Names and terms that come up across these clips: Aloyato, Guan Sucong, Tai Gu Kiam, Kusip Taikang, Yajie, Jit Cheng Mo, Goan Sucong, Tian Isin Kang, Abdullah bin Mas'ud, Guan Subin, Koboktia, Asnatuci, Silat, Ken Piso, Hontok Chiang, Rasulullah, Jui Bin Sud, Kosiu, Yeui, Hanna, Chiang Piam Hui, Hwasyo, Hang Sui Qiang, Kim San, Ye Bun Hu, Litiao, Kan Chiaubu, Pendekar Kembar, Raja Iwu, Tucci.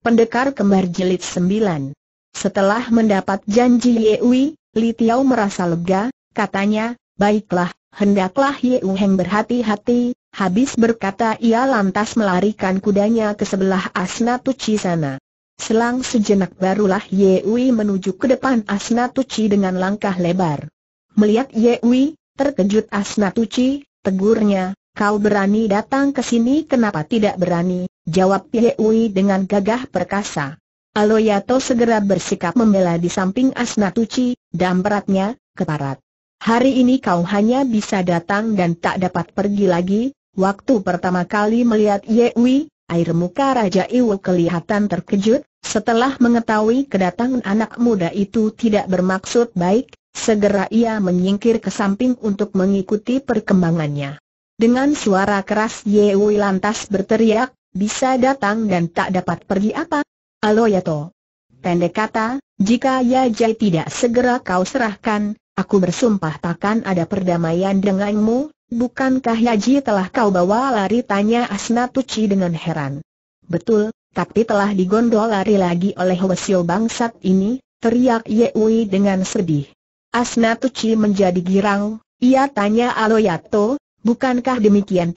Pendekar Kembar Jilid 9. Setelah mendapat janji Yeui, Litiao merasa lega, katanya, baiklah, hendaklah Yeui Heng berhati-hati. Habis berkata ia lantas melarikan kudanya ke sebelah Asnatuci sana. Selang sejenak barulah Yeui menuju ke depan Asnatuci dengan langkah lebar. Melihat Yeui, terkejut Asnatuci, tegurnya, kau berani datang ke sini kenapa tidak berani? Jawab Yeui dengan gagah perkasa. Aloyato segera bersikap membela di samping Asnatuci, dampratnya, keparat. Hari ini kau hanya bisa datang dan tak dapat pergi lagi. Waktu pertama kali melihat Yeui, air muka Raja Iwu kelihatan terkejut. Setelah mengetahui kedatangan anak muda itu tidak bermaksud baik, segera ia menyingkir ke samping untuk mengikuti perkembangannya. Dengan suara keras Yeui lantas berteriak, bisa datang dan tak dapat pergi apa? Aloyato. Pendek kata, jika Yajie tidak segera kau serahkan, aku bersumpah takkan ada perdamaian denganmu. Bukankah Yajie telah kau bawa lari? Tanya Asnatuci dengan heran. Betul, tapi telah digondol lari lagi oleh Hwasyo bangsat ini, teriak Yeui dengan sedih. Asnatuci menjadi girang, ia tanya Aloyato, bukankah demikian?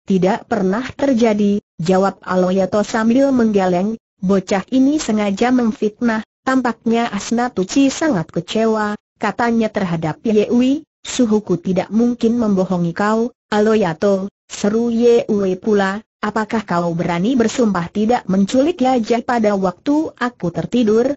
Tidak pernah terjadi, jawab Aloyato sambil menggeleng, bocah ini sengaja memfitnah. Tampaknya Asnatuci sangat kecewa, katanya terhadap Yeui, suhuku tidak mungkin membohongi kau, Aloyato, seru Yeui pula, apakah kau berani bersumpah tidak menculik Yajie pada waktu aku tertidur?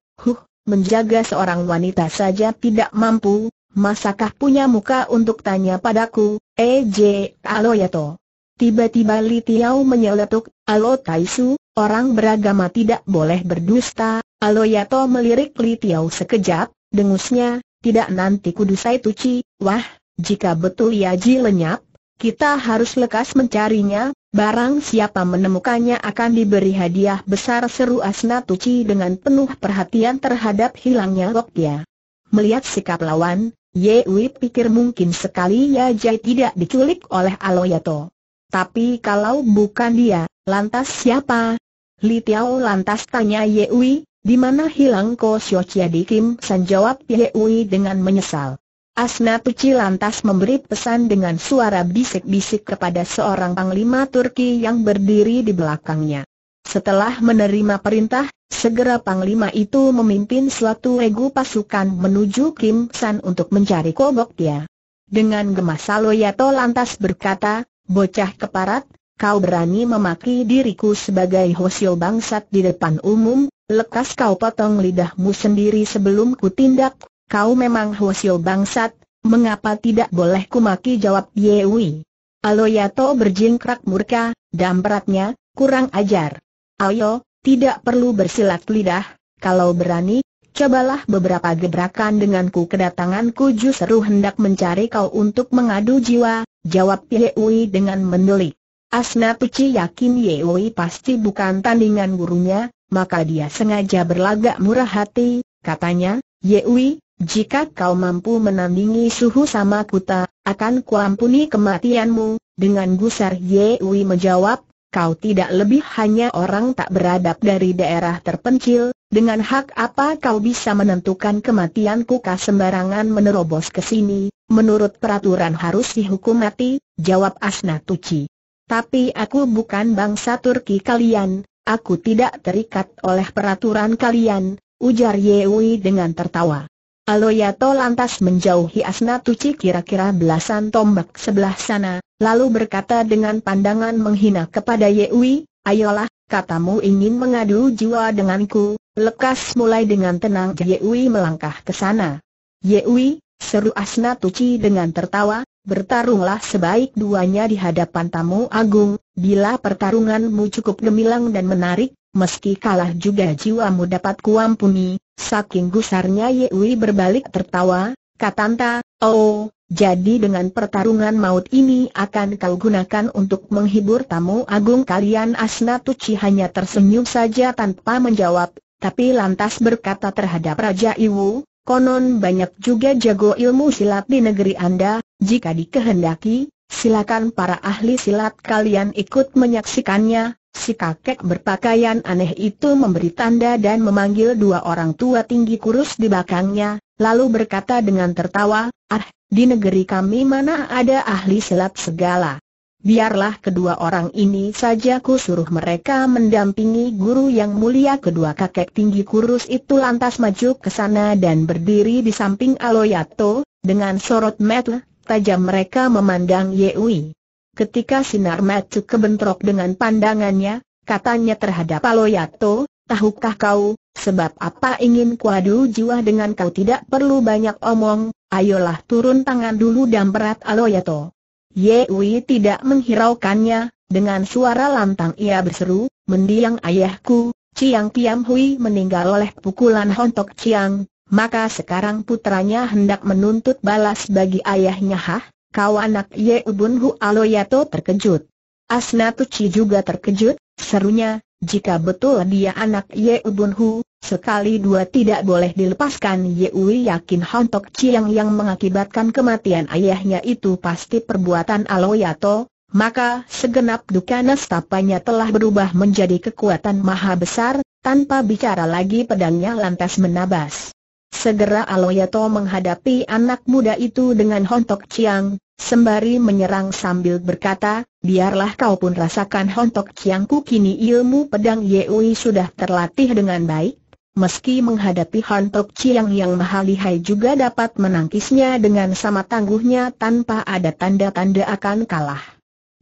Menjaga seorang wanita saja tidak mampu, masakah punya muka untuk tanya padaku? Aloyato. Tiba-tiba Litiao menyeletuk, Alo Taisu, orang beragama tidak boleh berdusta. Aloyato melirik Litiao sekejap, dengusnya, tidak nanti kudusai Tucci. Wah, jika betul Yajie lenyap, kita harus lekas mencarinya, barang siapa menemukannya akan diberi hadiah besar, seru Asnatuci dengan penuh perhatian terhadap hilangnya Lokya. Melihat sikap lawan, Yeui pikir mungkin sekali Yajie tidak diculik oleh Aloyato. Tapi kalau bukan dia, lantas siapa? Litiao lantas tanya Yeui, di mana hilang Kosiu Chiadi Kim San? Jawab Yeui dengan menyesal. Asnatuci lantas memberi pesan dengan suara bisik-bisik kepada seorang panglima Turki yang berdiri di belakangnya. Setelah menerima perintah, segera panglima itu memimpin suatu regu pasukan menuju Kim San untuk mencari Koboktia. Dengan gemas Aloyato lantas berkata, bocah keparat, kau berani memaki diriku sebagai Hwasyo bangsat di depan umum, lekas kau potong lidahmu sendiri sebelum kutindak. Kau memang Hwasyo bangsat, mengapa tidak boleh kumaki? Jawab Yeui. Aloyato berjingkrak murka, dampratnya, kurang ajar. Ayo, tidak perlu bersilat lidah, kalau berani, cobalah beberapa gebrakan denganku. Kedatanganku justru hendak mencari kau untuk mengadu jiwa, jawab Yeui dengan mendelik. Asnatuci yakin Yeui pasti bukan tandingan gurunya, maka dia sengaja berlagak murah hati, katanya, Yeui, jika kau mampu menandingi suhu sama kuta, akan kuampuni kematianmu. Dengan gusar Yeui menjawab, kau tidak lebih hanya orang tak beradab dari daerah terpencil. Dengan hak apa kau bisa menentukan kematianku? Kau sembarangan menerobos ke sini, menurut peraturan harus dihukum mati, jawab Asnatuci. Tapi aku bukan bangsa Turki kalian, aku tidak terikat oleh peraturan kalian, ujar Yeui dengan tertawa. Aloyato lantas menjauhi Asnatuci kira-kira belasan tombak sebelah sana, lalu berkata dengan pandangan menghina kepada Yeui, ayolah, katamu ingin mengadu jiwa denganku, lekas mulai. Dengan tenang Yeui melangkah ke sana. Yeui, seru Asnatuci dengan tertawa, bertarunglah sebaik duanya di hadapan tamu agung. Bila pertarunganmu cukup gemilang dan menarik, meski kalah juga jiwamu dapat kuampuni. Saking gusarnya Yeui berbalik tertawa, katanta, oh, jadi dengan pertarungan maut ini akan kau gunakan untuk menghibur tamu agung kalian? Asnatuci hanya tersenyum saja tanpa menjawab, tapi lantas berkata terhadap Raja Iwu, konon banyak juga jago ilmu silat di negeri Anda, jika dikehendaki, silakan para ahli silat kalian ikut menyaksikannya. Si kakek berpakaian aneh itu memberi tanda dan memanggil dua orang tua tinggi kurus di belakangnya, lalu berkata dengan tertawa, "Ah, di negeri kami mana ada ahli silat segala. Biarlah kedua orang ini saja, ku suruh mereka mendampingi guru yang mulia." Kedua kakek tinggi kurus itu lantas maju ke sana dan berdiri di samping Aloyato. Dengan sorot mata tajam mereka memandang Yeui. Ketika sinar mata kebentrok dengan pandangannya, katanya terhadap Aloyato, "Tahukah kau, sebab apa ingin kuadu jiwa dengan kau? Tidak perlu banyak omong, ayolah turun tangan dulu dan berat Aloyato." Yeui tidak menghiraukannya, dengan suara lantang ia berseru, "Mendiang ayahku, Chiang Piam Hui meninggal oleh pukulan Hontok Chiang, maka sekarang putranya hendak menuntut balas bagi ayahnya." "Hah, kau anak Ye Bun Hu?" Aloyato terkejut. Asnatuci juga terkejut, serunya, "Jika betul dia anak Ye Bun Hu, sekali dua tidak boleh dilepaskan." Yeui yakin Hontok Chiang yang mengakibatkan kematian ayahnya itu pasti perbuatan Aloyato, maka segenap duka nestapanya telah berubah menjadi kekuatan maha besar. Tanpa bicara lagi pedangnya lantas menabas. Segera Aloyato menghadapi anak muda itu dengan Hontok Chiang, sembari menyerang sambil berkata, "Biarlah kau pun rasakan Hontok Chiangku." Kini ilmu pedang Yeui sudah terlatih dengan baik, meski menghadapi Hontok Chiang yang maha lihai juga dapat menangkisnya dengan sama tangguhnya tanpa ada tanda-tanda akan kalah.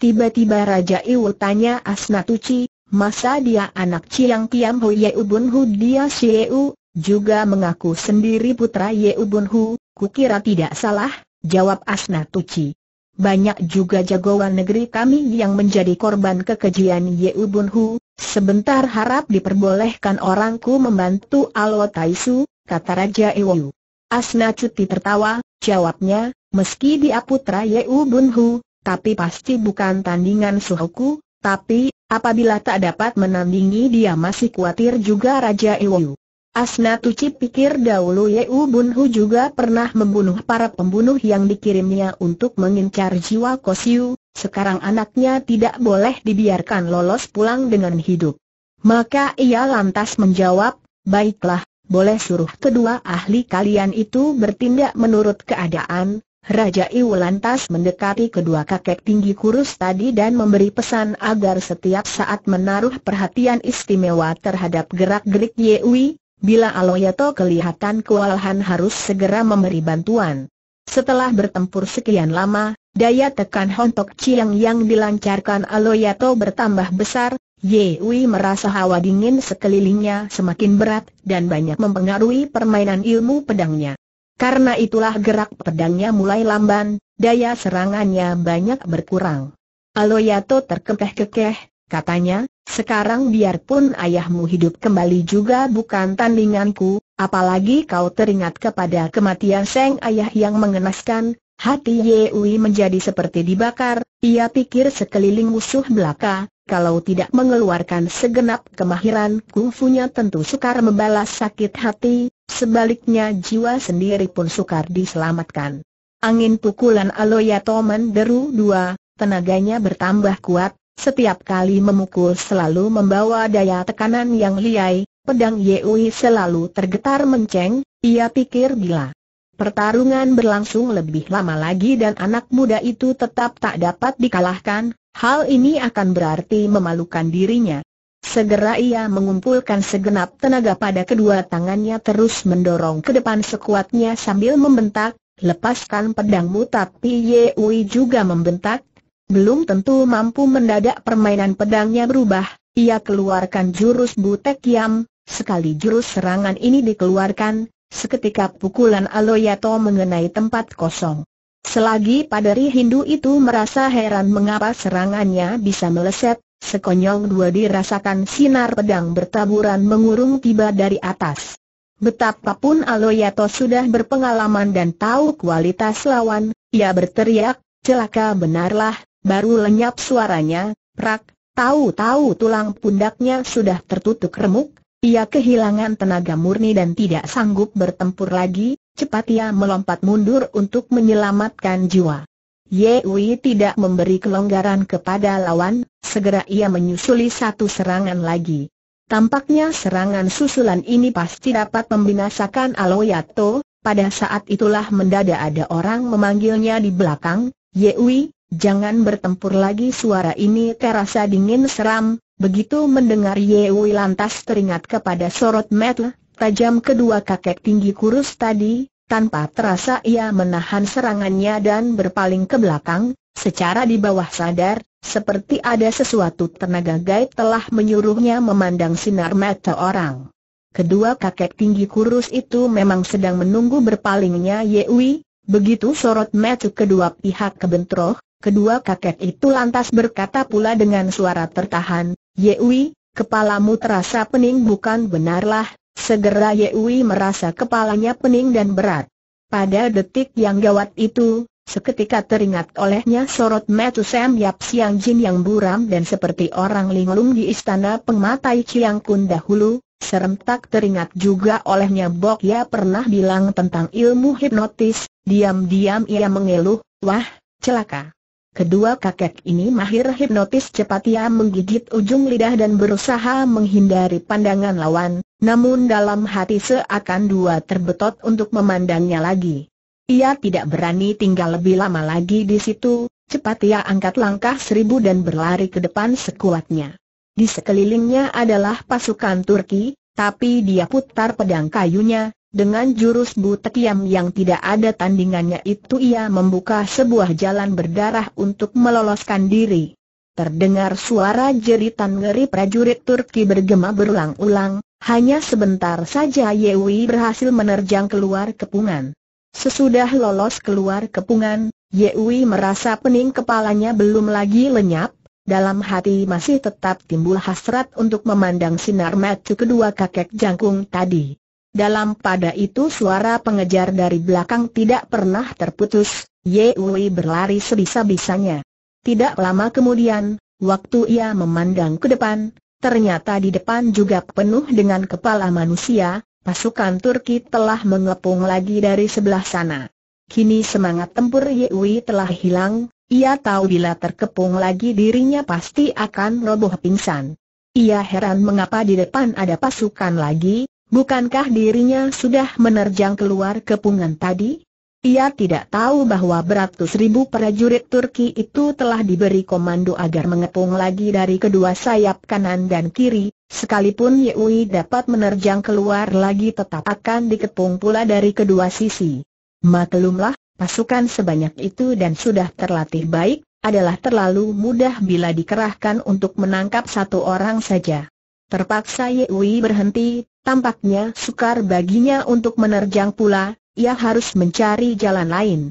Tiba-tiba Raja Iwu tanya Asnatuci, "Masa dia anak Chiang Piam Hui?" "Ye Bun Hu, dia si Yeui juga mengaku sendiri putra Ye Bun Hu, kukira tidak salah," jawab Asnatuci. "Banyak juga jagoan negeri kami yang menjadi korban kekejian Ye Bun Hu. Sebentar harap diperbolehkan orangku membantu Alo Taisu," kata Raja Iwu. Asnatuci tertawa, jawabnya, "Meski dia putra Ye Bun Hu, tapi pasti bukan tandingan suhuku. Tapi apabila tak dapat menandingi dia masih khawatir juga Raja Iwu." Asnatuci pikir dahulu Yeui Bun Hu juga pernah membunuh para pembunuh yang dikirimnya untuk mengincar jiwa Kosiu. Sekarang anaknya tidak boleh dibiarkan lolos pulang dengan hidup. Maka ia lantas menjawab, "Baiklah, boleh suruh kedua ahli kalian itu bertindak menurut keadaan." Raja Iwu lantas mendekati kedua kakek tinggi kurus tadi dan memberi pesan agar setiap saat menaruh perhatian istimewa terhadap gerak-gerik Yeui. Bila Aloyato kelihatan kewalahan harus segera memberi bantuan. Setelah bertempur sekian lama, daya tekan Hontok Chiang yang dilancarkan Aloyato bertambah besar. Yeui merasa hawa dingin sekelilingnya semakin berat dan banyak mempengaruhi permainan ilmu pedangnya. Karena itulah gerak pedangnya mulai lamban, daya serangannya banyak berkurang. Aloyato terkekeh-kekeh, katanya, "Sekarang biarpun ayahmu hidup kembali juga bukan tandinganku, apalagi kau teringat kepada kematian sang ayah yang mengenaskan." Hati Yeui menjadi seperti dibakar, ia pikir sekeliling musuh belaka, kalau tidak mengeluarkan segenap kemahiran kungfunya tentu sukar membalas sakit hati. Sebaliknya jiwa sendiri pun sukar diselamatkan. Angin pukulan Aloyato menderu dua, tenaganya bertambah kuat. Setiap kali memukul selalu membawa daya tekanan yang lihai. Pedang Yeui selalu tergetar menceng. Ia pikir bila pertarungan berlangsung lebih lama lagi dan anak muda itu tetap tak dapat dikalahkan, hal ini akan berarti memalukan dirinya. Segera ia mengumpulkan segenap tenaga pada kedua tangannya terus mendorong ke depan sekuatnya sambil membentak, "Lepaskan pedangmu!" Tapi Yeui juga membentak. Belum tentu mampu. Mendadak permainan pedangnya berubah, ia keluarkan jurus Butek Kiam. Sekali jurus serangan ini dikeluarkan, seketika pukulan Aloyato mengenai tempat kosong. Selagi padari Hindu itu merasa heran mengapa serangannya bisa meleset, sekonyong dua dirasakan sinar pedang bertaburan mengurung tiba dari atas. Betapapun Aloyato sudah berpengalaman dan tahu kualitas lawan, ia berteriak, "Celaka benarlah!" Baru lenyap suaranya, prak, tahu-tahu tulang pundaknya sudah tertutup remuk. Ia kehilangan tenaga murni dan tidak sanggup bertempur lagi. Cepat ia melompat mundur untuk menyelamatkan jiwa. Yeui tidak memberi kelonggaran kepada lawan, segera ia menyusuli satu serangan lagi. Tampaknya serangan susulan ini pasti dapat membinasakan Aloyato. Pada saat itulah mendadak ada orang memanggilnya di belakang, "Yeui, jangan bertempur lagi." Suara ini terasa dingin seram. Begitu mendengar Yeui lantas teringat kepada sorot mata tajam kedua kakek tinggi kurus tadi. Tanpa terasa ia menahan serangannya dan berpaling ke belakang. Secara di bawah sadar, seperti ada sesuatu tenaga gaib telah menyuruhnya memandang sinar mata orang. Kedua kakek tinggi kurus itu memang sedang menunggu berpalingnya Yeui. Begitu sorot mata kedua pihak kebentroh, kedua kakek itu lantas berkata pula dengan suara tertahan, "Yeui, kepalamu terasa pening bukan?" "Benarlah." Segera Yeui merasa kepalanya pening dan berat. Pada detik yang gawat itu, seketika teringat olehnya sorot mata Sam Yap Siang Jin yang buram dan seperti orang linglung di istana pematai Chiang Kun dahulu. Serentak teringat juga olehnya Bok Ya pernah bilang tentang ilmu hipnotis. Diam-diam ia mengeluh, "Wah, celaka. Kedua kakek ini mahir hipnotis." Cepat ia menggigit ujung lidah dan berusaha menghindari pandangan lawan, namun dalam hati seakan dua terbetot untuk memandangnya lagi. Ia tidak berani tinggal lebih lama lagi di situ. Cepat ia angkat langkah 1000 dan berlari ke depan sekuatnya. Di sekelilingnya adalah pasukan Turki, tapi dia putar pedang kayunya. Dengan jurus butekiam yang tidak ada tandingannya itu ia membuka sebuah jalan berdarah untuk meloloskan diri. Terdengar suara jeritan ngeri prajurit Turki bergema berulang-ulang. Hanya sebentar saja Yeui berhasil menerjang keluar kepungan. Sesudah lolos keluar kepungan, Yeui merasa pening kepalanya belum lagi lenyap. Dalam hati masih tetap timbul hasrat untuk memandang sinar mata kedua kakek jangkung tadi. Dalam pada itu suara pengejar dari belakang tidak pernah terputus. Yeui berlari sebisa-bisanya. Tidak lama kemudian, waktu ia memandang ke depan, ternyata di depan juga penuh dengan kepala manusia. Pasukan Turki telah mengepung lagi dari sebelah sana. Kini semangat tempur Yeui telah hilang. Ia tahu bila terkepung lagi dirinya pasti akan roboh pingsan. Ia heran mengapa di depan ada pasukan lagi. Bukankah dirinya sudah menerjang keluar kepungan tadi? Ia tidak tahu bahwa beratus ribu prajurit Turki itu telah diberi komando agar mengepung lagi dari kedua sayap kanan dan kiri. Sekalipun Yeui dapat menerjang keluar lagi tetap akan dikepung pula dari kedua sisi. Maklumlah, pasukan sebanyak itu dan sudah terlatih baik, adalah terlalu mudah bila dikerahkan untuk menangkap satu orang saja. Terpaksa Yeui berhenti. Tampaknya sukar baginya untuk menerjang pula, ia harus mencari jalan lain.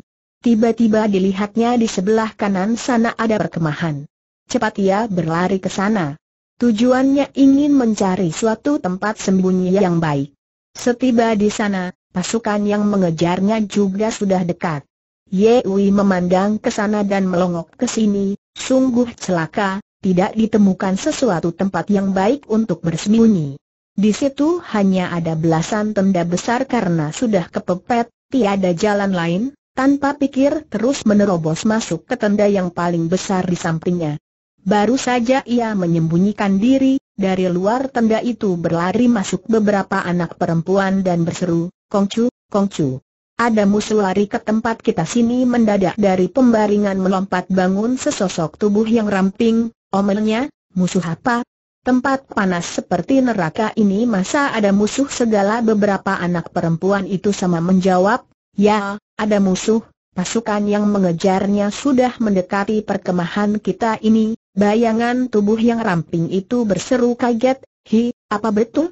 Tiba-tiba dilihatnya di sebelah kanan sana ada perkemahan. Cepat ia berlari ke sana. Tujuannya ingin mencari suatu tempat sembunyi yang baik. Setiba di sana, pasukan yang mengejarnya juga sudah dekat. Yeui memandang ke sana dan melongok ke sini, sungguh celaka, tidak ditemukan sesuatu tempat yang baik untuk bersembunyi. Di situ hanya ada belasan tenda besar karena sudah kepepet, tiada jalan lain. Tanpa pikir terus menerobos masuk ke tenda yang paling besar di sampingnya. Baru saja ia menyembunyikan diri, dari luar tenda itu berlari masuk beberapa anak perempuan dan berseru, "Kongcu, Kongcu, ada musuh lari ke tempat kita sini." Mendadak dari pembaringan melompat bangun sesosok tubuh yang ramping, omelnya, "Musuh apa? Tempat panas seperti neraka ini masa ada musuh?" Segala beberapa anak perempuan itu sama menjawab, "Ya, ada musuh, pasukan yang mengejarnya sudah mendekati perkemahan kita ini." Bayangan tubuh yang ramping itu berseru kaget, "Hi, apa betul?"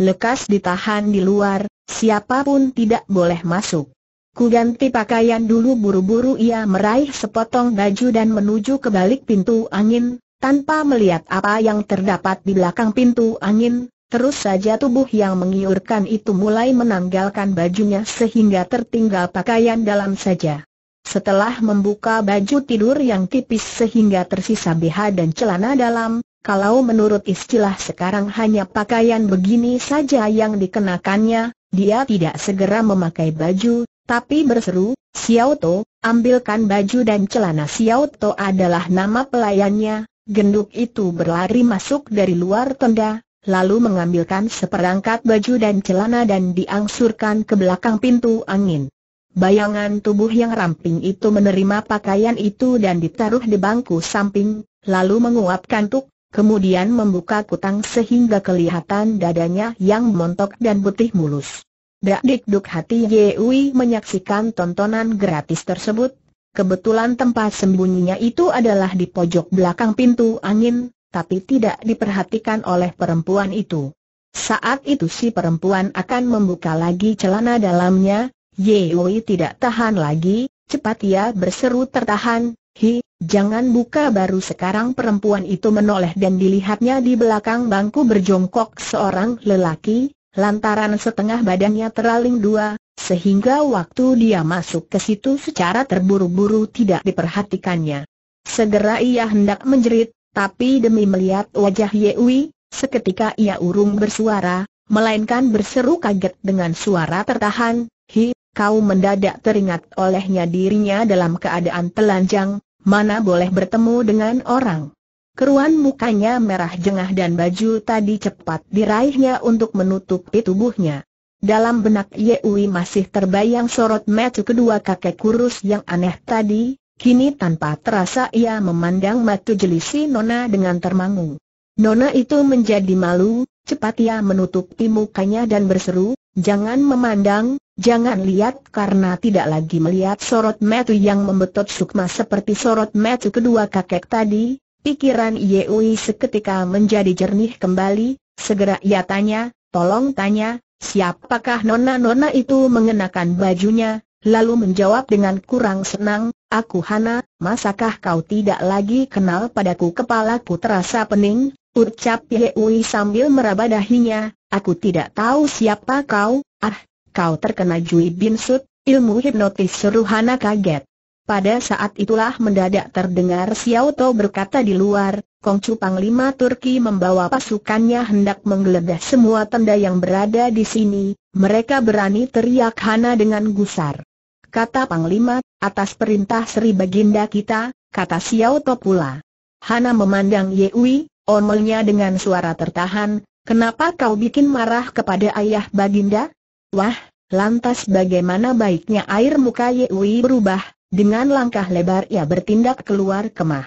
Lekas ditahan di luar, siapapun tidak boleh masuk. "Ku ganti pakaian dulu." Buru-buru ia meraih sepotong baju dan menuju ke balik pintu angin. Tanpa melihat apa yang terdapat di belakang pintu angin, terus saja tubuh yang mengiurkan itu mulai menanggalkan bajunya sehingga tertinggal pakaian dalam saja. Setelah membuka baju tidur yang tipis sehingga tersisa BH dan celana dalam, kalau menurut istilah sekarang hanya pakaian begini saja yang dikenakannya, dia tidak segera memakai baju, tapi berseru, "Xiao Tou, Ambilkan baju dan celana. Xiao Tou adalah nama pelayannya. Genduk itu berlari masuk dari luar tenda, lalu mengambilkan seperangkat baju dan celana dan diangsurkan ke belakang pintu angin. Bayangan tubuh yang ramping itu menerima pakaian itu dan ditaruh di bangku samping, lalu menguapkan tuk, kemudian membuka kutang sehingga kelihatan dadanya yang montok dan putih mulus. Dak-dik-duk hati Yeui menyaksikan tontonan gratis tersebut. Kebetulan tempat sembunyinya itu adalah di pojok belakang pintu angin, tapi tidak diperhatikan oleh perempuan itu. Saat itu si perempuan akan membuka lagi celana dalamnya, Yeui tidak tahan lagi, cepat ia berseru tertahan, "Hi, jangan buka!" Baru sekarang perempuan itu menoleh dan dilihatnya di belakang bangku berjongkok seorang lelaki. Lantaran setengah badannya terlaling dua, sehingga waktu dia masuk ke situ secara terburu-buru tidak diperhatikannya. Segera ia hendak menjerit, tapi demi melihat wajah Yeui, seketika ia urung bersuara, melainkan berseru kaget dengan suara tertahan, "Hi!" Kau mendadak teringat olehnya dirinya dalam keadaan telanjang, mana boleh bertemu dengan orang. Keruan mukanya merah jengah dan baju tadi cepat diraihnya untuk menutupi tubuhnya. Dalam benak Yeui masih terbayang sorot mata kedua kakek kurus yang aneh tadi, kini tanpa terasa ia memandang mata jelisi Nona dengan termangu. Nona itu menjadi malu, cepat ia menutupi mukanya dan berseru, "Jangan memandang, jangan lihat!" Karena tidak lagi melihat sorot mata yang membetot sukma seperti sorot mata kedua kakek tadi, pikiran Yeui seketika menjadi jernih kembali. Segera ia tanya, "Tolong tanya, siapakah Nona?" Nona itu mengenakan bajunya, lalu menjawab dengan kurang senang, "Aku Hanna, masakah kau tidak lagi kenal padaku?" "Kepalaku terasa pening," ucap Yeui sambil meraba dahinya, "aku tidak tahu siapa kau." "Ah, kau terkena Jui Bin Sud, ilmu hipnotis," seru Hanna kaget. Pada saat itulah mendadak terdengar Xiao Tou berkata di luar, "Kongcu Panglima Turki membawa pasukannya hendak menggeledah semua tenda yang berada di sini. Mereka berani!" teriak Hanna dengan gusar. "Kata Panglima, atas perintah Sri Baginda kita," kata Xiao Tou pula. Hanna memandang Yeui, omelnya dengan suara tertahan, "Kenapa kau bikin marah kepada ayah Baginda?" Wah, lantas bagaimana baiknya? Air muka Yeui berubah. Dengan langkah lebar ia bertindak keluar kemah.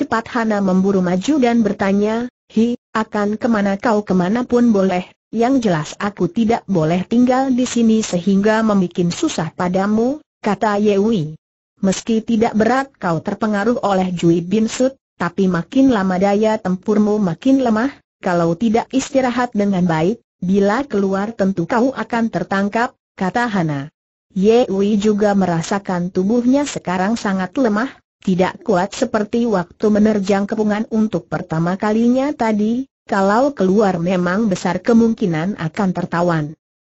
Cepat Hanna memburu maju dan bertanya, "Hi, akan kemana?" "Kau kemana pun boleh, yang jelas aku tidak boleh tinggal di sini sehingga membuat susah padamu," kata Yeui. "Meski tidak berat kau terpengaruh oleh Jui Bin Sud, tapi makin lama daya tempurmu makin lemah, kalau tidak istirahat dengan baik, bila keluar tentu kau akan tertangkap," kata Hanna. Yeui juga merasakan tubuhnya sekarang sangat lemah, tidak kuat seperti waktu menerjang kepungan untuk pertama kalinya tadi. Kalau keluar memang besar kemungkinan akan tertawan.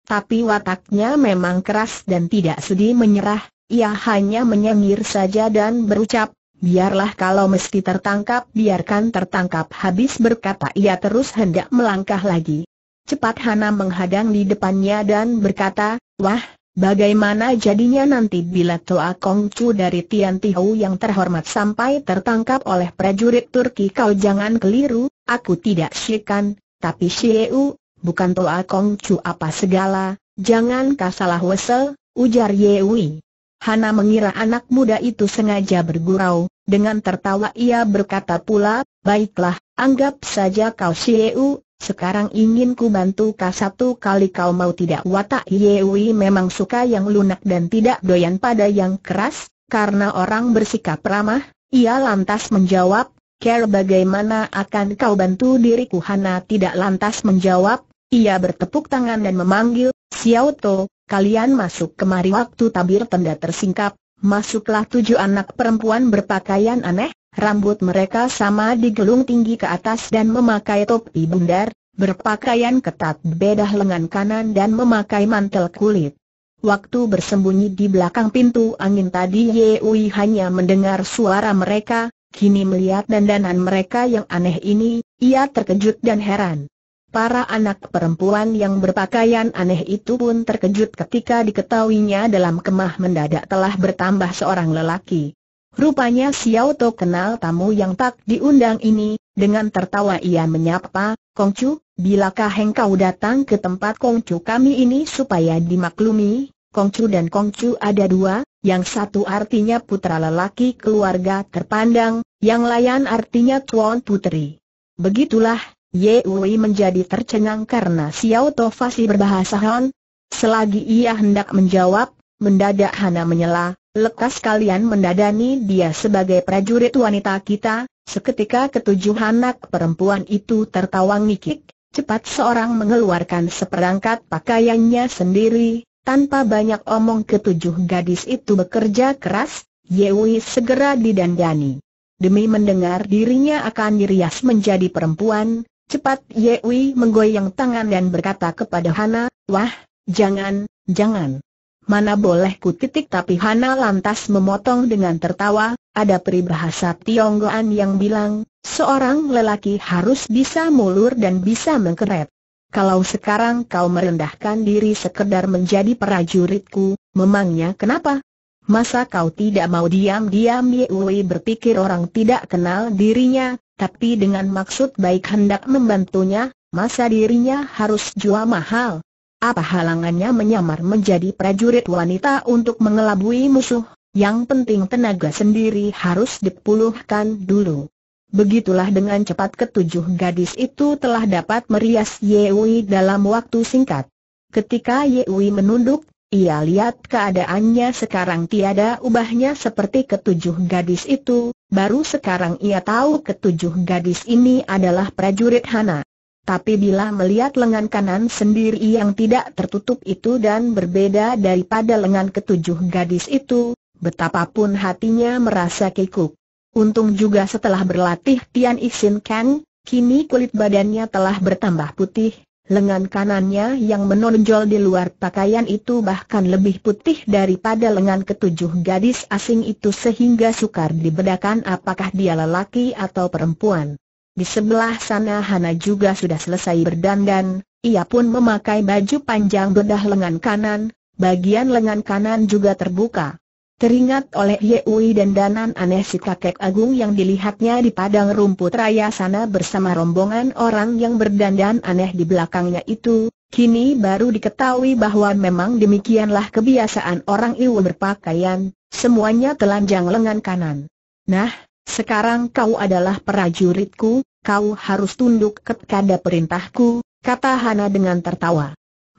Tapi wataknya memang keras dan tidak sudi menyerah, ia hanya menyengir saja dan berucap, "Biarlah, kalau mesti tertangkap biarkan tertangkap." Habis berkata ia terus hendak melangkah lagi. Cepat Hanna menghadang di depannya dan berkata, "Wah, bagaimana jadinya nanti bila Toa Kongcu dari Tian Ti Hou yang terhormat sampai tertangkap oleh prajurit Turki?" "Kau jangan keliru, aku tidak Shikan, tapi Shieu, bukan Toa Kongcu apa segala, jangan kau salah wesel," ujar Yeui. Hanna mengira anak muda itu sengaja bergurau, dengan tertawa ia berkata pula, "Baiklah, anggap saja kau Shieu. Sekarang ingin ku bantu kau satu kali kau mau tidak?" Watak Yeui memang suka yang lunak dan tidak doyan pada yang keras. Karena orang bersikap ramah, ia lantas menjawab, "Care, bagaimana akan kau bantu diriku?" Hanna tidak lantas menjawab, ia bertepuk tangan dan memanggil, "Xiao Tou, kalian masuk kemari." Waktu tabir tenda tersingkap, masuklah 7 anak perempuan berpakaian aneh. Rambut mereka sama digelung tinggi ke atas dan memakai topi bundar, berpakaian ketat bedah lengan kanan dan memakai mantel kulit. Waktu bersembunyi di belakang pintu angin tadi Yeui hanya mendengar suara mereka, kini melihat dandanan mereka yang aneh ini, ia terkejut dan heran. Para anak perempuan yang berpakaian aneh itu pun terkejut ketika diketahuinya dalam kemah mendadak telah bertambah seorang lelaki. Rupanya Xiao Tou kenal tamu yang tak diundang ini. Dengan tertawa ia menyapa, "Kongcu, bilakah engkau datang ke tempat Kongcu kami ini?" Supaya dimaklumi, Kongcu dan Kongcu ada dua, yang satu artinya putra lelaki keluarga terpandang, yang lain artinya tuan putri. Begitulah, Yeui menjadi tercengang karena Xiao Tou fasih berbahasa Han. Selagi ia hendak menjawab, mendadak Hanna menyela, "Lekas kalian mendadani dia sebagai prajurit wanita kita." Seketika ketujuh anak perempuan itu tertawa ngikik, cepat seorang mengeluarkan seperangkat pakaiannya sendiri. Tanpa banyak omong ketujuh gadis itu bekerja keras. Yewi segera didandani. Demi mendengar dirinya akan dirias menjadi perempuan, cepat Yewi menggoyang tangan dan berkata kepada Hanna, "Wah, jangan, jangan. Mana boleh ku titik." Tapi Hanna lantas memotong dengan tertawa, "Ada peribahasa Tionggoan yang bilang, seorang lelaki harus bisa mulur dan bisa mengkeret. Kalau sekarang kau merendahkan diri sekedar menjadi prajuritku, memangnya kenapa? Masa kau tidak mau?" Diam-diam Yeui berpikir orang tidak kenal dirinya, tapi dengan maksud baik hendak membantunya, masa dirinya harus jual mahal? Apa halangannya menyamar menjadi prajurit wanita untuk mengelabui musuh? Yang penting tenaga sendiri harus dipulihkan dulu. Begitulah dengan cepat ketujuh gadis itu telah dapat merias Yeui dalam waktu singkat. Ketika Yeui menunduk, ia lihat keadaannya sekarang tiada ubahnya seperti ketujuh gadis itu. Baru sekarang ia tahu ketujuh gadis ini adalah prajurit Hanna. Tapi bila melihat lengan kanan sendiri yang tidak tertutup itu dan berbeda daripada lengan ketujuh gadis itu, betapapun hatinya merasa kikuk. Untung juga setelah berlatih Tian Isin Kang, kini kulit badannya telah bertambah putih. Lengan kanannya yang menonjol di luar pakaian itu bahkan lebih putih daripada lengan ketujuh gadis asing itu sehingga sukar dibedakan apakah dia lelaki atau perempuan. Di sebelah sana Hanna juga sudah selesai berdandan, ia pun memakai baju panjang bedah lengan kanan, bagian lengan kanan juga terbuka. Teringat oleh Yeui dandanan aneh si kakek agung yang dilihatnya di padang rumput raya sana bersama rombongan orang yang berdandan aneh di belakangnya itu, kini baru diketahui bahwa memang demikianlah kebiasaan orang Iwu berpakaian, semuanya telanjang lengan kanan. Nah, sekarang kau adalah prajuritku, kau harus tunduk kepada perintahku, kata Hanna dengan tertawa.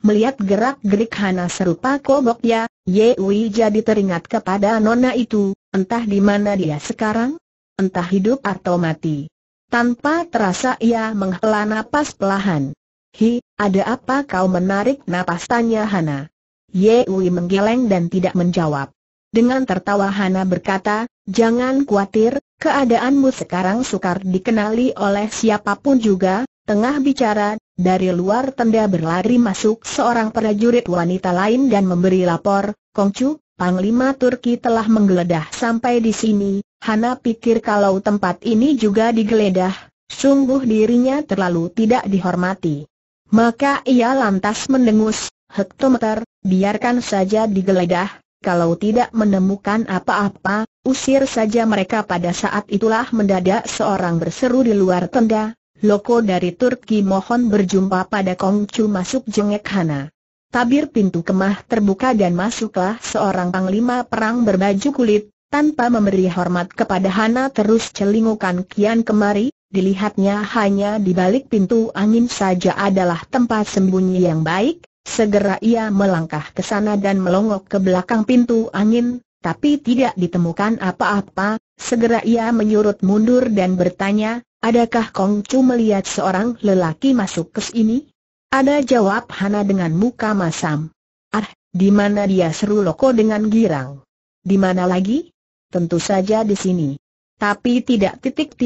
Melihat gerak-gerik Hanna serupa kobok ya, Yeui jadi teringat kepada nona itu, entah di mana dia sekarang, entah hidup atau mati. Tanpa terasa ia menghela napas pelahan. "Hi, ada apa kau menarik napas?" tanya Hanna. Yeui menggeleng dan tidak menjawab. Dengan tertawa Hanna berkata, "Jangan khawatir, keadaanmu sekarang sukar dikenali oleh siapapun juga." Tengah bicara, dari luar tenda berlari masuk seorang prajurit wanita lain dan memberi lapor, "Kongcu, Panglima Turki telah menggeledah sampai di sini." Hanna pikir kalau tempat ini juga digeledah, sungguh dirinya terlalu tidak dihormati. Maka ia lantas mendengus, "Hektometer, biarkan saja digeledah. Kalau tidak menemukan apa-apa, usir saja mereka." Pada saat itulah mendadak seorang berseru di luar tenda, "Loko dari Turki mohon berjumpa pada Kongcu." Masuk, jengek Hanna. Tabir pintu kemah terbuka dan masuklah seorang panglima perang berbaju kulit. Tanpa memberi hormat kepada Hanna terus celingukan kian kemari, dilihatnya hanya di balik pintu angin saja adalah tempat sembunyi yang baik. Segera ia melangkah ke sana dan melongok ke belakang pintu angin, tapi tidak ditemukan apa-apa. Segera ia menyurut mundur dan bertanya, "Adakah Kongcu melihat seorang lelaki masuk ke sini?" "Ada," jawab Hanna dengan muka masam. "Ah, di mana dia?" seru Loko dengan girang. "Di mana lagi? Tentu saja di sini. Tapi tidak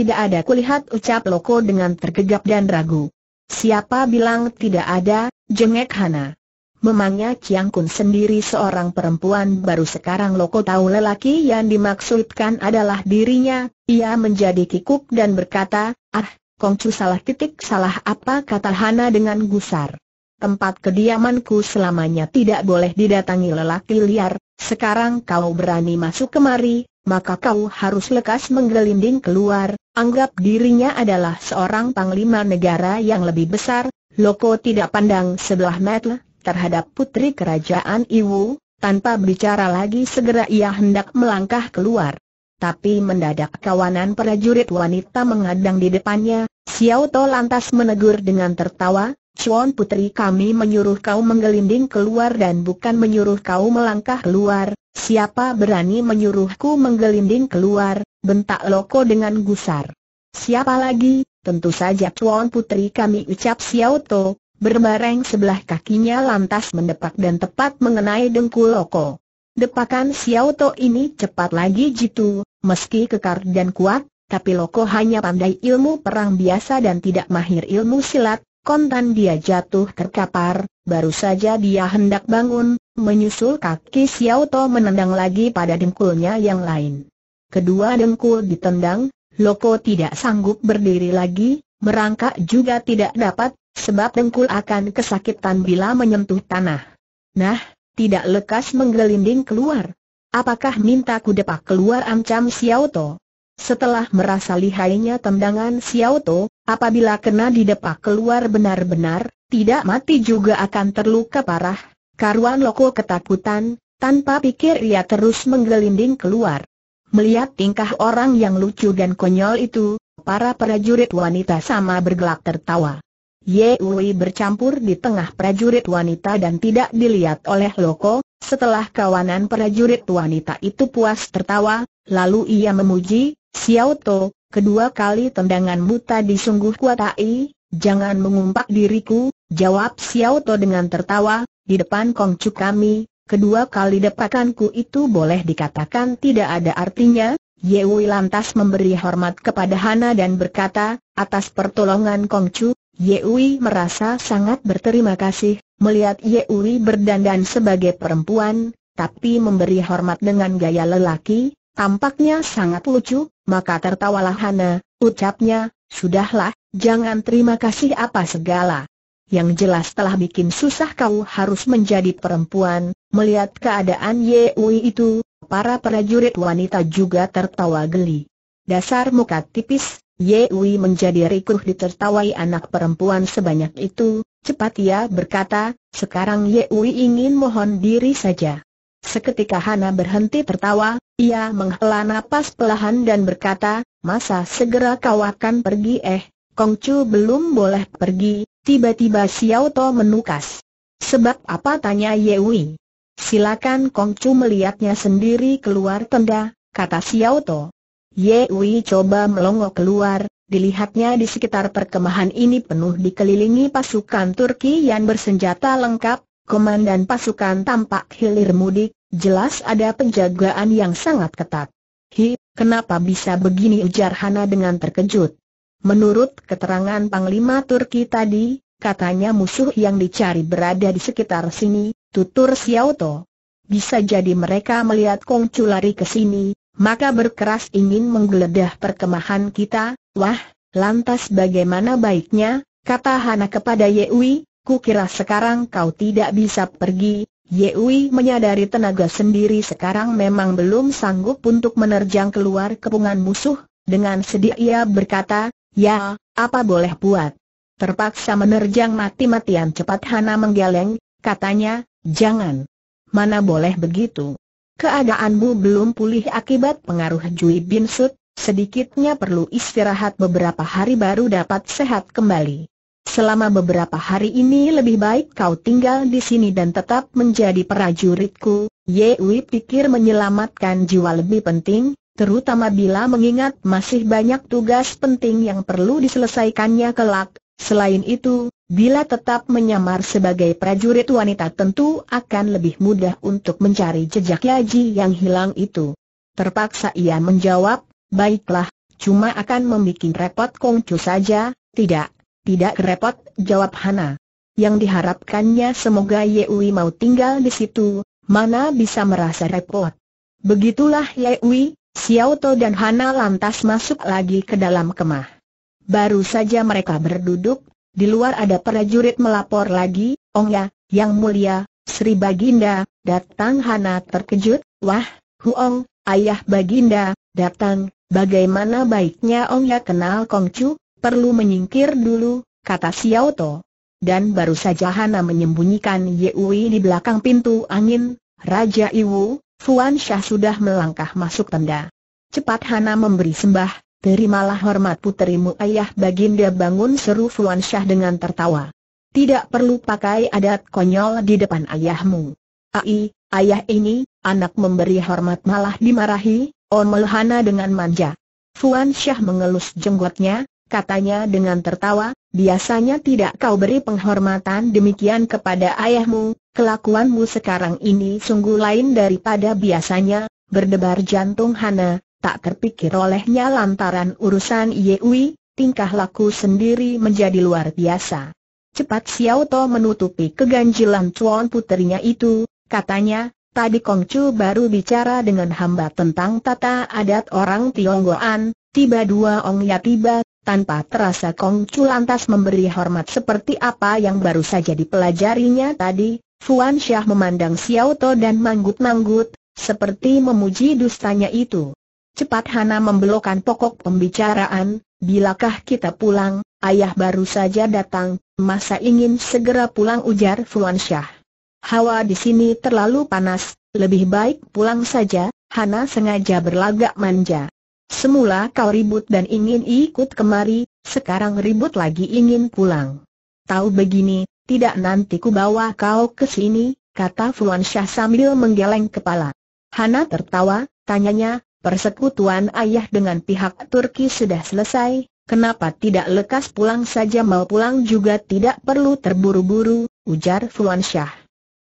ada kulihat," ucap Loko dengan tergagap dan ragu. "Siapa bilang tidak ada?" jengek Hanna. "Memangnya Chiang Kun sendiri seorang perempuan?" Baru sekarang Loko tahu lelaki yang dimaksudkan adalah dirinya. Ia menjadi kikuk dan berkata, "Ah, Kongcu salah titik salah apa, kata Hanna dengan gusar. Tempat kediamanku selamanya tidak boleh didatangi lelaki liar, sekarang kau berani masuk kemari, maka kau harus lekas menggelinding keluar, anggap dirinya adalah seorang panglima negara yang lebih besar, loko tidak pandang sebelah mata terhadap putri kerajaan Iwu. Tanpa berbicara lagi segera ia hendak melangkah keluar. Tapi mendadak kawanan prajurit wanita menghadang di depannya, Xiao Tou lantas menegur dengan tertawa, "Chuan putri kami menyuruh kau menggelinding keluar dan bukan menyuruh kau melangkah keluar. Siapa berani menyuruhku menggelinding keluar?" bentak loko dengan gusar. "Siapa lagi? Tentu saja Chuan putri kami," ucap Xiao Tou. Berbareng sebelah kakinya lantas mendepak dan tepat mengenai dengkul loko. Depakan Xiao Tou ini cepat lagi jitu, meski kekar dan kuat, tapi loko hanya pandai ilmu perang biasa dan tidak mahir ilmu silat. Kontan dia jatuh terkapar, baru saja dia hendak bangun, menyusul kaki Xiao Tou menendang lagi pada dengkulnya yang lain. Kedua dengkul ditendang, loko tidak sanggup berdiri lagi, merangkak juga tidak dapat, sebab dengkul akan kesakitan bila menyentuh tanah. "Nah, tidak lekas menggelinding keluar. Apakah minta ku depak keluar?" ancam Xiao Tou. Setelah merasa lihainya tendangan Xiao Tou, apabila kena didepak keluar benar-benar, tidak mati juga akan terluka parah. Karuan loko ketakutan, tanpa pikir ia terus menggelinding keluar. Melihat tingkah orang yang lucu dan konyol itu, para prajurit wanita sama bergelak tertawa. Yeui bercampur di tengah prajurit wanita dan tidak dilihat oleh loko. Setelah kawanan prajurit wanita itu puas tertawa, lalu ia memuji, "Xiao Tou, kedua kali tendanganmu tadi sungguh kuatai, jangan mengumpat diriku," jawab Xiao Tou dengan tertawa, "di depan kongcu kami, kedua kali depakanku itu boleh dikatakan tidak ada artinya." Yeui lantas memberi hormat kepada Hanna dan berkata, "Atas pertolongan kongcu." Yeui merasa sangat berterima kasih, melihat Yeui berdandan sebagai perempuan, tapi memberi hormat dengan gaya lelaki, tampaknya sangat lucu. Maka tertawalah Hanna, ucapnya, "Sudahlah, jangan terima kasih apa segala. Yang jelas telah bikin susah kau harus menjadi perempuan." Melihat keadaan Yeui itu, para prajurit wanita juga tertawa geli. "Dasar muka tipis." Yeui menjadi rikuh ditertawai anak perempuan sebanyak itu. Cepat ia berkata, "Sekarang Yeui ingin mohon diri saja." Seketika Hanna berhenti tertawa, ia menghela napas pelahan dan berkata, "Masa segera kau akan pergi? Kongcu belum boleh pergi." Tiba-tiba Xiao Tou menukas. "Sebab apa?" tanya Yeui. "Silakan kongcu melihatnya sendiri keluar tenda," kata Xiao Tou. Yeui coba melongo keluar, dilihatnya di sekitar perkemahan ini penuh dikelilingi pasukan Turki yang bersenjata lengkap. Komandan pasukan tampak hilir mudik, jelas ada penjagaan yang sangat ketat. "Hi, kenapa bisa begini?" ujar Hanna dengan terkejut. "Menurut keterangan Panglima Turki tadi, katanya musuh yang dicari berada di sekitar sini," tutur Xiao Tou. "Bisa jadi mereka melihat kongcu lari ke sini, maka berkeras ingin menggeledah perkemahan kita." "Wah, lantas bagaimana baiknya?" kata Hanna kepada Yeui. "Kukira sekarang kau tidak bisa pergi." Yeui menyadari tenaga sendiri sekarang memang belum sanggup untuk menerjang keluar kepungan musuh. Dengan sedih ia berkata, "Ya, apa boleh buat. Terpaksa menerjang mati-matian." Cepat Hanna menggeleng, katanya, "Jangan. Mana boleh begitu. Keadaanmu belum pulih akibat pengaruh Jui Bin Sud, sedikitnya perlu istirahat beberapa hari baru dapat sehat kembali. Selama beberapa hari ini lebih baik kau tinggal di sini dan tetap menjadi prajuritku." Yeui pikir menyelamatkan jiwa lebih penting, terutama bila mengingat masih banyak tugas penting yang perlu diselesaikannya kelak. Selain itu, bila tetap menyamar sebagai prajurit wanita tentu akan lebih mudah untuk mencari jejak Yajie yang hilang itu. Terpaksa ia menjawab, "Baiklah, cuma akan membuat repot kongcu saja." "Tidak. Tidak repot," jawab Hanna. Yang diharapkannya semoga Yeui mau tinggal di situ, mana bisa merasa repot. Begitulah Yeui, Xiao Tou dan Hanna lantas masuk lagi ke dalam kemah. Baru saja mereka berduduk, di luar ada prajurit melapor lagi, "Oh ya, Yang Mulia, Sri Baginda, datang." Hanna terkejut, "Wah, Huong, ayah Baginda, datang, bagaimana baiknya Ong Ya kenal Kongcu, perlu menyingkir dulu," kata Xiao Tou. Dan baru saja Hanna menyembunyikan Yeui di belakang pintu angin, Raja Iwu, Fuansyah sudah melangkah masuk tenda. Cepat Hanna memberi sembah. "Terimalah hormat puterimu ayah Baginda." "Bangun," seru Fuansyah dengan tertawa. "Tidak perlu pakai adat konyol di depan ayahmu." "Ai, ayah ini, anak memberi hormat malah dimarahi," omel Hanna dengan manja. Fuansyah mengelus jenggotnya, katanya dengan tertawa, "Biasanya tidak kau beri penghormatan demikian kepada ayahmu, kelakuanmu sekarang ini sungguh lain daripada biasanya." Berdebar jantung Hanna. Tak terpikir olehnya lantaran urusan Yeui, tingkah laku sendiri menjadi luar biasa. Cepat Xiao Tou menutupi keganjilan cuan puterinya itu, katanya, "Tadi Kongcu baru bicara dengan hamba tentang tata adat orang Tionggoan, tiba dua Ong Ya tiba, tanpa terasa Kongcu lantas memberi hormat seperti apa yang baru saja dipelajarinya tadi." Fuansyah memandang Xiao Tou dan manggut-manggut, seperti memuji dustanya itu. Cepat Hanna membelokkan pokok pembicaraan, "Bilakah kita pulang? Ayah baru saja datang." "Masa ingin segera pulang?" ujar Fuansyah. "Hawa di sini terlalu panas, lebih baik pulang saja." Hanna sengaja berlagak manja. "Semula kau ribut dan ingin ikut kemari, sekarang ribut lagi ingin pulang. Tahu begini, tidak nanti ku bawa kau ke sini," kata Fuansyah sambil menggeleng kepala. Hanna tertawa, tanyanya, "Persekutuan ayah dengan pihak Turki sudah selesai, kenapa tidak lekas pulang saja?" "Mau pulang juga tidak perlu terburu-buru," ujar Fuansyah.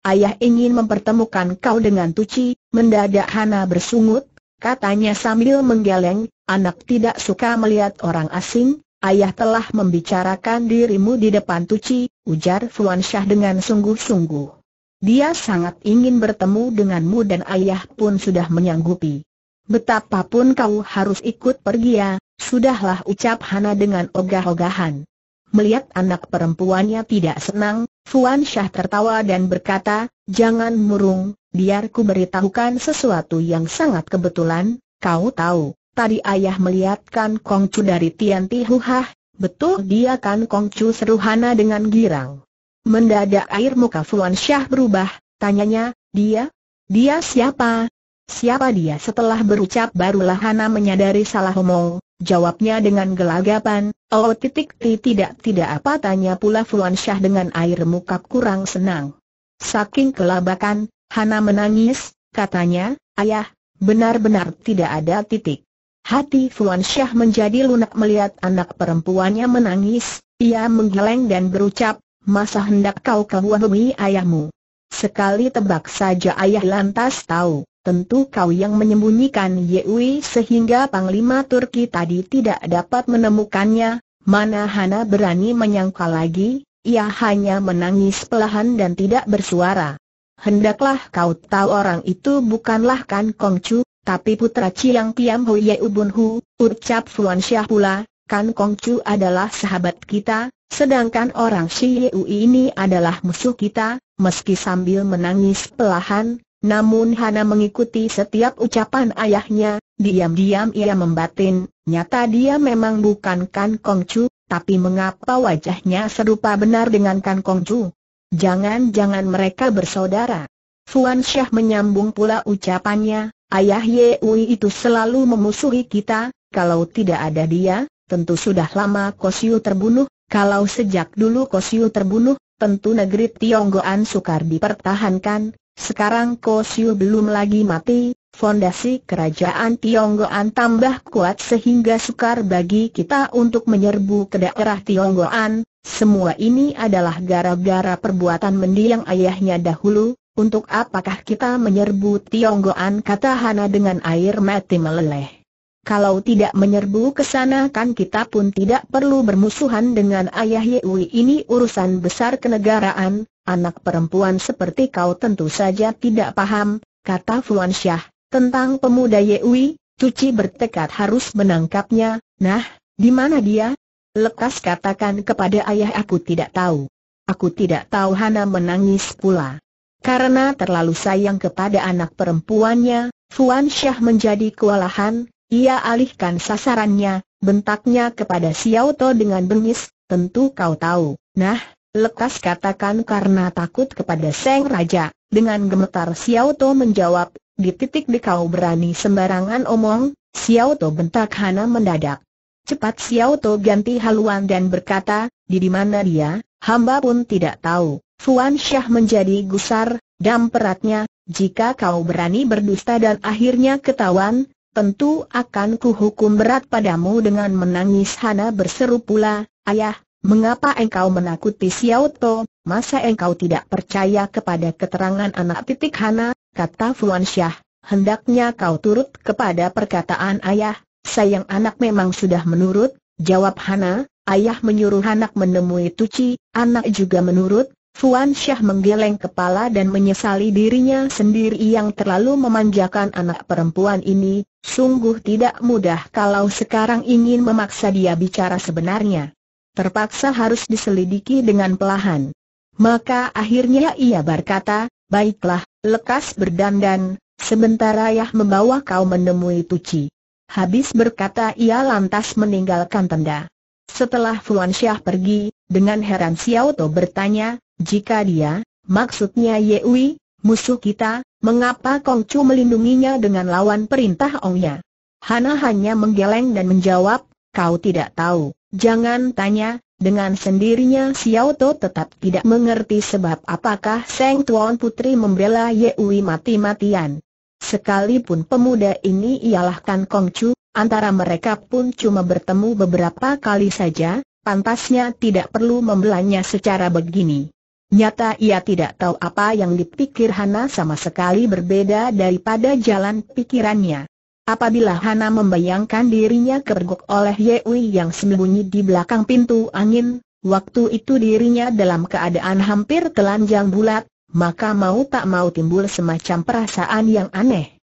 "Ayah ingin mempertemukan kau dengan Tucci." Mendadak Hanna bersungut, katanya sambil menggeleng, "Anak tidak suka melihat orang asing." "Ayah telah membicarakan dirimu di depan Tucci," ujar Fuansyah dengan sungguh-sungguh. "Dia sangat ingin bertemu denganmu dan ayah pun sudah menyanggupi." "Betapapun kau harus ikut pergi ya." "Sudahlah," ucap Hanna dengan ogah-ogahan. Melihat anak perempuannya tidak senang, Fuansyah tertawa dan berkata, "Jangan murung, biar ku beritahukan sesuatu yang sangat kebetulan. Kau tahu, tadi ayah melihat Kan Kongcu dari Tian Ti." "Huhah, betul dia Kan Kongcu," seru Hanna dengan girang. Mendadak air muka Fuansyah berubah, tanyanya, Dia siapa? "Siapa dia?" Setelah berucap barulah Hanna menyadari salah omong. Jawabnya dengan gelagapan, "Oh tidak apa?" tanya pula Fuansyah dengan air muka kurang senang. Saking kelabakan, Hanna menangis, katanya, "Ayah, benar-benar tidak ada titik." Hati Fuansyah menjadi lunak melihat anak perempuannya menangis. Ia menggeleng dan berucap, "Masa hendak kau kawin ayahmu? Sekali tebak saja ayah lantas tahu. Tentu kau yang menyembunyikan Yeui sehingga Panglima Turki tadi tidak dapat menemukannya." Mana Hanna berani menyangka lagi, ia hanya menangis perlahan dan tidak bersuara. "Hendaklah kau tahu orang itu bukanlah Kan Kongcu, tapi putra Chiang Piam Hui Ye Bun Hu," ucap Fuansyah pula, "Kan Kongcu adalah sahabat kita, sedangkan orang si Yeui ini adalah musuh kita." Meski sambil menangis perlahan, namun Hanna mengikuti setiap ucapan ayahnya. Diam-diam ia membatin, nyata dia memang bukan Kan Kongcu, tapi mengapa wajahnya serupa benar dengan Kan Kongcu? Jangan-jangan mereka bersaudara. Fuansyah menyambung pula ucapannya, "Ayah Yeui itu selalu memusuhi kita. Kalau tidak ada dia, tentu sudah lama Kosiu terbunuh. Kalau sejak dulu Kosiu terbunuh, tentu negeri Tionggoan sukar dipertahankan. Sekarang Kosiu belum lagi mati, fondasi kerajaan Tionggoan tambah kuat sehingga sukar bagi kita untuk menyerbu ke daerah Tionggoan. Semua ini adalah gara-gara perbuatan mendiang ayahnya dahulu. Untuk apakah kita menyerbu Tionggoan?" kata Hanna dengan air mata meleleh. "Kalau tidak menyerbu ke sana kan kita pun tidak perlu bermusuhan dengan ayah Yeui ini. Urusan besar kenegaraan. Anak perempuan seperti kau tentu saja tidak paham," kata Fuansyah, "tentang pemuda Yeui. Tucci bertekad harus menangkapnya." "Nah, di mana dia?" lekas katakan kepada ayah aku tidak tahu. Aku tidak tahu. Hanna menangis pula. Karena terlalu sayang kepada anak perempuannya, Fuansyah menjadi kewalahan. Ia alihkan sasarannya, bentaknya kepada Xiao Tou dengan bengis, tentu kau tahu. Nah, lekas katakan karena takut kepada Seng Raja. Dengan gemetar Xiao Tou menjawab, di titik di kau berani sembarangan omong, Xiao Tou, bentak Hanna mendadak. Cepat Xiao Tou ganti haluan dan berkata, di mana dia, hamba pun tidak tahu. Fuansyah menjadi gusar, dam peratnya, jika kau berani berdusta dan akhirnya ketahuan, tentu akan kuhukum berat padamu. Dengan menangis Hanna berseru pula, ayah, mengapa engkau menakuti Xiao Tou? Masa engkau tidak percaya kepada keterangan anak? Hanna, kata Fuansyah, hendaknya kau turut kepada perkataan ayah. Sayang anak memang sudah menurut, jawab Hanna. Ayah menyuruh anak menemui Tucci, anak juga menurut. Fuansyah menggeleng kepala dan menyesali dirinya sendiri yang terlalu memanjakan anak perempuan ini. Sungguh tidak mudah kalau sekarang ingin memaksa dia bicara sebenarnya. Terpaksa harus diselidiki dengan perlahan. Maka akhirnya ia berkata, baiklah, lekas berdandan, sebentar ayah membawa kau menemui Tucci. Habis berkata ia lantas meninggalkan tenda. Setelah Fuansyah pergi, dengan heran Xiao Tou bertanya, jika dia, maksudnya Yeui, musuh kita, mengapa Kongcu melindunginya dengan lawan perintah Ongnya? Hanna hanya menggeleng dan menjawab, kau tidak tahu, jangan tanya. Dengan sendirinya Xiao Tou tetap tidak mengerti sebab apakah Seng Tuan Putri membela Yeui mati-matian. Sekalipun pemuda ini ialah Kan Kongcu, antara mereka pun cuma bertemu beberapa kali saja, pantasnya tidak perlu membelanya secara begini. Nyata ia tidak tahu apa yang dipikir Hanna, sama sekali berbeda daripada jalan pikirannya. Apabila Hanna membayangkan dirinya kepergok oleh Yeui yang sembunyi di belakang pintu angin, waktu itu dirinya dalam keadaan hampir telanjang bulat, maka mau tak mau timbul semacam perasaan yang aneh.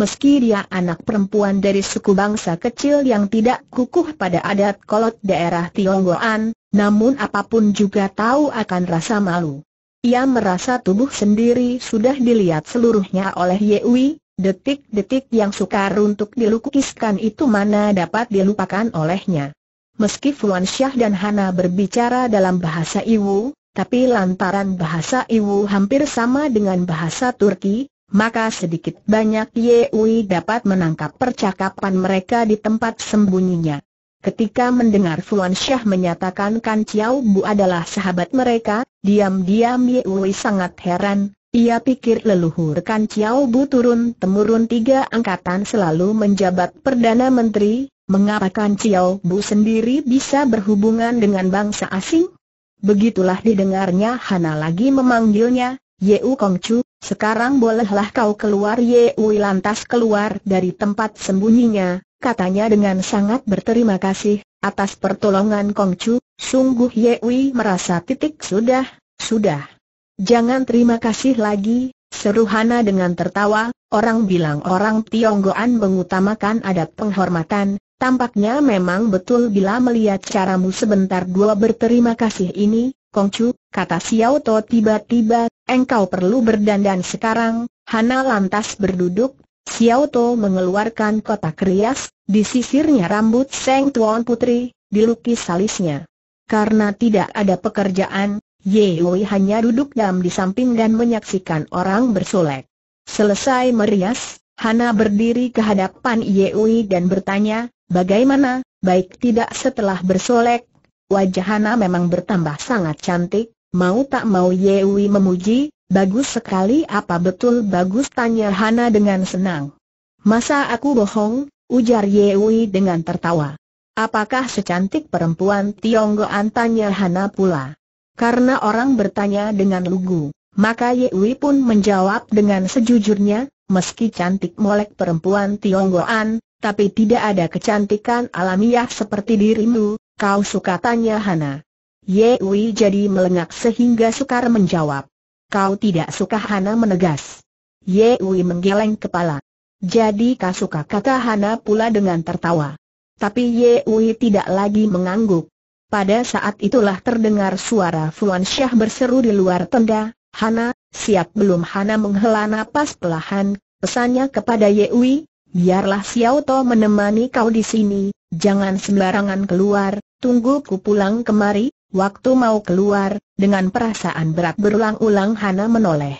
Meski dia anak perempuan dari suku bangsa kecil yang tidak kukuh pada adat kolot daerah Tionghoan, namun apapun juga tahu akan rasa malu. Ia merasa tubuh sendiri sudah dilihat seluruhnya oleh Yeui. Detik-detik yang sukar untuk dilukiskan itu mana dapat dilupakan olehnya. Meski Fuansyah dan Hanna berbicara dalam bahasa Iwu, tapi lantaran bahasa Iwu hampir sama dengan bahasa Turki, maka sedikit banyak Yeui dapat menangkap percakapan mereka di tempat sembunyinya. Ketika mendengar Fuansyah menyatakan Kan Chiaubu adalah sahabat mereka, diam-diam Yeui sangat heran. Ia pikir leluhur Kan Chiaubu turun-temurun tiga angkatan selalu menjabat Perdana Menteri, mengapa Kan Chiaubu sendiri bisa berhubungan dengan bangsa asing? Begitulah didengarnya Hanna lagi memanggilnya, Yeui Kongcu, sekarang bolehlah kau keluar. Yeui lantas keluar dari tempat sembunyinya, katanya dengan sangat berterima kasih atas pertolongan Kongcu. Sungguh Yeui merasa sudah. Jangan terima kasih lagi, seru Hanna dengan tertawa, orang bilang orang Tionghoan mengutamakan adat penghormatan, tampaknya memang betul bila melihat caramu sebentar dua berterima kasih ini, Kongcu, kata Xiao Tou tiba-tiba, engkau perlu berdandan sekarang. Hanna lantas berduduk, Xiao Tou mengeluarkan kotak rias, disisirnya rambut Seng Tuan Putri, dilukis alisnya. Karena tidak ada pekerjaan, Yeui hanya duduk diam di samping dan menyaksikan orang bersolek. Selesai merias, Hanna berdiri ke hadapan Yeui dan bertanya, bagaimana, baik tidak setelah bersolek? Wajah Hanna memang bertambah sangat cantik, mau tak mau Yeui memuji, bagus sekali. Apa betul bagus, tanya Hanna dengan senang. Masa aku bohong, ujar Yeui dengan tertawa. Apakah secantik perempuan Tionghoan, tanya Hanna pula. Karena orang bertanya dengan lugu, maka Yeui pun menjawab dengan sejujurnya, meski cantik molek perempuan Tionghoan, tapi tidak ada kecantikan alamiah seperti dirimu. Kau suka, tanya Hanna. Yeui jadi melengak sehingga sukar menjawab. Kau tidak suka, Hanna menegas. Yeui menggeleng kepala. Jadi kau suka, kata Hanna pula dengan tertawa. Tapi Yeui tidak lagi mengangguk. Pada saat itulah terdengar suara Fuansyah berseru di luar tenda, "Hanna, siap belum?" Hanna menghela napas pelahan, pesannya kepada Yeui, "Biarlah Xiao Tou menemani kau di sini, jangan sembarangan keluar, tunggu ku pulang kemari." Waktu mau keluar, dengan perasaan berat berulang-ulang Hanna menoleh.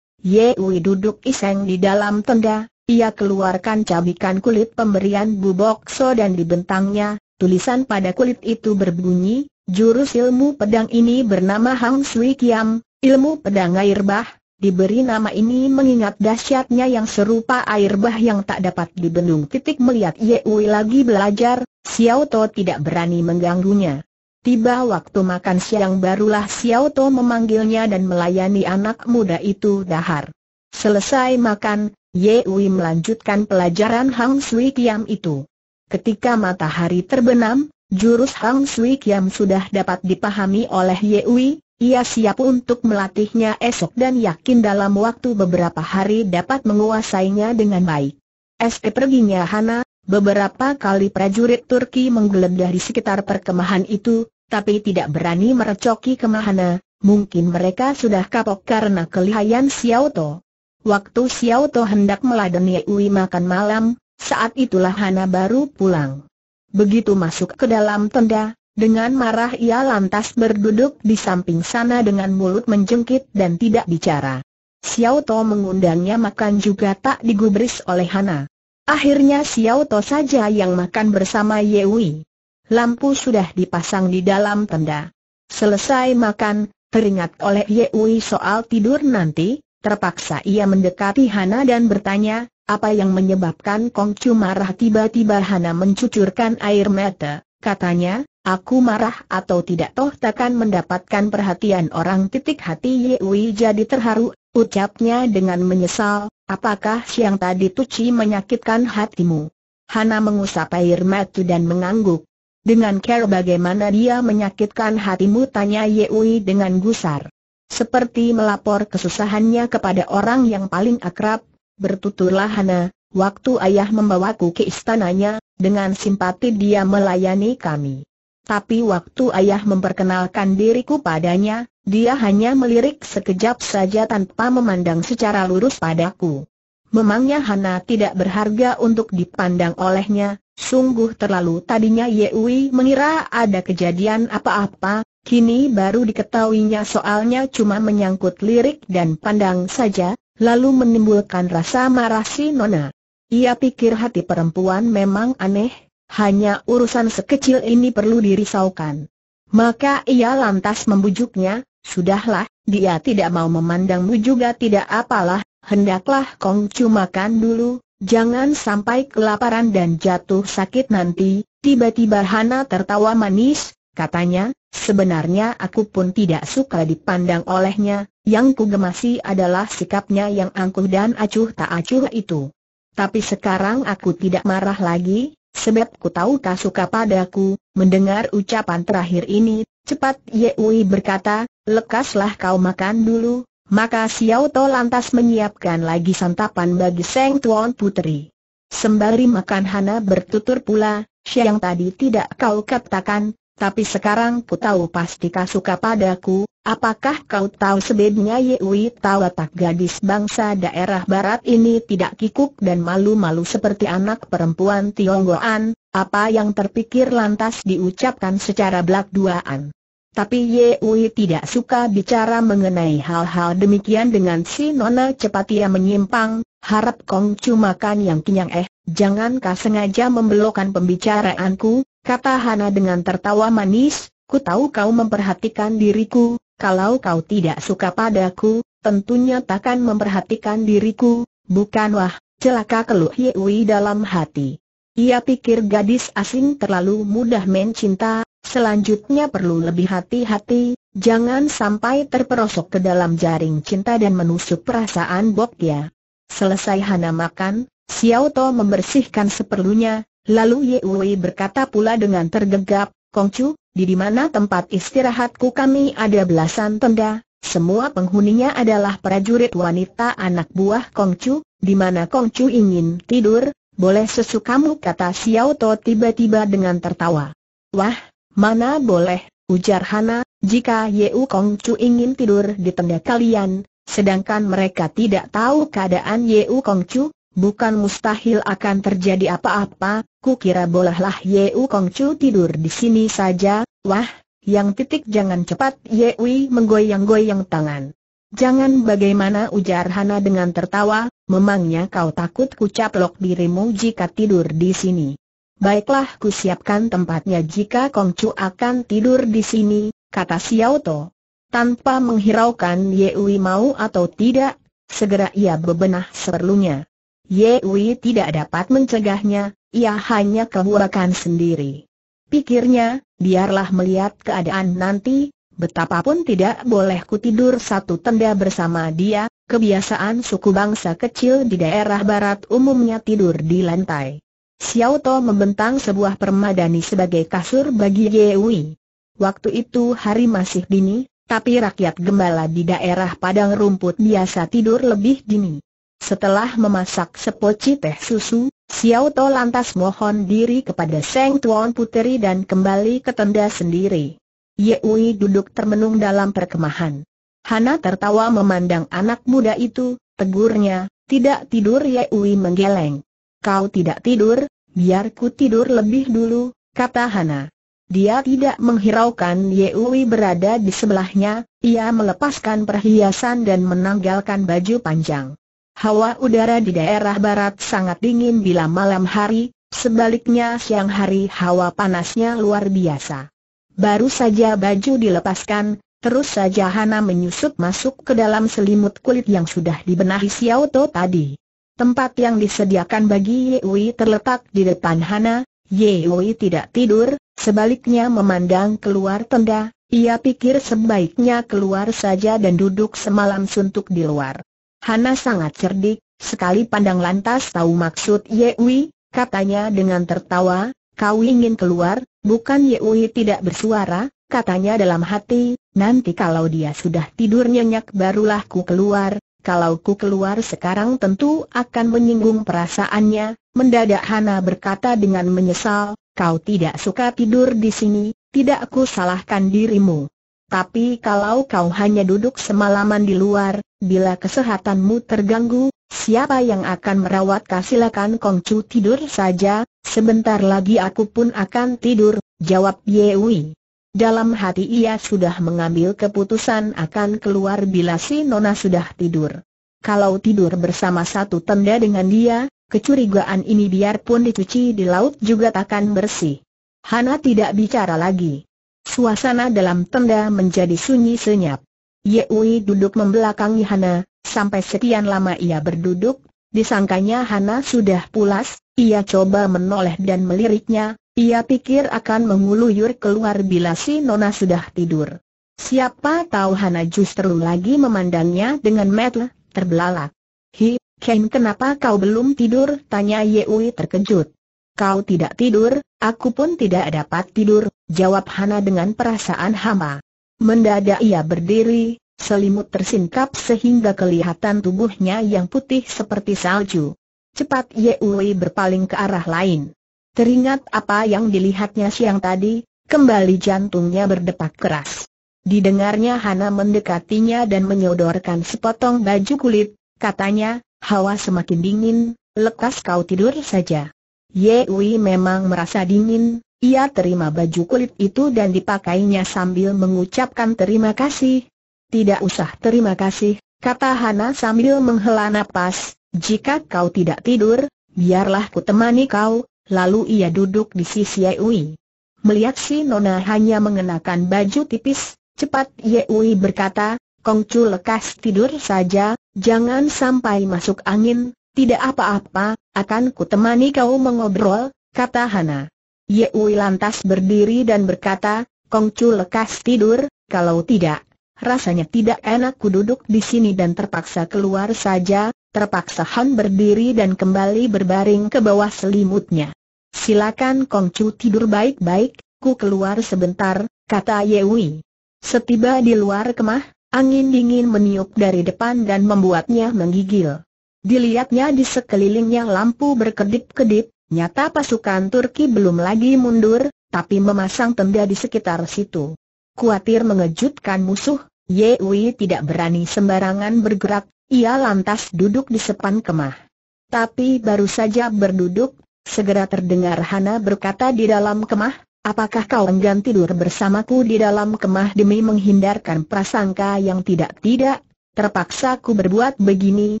Yeui duduk iseng di dalam tenda, ia keluarkan cabikan kulit pemberian Bubokso dan dibentangnya. Tulisan pada kulit itu berbunyi, "Jurus ilmu pedang ini bernama Hang Sui Qiang, ilmu pedang air bah." Diberi nama ini mengingat dahsyatnya yang serupa air bah yang tak dapat dibendung. Melihat Yeui lagi belajar, Xiao Tou tidak berani mengganggunya. Tiba waktu makan siang barulah Xiao Tou memanggilnya dan melayani anak muda itu dahar. Selesai makan, Yeui melanjutkan pelajaran Hang Sui Qiang itu. Ketika matahari terbenam, jurus Hang Sui Qiang sudah dapat dipahami oleh Yeui. Ia siap untuk melatihnya esok dan yakin dalam waktu beberapa hari dapat menguasainya dengan baik. Esok perginya Hanna, beberapa kali prajurit Turki menggeledah di sekitar perkemahan itu, tapi tidak berani merecoki kemahana. Mungkin mereka sudah kapok karena kelihayan Xiao Tou. Waktu Xiao Tou hendak meladeni Yeui makan malam, saat itulah Hanna baru pulang. Begitu masuk ke dalam tenda, dengan marah ia lantas berduduk di samping sana dengan mulut menjengkit dan tidak bicara. Xiao Tou mengundangnya makan juga tak digubris oleh Hanna. Akhirnya Xiao Tou saja yang makan bersama Yeui. Lampu sudah dipasang di dalam tenda. Selesai makan, teringat oleh Yeui soal tidur nanti, terpaksa ia mendekati Hanna dan bertanya, "Apa yang menyebabkan Kongcu marah?" Tiba-tiba Hanna mencucurkan air mata. Katanya, "Aku marah atau tidak toh takkan mendapatkan perhatian orang." Hati Yeui jadi terharu, ucapnya dengan menyesal, "Apakah siang tadi Tucci menyakitkan hatimu?" Hanna mengusap air mata dan mengangguk. "Dengan cara bagaimana dia menyakitkan hatimu?" tanya Yeui dengan gusar. Seperti melapor kesusahannya kepada orang yang paling akrab. Bertuturlah Hanna, "Waktu ayah membawaku ke istananya, dengan simpati dia melayani kami. Tapi waktu ayah memperkenalkan diriku padanya, dia hanya melirik sekejap saja tanpa memandang secara lurus padaku. Memangnya Hanna tidak berharga untuk dipandang olehnya?" Sungguh terlalu, tadinya Yeui mengira ada kejadian apa-apa, kini baru diketahuinya soalnya cuma menyangkut lirik dan pandang saja. Lalu menimbulkan rasa marah si nona. Ia pikir hati perempuan memang aneh, hanya urusan sekecil ini perlu dirisaukan. Maka ia lantas membujuknya, "Sudahlah, dia tidak mau memandangmu juga tidak apalah, hendaklah Kongcu makan dulu, jangan sampai kelaparan dan jatuh sakit nanti." Tiba-tiba Hanna tertawa manis, katanya, "Sebenarnya aku pun tidak suka dipandang olehnya. Yang kugemasi adalah sikapnya yang angkuh dan acuh tak acuh itu. Tapi sekarang aku tidak marah lagi, sebab ku tahu kau suka padaku." Mendengar ucapan terakhir ini, cepat Yeui berkata, "Lekaslah kau makan dulu." Maka Xiao Tou lantas menyiapkan lagi santapan bagi Seng Tuan Putri. Sembari makan Hanna bertutur pula, "Siang tadi tidak kau katakan, tapi sekarang ku tahu pasti kau suka padaku. Apakah kau tahu sebabnya?" Yeui tahu tak gadis bangsa daerah barat ini tidak kikuk dan malu-malu seperti anak perempuan Tionghoan. Apa yang terpikir lantas diucapkan secara belak-duaan. Tapi Yeui tidak suka bicara mengenai hal-hal demikian dengan si nona. Cepat ia menyimpang, "Harap Kongcu makan yang kenyang. Jangan kau sengaja membelokkan pembicaraanku," kata Hanna dengan tertawa manis, "Ku tahu kau memperhatikan diriku. Kalau kau tidak suka padaku, tentunya takkan memperhatikan diriku, bukan?" "Wah, celaka," keluh Yeui dalam hati. Ia pikir gadis asing terlalu mudah mencinta, selanjutnya perlu lebih hati-hati, jangan sampai terperosok ke dalam jaring cinta dan menusuk perasaan bokya. Selesai Hanna makan, Xiao Tou membersihkan seperlunya. Lalu Yeui berkata pula dengan tergegap, "Kongcu, di mana tempat istirahatku?" "Kami ada belasan tenda, semua penghuninya adalah prajurit wanita anak buah Kongcu. Di mana Kongcu ingin tidur, boleh sesukamu," kata Xiao Tou tiba-tiba dengan tertawa. "Wah, Mana boleh, ujar Hanna, jika Yeui Kongcu ingin tidur di tenda kalian, sedangkan mereka tidak tahu keadaan Yeui Kongcu, bukan mustahil akan terjadi apa-apa. Kukira bolehlah Yeui Kongcu tidur di sini saja. Wah, yang titik jangan cepat. Yeui menggoyang-goyang tangan. Jangan bagaimana, ujar Hanna dengan tertawa. Memangnya kau takut kucaplok dirimu jika tidur di sini? Baiklah, kusiapkan tempatnya jika Kongcu akan tidur di sini, kata Xiao Tou. Tanpa menghiraukan Yeui mau atau tidak, segera ia bebenah seperlunya. Yeui tidak dapat mencegahnya, ia hanya kebuakan sendiri. Pikirnya, biarlah melihat keadaan nanti, betapapun tidak boleh ku tidur satu tenda bersama dia. Kebiasaan suku bangsa kecil di daerah barat umumnya tidur di lantai. Xiao Tou membentang sebuah permadani sebagai kasur bagi Yeui. Waktu itu hari masih dini, tapi rakyat gembala di daerah padang rumput biasa tidur lebih dini. Setelah memasak sepoci teh susu, Xiao Tou lantas mohon diri kepada Seng Tuan Puteri dan kembali ke tenda sendiri. Yeui duduk termenung dalam perkemahan. Hanna tertawa memandang anak muda itu, tegurnya, tidak tidur. Yeui menggeleng. Kau tidak tidur, biar ku tidur lebih dulu, kata Hanna. Dia tidak menghiraukan Yeui berada di sebelahnya, ia melepaskan perhiasan dan menanggalkan baju panjang. Hawa udara di daerah barat sangat dingin bila malam hari, sebaliknya siang hari hawa panasnya luar biasa. Baru saja baju dilepaskan, terus saja Hanna menyusup masuk ke dalam selimut kulit yang sudah dibenahi Xiao Tou tadi. Tempat yang disediakan bagi Yeui terletak di depan Hanna. Yeui tidak tidur, sebaliknya memandang keluar tenda. Ia pikir sebaiknya keluar saja dan duduk semalam suntuk di luar. Hanna sangat cerdik, sekali pandang lantas tahu maksud Yeui. Katanya dengan tertawa, "Kau ingin keluar, bukan?" Yeui tidak bersuara. Katanya dalam hati, nanti kalau dia sudah tidur nyenyak barulah ku keluar. Kalau ku keluar sekarang tentu akan menyinggung perasaannya. Mendadak Hanna berkata dengan menyesal, kau tidak suka tidur di sini, tidak ku salahkan dirimu. Tapi kalau kau hanya duduk semalaman di luar, bila kesehatanmu terganggu, siapa yang akan merawat? Silakan Kongcu tidur saja, sebentar lagi aku pun akan tidur, jawab Yeui. Dalam hati ia sudah mengambil keputusan akan keluar bila si nona sudah tidur. Kalau tidur bersama satu tenda dengan dia, kecurigaan ini biarpun dicuci di laut juga takkan bersih. Hanna tidak bicara lagi. Suasana dalam tenda menjadi sunyi senyap. Yeui duduk membelakangi Hanna, sampai sekian lama ia berduduk, disangkanya Hanna sudah pulas, ia coba menoleh dan meliriknya. Ia pikir akan menguluyur keluar bila si nona sudah tidur. Siapa tahu Hanna justru lagi memandangnya dengan mata terbelalak. Hi, Ken, kenapa kau belum tidur? Tanya Yeui terkejut. Kau tidak tidur, aku pun tidak dapat tidur, jawab Hanna dengan perasaan hama. Mendadak ia berdiri, selimut tersingkap sehingga kelihatan tubuhnya yang putih seperti salju. Cepat Yeui berpaling ke arah lain. Teringat apa yang dilihatnya siang tadi, kembali jantungnya berdetak keras. Didengarnya Hanna mendekatinya dan menyodorkan sepotong baju kulit, katanya, hawa semakin dingin, lekas kau tidur saja. Yeui memang merasa dingin, ia terima baju kulit itu dan dipakainya sambil mengucapkan terima kasih. Tidak usah terima kasih, kata Hanna sambil menghela napas, jika kau tidak tidur, biarlah ku temani kau. Lalu ia duduk di sisi Yeui. Melihat si nona hanya mengenakan baju tipis, cepat Yeui berkata, Kongcu lekas tidur saja, jangan sampai masuk angin. Tidak apa-apa, akan ku temani kau mengobrol, kata Hanna. Yeui lantas berdiri dan berkata, Kongcu lekas tidur, kalau tidak, rasanya tidak enak ku duduk di sini dan terpaksa keluar saja. Terpaksa Han berdiri dan kembali berbaring ke bawah selimutnya. Silakan Kongcu tidur baik-baik, ku keluar sebentar, kata Yeui. Setiba di luar kemah, angin dingin meniup dari depan dan membuatnya menggigil. Dilihatnya di sekelilingnya lampu berkedip-kedip, nyata pasukan Turki belum lagi mundur, tapi memasang tenda di sekitar situ. Kuatir mengejutkan musuh, Yeui tidak berani sembarangan bergerak, ia lantas duduk di sepan kemah. Tapi baru saja berduduk, segera terdengar Hanna berkata di dalam kemah, "Apakah kau enggan tidur bersamaku di dalam kemah?" Demi menghindarkan prasangka yang tidak-tidak, terpaksa ku berbuat begini,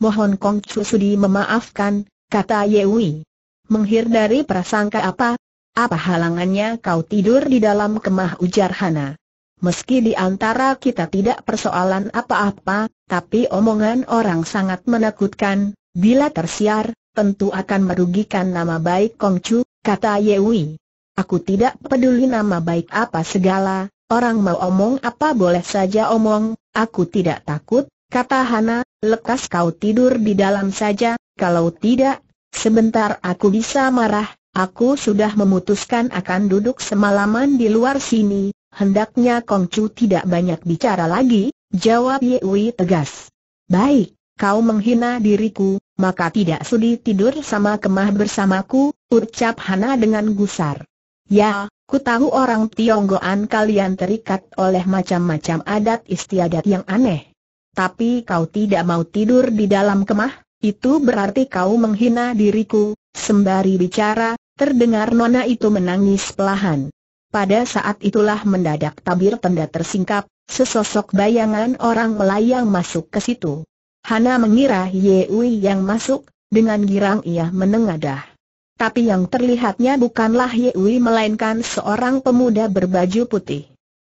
mohon Kongcu sudi memaafkan, kata Yeui. Menghir dari prasangka apa? Apa halangannya kau tidur di dalam kemah, ujar Hanna. Meski di antara kita tidak persoalan apa-apa, tapi omongan orang sangat menakutkan, bila tersiar, tentu akan merugikan nama baik Kongcu, kata Yeui. Aku tidak peduli nama baik apa segala, orang mau omong apa boleh saja omong, aku tidak takut, kata Hanna, lekas kau tidur di dalam saja, kalau tidak, sebentar aku bisa marah, aku sudah memutuskan akan duduk semalaman di luar sini, hendaknya Kongcu tidak banyak bicara lagi, jawab Yeui tegas. Baik, kau menghina diriku, maka tidak sudi tidur sama kemah bersamaku, ucap Hanna dengan gusar. Ya, ku tahu orang Tionggoan kalian terikat oleh macam-macam adat istiadat yang aneh. Tapi kau tidak mau tidur di dalam kemah, itu berarti kau menghina diriku. Sembari bicara, terdengar nona itu menangis perlahan. Pada saat itulah mendadak tabir tenda tersingkap, sesosok bayangan orang melayang masuk ke situ. Hanna mengira Yeui yang masuk, dengan girang ia menengadah. Tapi yang terlihatnya bukanlah Yeui melainkan seorang pemuda berbaju putih.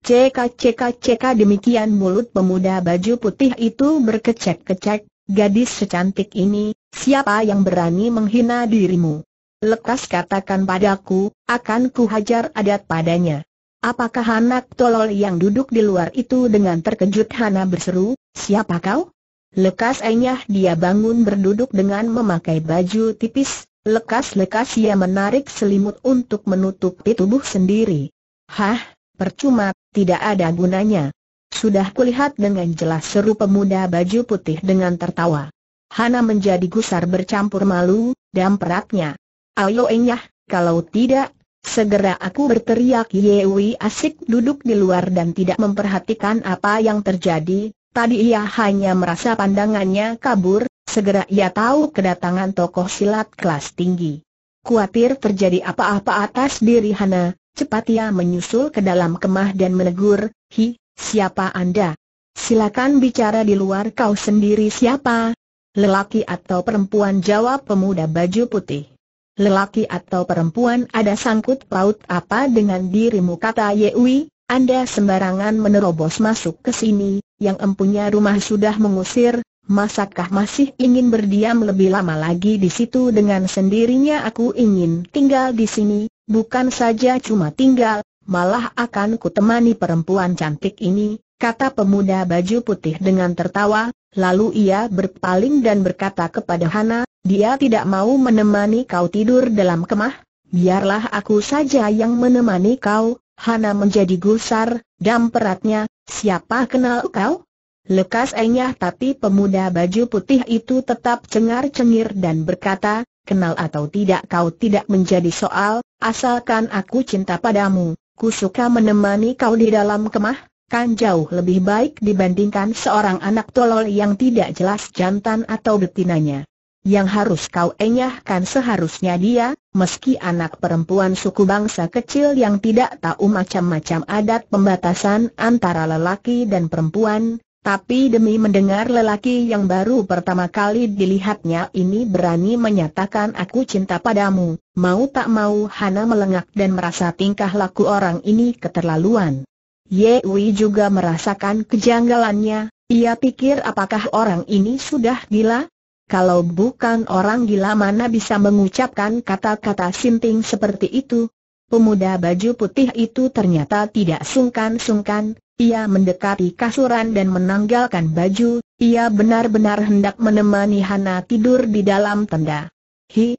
Cekak-cekak-cekak, demikian mulut pemuda baju putih itu berkecek-kecek. Gadis secantik ini, siapa yang berani menghina dirimu? Lekas katakan padaku, akan kuhajar adat padanya. Apakah anak tolol yang duduk di luar itu? Dengan terkejut Hanna berseru, siapa kau? Lekas enyah dia bangun berduduk dengan memakai baju tipis. Lekas-lekas ia menarik selimut untuk menutupi tubuh sendiri. Hah, percuma, tidak ada gunanya. Sudah kulihat dengan jelas, seru pemuda baju putih dengan tertawa. Hanna menjadi gusar bercampur malu, dan peratnya. Ayo enyah, kalau tidak, segera aku berteriak. Yewi asik duduk di luar dan tidak memperhatikan apa yang terjadi. Tadi ia hanya merasa pandangannya kabur. Segera ia tahu kedatangan tokoh silat kelas tinggi. Kuatir terjadi apa-apa atas diri Hanna, cepat ia menyusul ke dalam kemah dan menegur, "Hi, siapa Anda? Silakan bicara di luar." "Kau sendiri siapa? Lelaki atau perempuan?" jawab pemuda baju putih. "Lelaki atau perempuan, ada sangkut paut apa dengan dirimu?" kata Yewi. "Anda sembarangan menerobos masuk ke sini, yang empunya rumah sudah mengusir. Masakah masih ingin berdiam lebih lama lagi di situ dengan sendirinya?" "Aku ingin tinggal di sini, bukan saja cuma tinggal, malah akan kutemani perempuan cantik ini," kata pemuda baju putih dengan tertawa. Lalu ia berpaling dan berkata kepada Hanna, "Dia tidak mau menemani kau tidur dalam kemah, biarlah aku saja yang menemani kau." Hanna menjadi gusar, dan peratnya, "Siapa kenal kau?" Lekas enyah, tapi pemuda baju putih itu tetap cengar-cengir dan berkata, "Kenal atau tidak kau tidak menjadi soal, asalkan aku cinta padamu, ku suka menemani kau di dalam kemah, kan jauh lebih baik dibandingkan seorang anak tolol yang tidak jelas jantan atau betinanya. Yang harus kau enyahkan seharusnya dia, meski anak perempuan suku bangsa kecil yang tidak tahu macam-macam adat pembatasan antara lelaki dan perempuan. Tapi demi mendengar lelaki yang baru pertama kali dilihatnya ini berani menyatakan aku cinta padamu." Mau tak mau Hanna melengak dan merasa tingkah laku orang ini keterlaluan. Yewi juga merasakan kejanggalannya, ia pikir apakah orang ini sudah gila? Kalau bukan orang gila mana bisa mengucapkan kata-kata sinting seperti itu? Pemuda baju putih itu ternyata tidak sungkan-sungkan. Ia mendekati kasuran dan menanggalkan baju, ia benar-benar hendak menemani Hanna tidur di dalam tenda. Hi,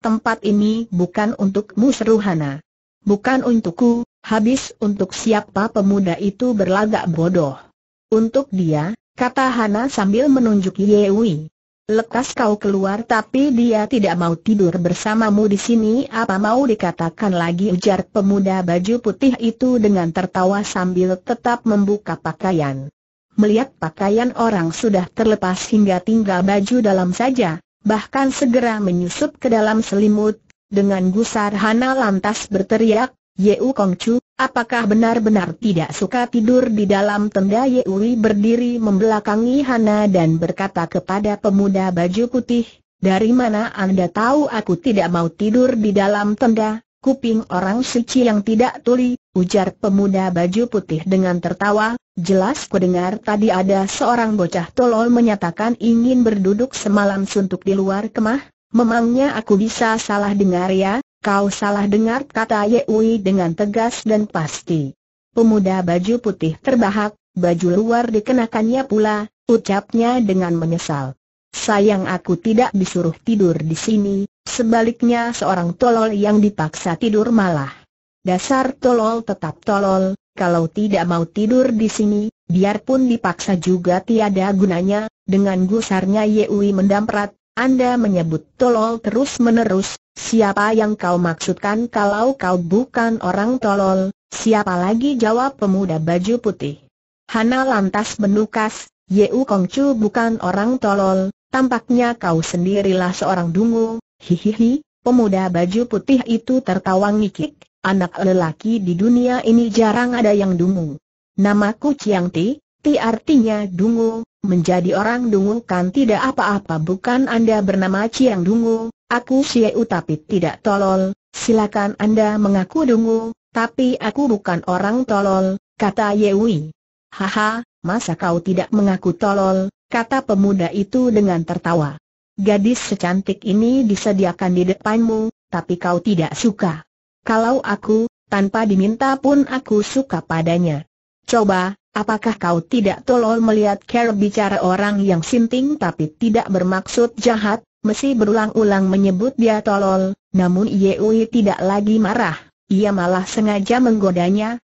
tempat ini bukan untukmu, seru Hanna. Bukan untukku, habis untuk siapa? Pemuda itu berlagak bodoh. Untuk dia, kata Hanna sambil menunjuk Yewi. lekas kau keluar." "Tapi dia tidak mau tidur bersamamu di sini." "Apa mau dikatakan lagi?" ujar pemuda baju putih itu dengan tertawa sambil tetap membuka pakaian. Melihat pakaian orang sudah terlepas hingga tinggal baju dalam saja, bahkan segera menyusup ke dalam selimut. Dengan gusar Hanna lantas berteriak, "Yeu Kongcu, apakah benar-benar tidak suka tidur di dalam tenda?" Yeui berdiri membelakangi Hanna dan berkata kepada pemuda baju putih, "Dari mana Anda tahu aku tidak mau tidur di dalam tenda?" "Kuping orang suci yang tidak tuli," ujar pemuda baju putih dengan tertawa, "jelas kudengar tadi ada seorang bocah tolol menyatakan ingin berduduk semalam suntuk di luar kemah. Memangnya aku bisa salah dengar ya?" "Kau salah dengar," kata Yeui dengan tegas dan pasti. Pemuda baju putih terbahak, baju luar dikenakannya pula, ucapnya dengan menyesal. "Sayang aku tidak disuruh tidur di sini, sebaliknya seorang tolol yang dipaksa tidur malah." "Dasar tolol tetap tolol, kalau tidak mau tidur di sini, biarpun dipaksa juga tiada gunanya." Dengan gusarnya Yeui mendamprat, "Anda menyebut tolol terus-menerus, siapa yang kau maksudkan? Kalau kau bukan orang tolol, siapa lagi?" jawab pemuda baju putih. Hanna lantas menukas, "Yeu Kongcu bukan orang tolol, tampaknya kau sendirilah seorang dungu." "Hihihi," pemuda baju putih itu tertawa ngikik, "anak lelaki di dunia ini jarang ada yang dungu. Namaku Chiang Ti, Ti artinya dungu. Menjadi orang dungu kan tidak apa-apa." "Bukan, Anda bernama Chiang Dungu, aku Xiao tapi tidak tolol. Silakan Anda mengaku dungu, tapi aku bukan orang tolol," kata Yeui. "Haha, masa kau tidak mengaku tolol?" kata pemuda itu dengan tertawa. "Gadis secantik ini disediakan di depanmu, tapi kau tidak suka. Kalau aku, tanpa diminta pun aku suka padanya. Coba, apakah kau tidak tolol melihat cara bicara orang yang sinting tapi tidak bermaksud jahat?" Mesti berulang-ulang menyebut dia tolol, namun Yeui tidak lagi marah, ia malah sengaja menggodanya.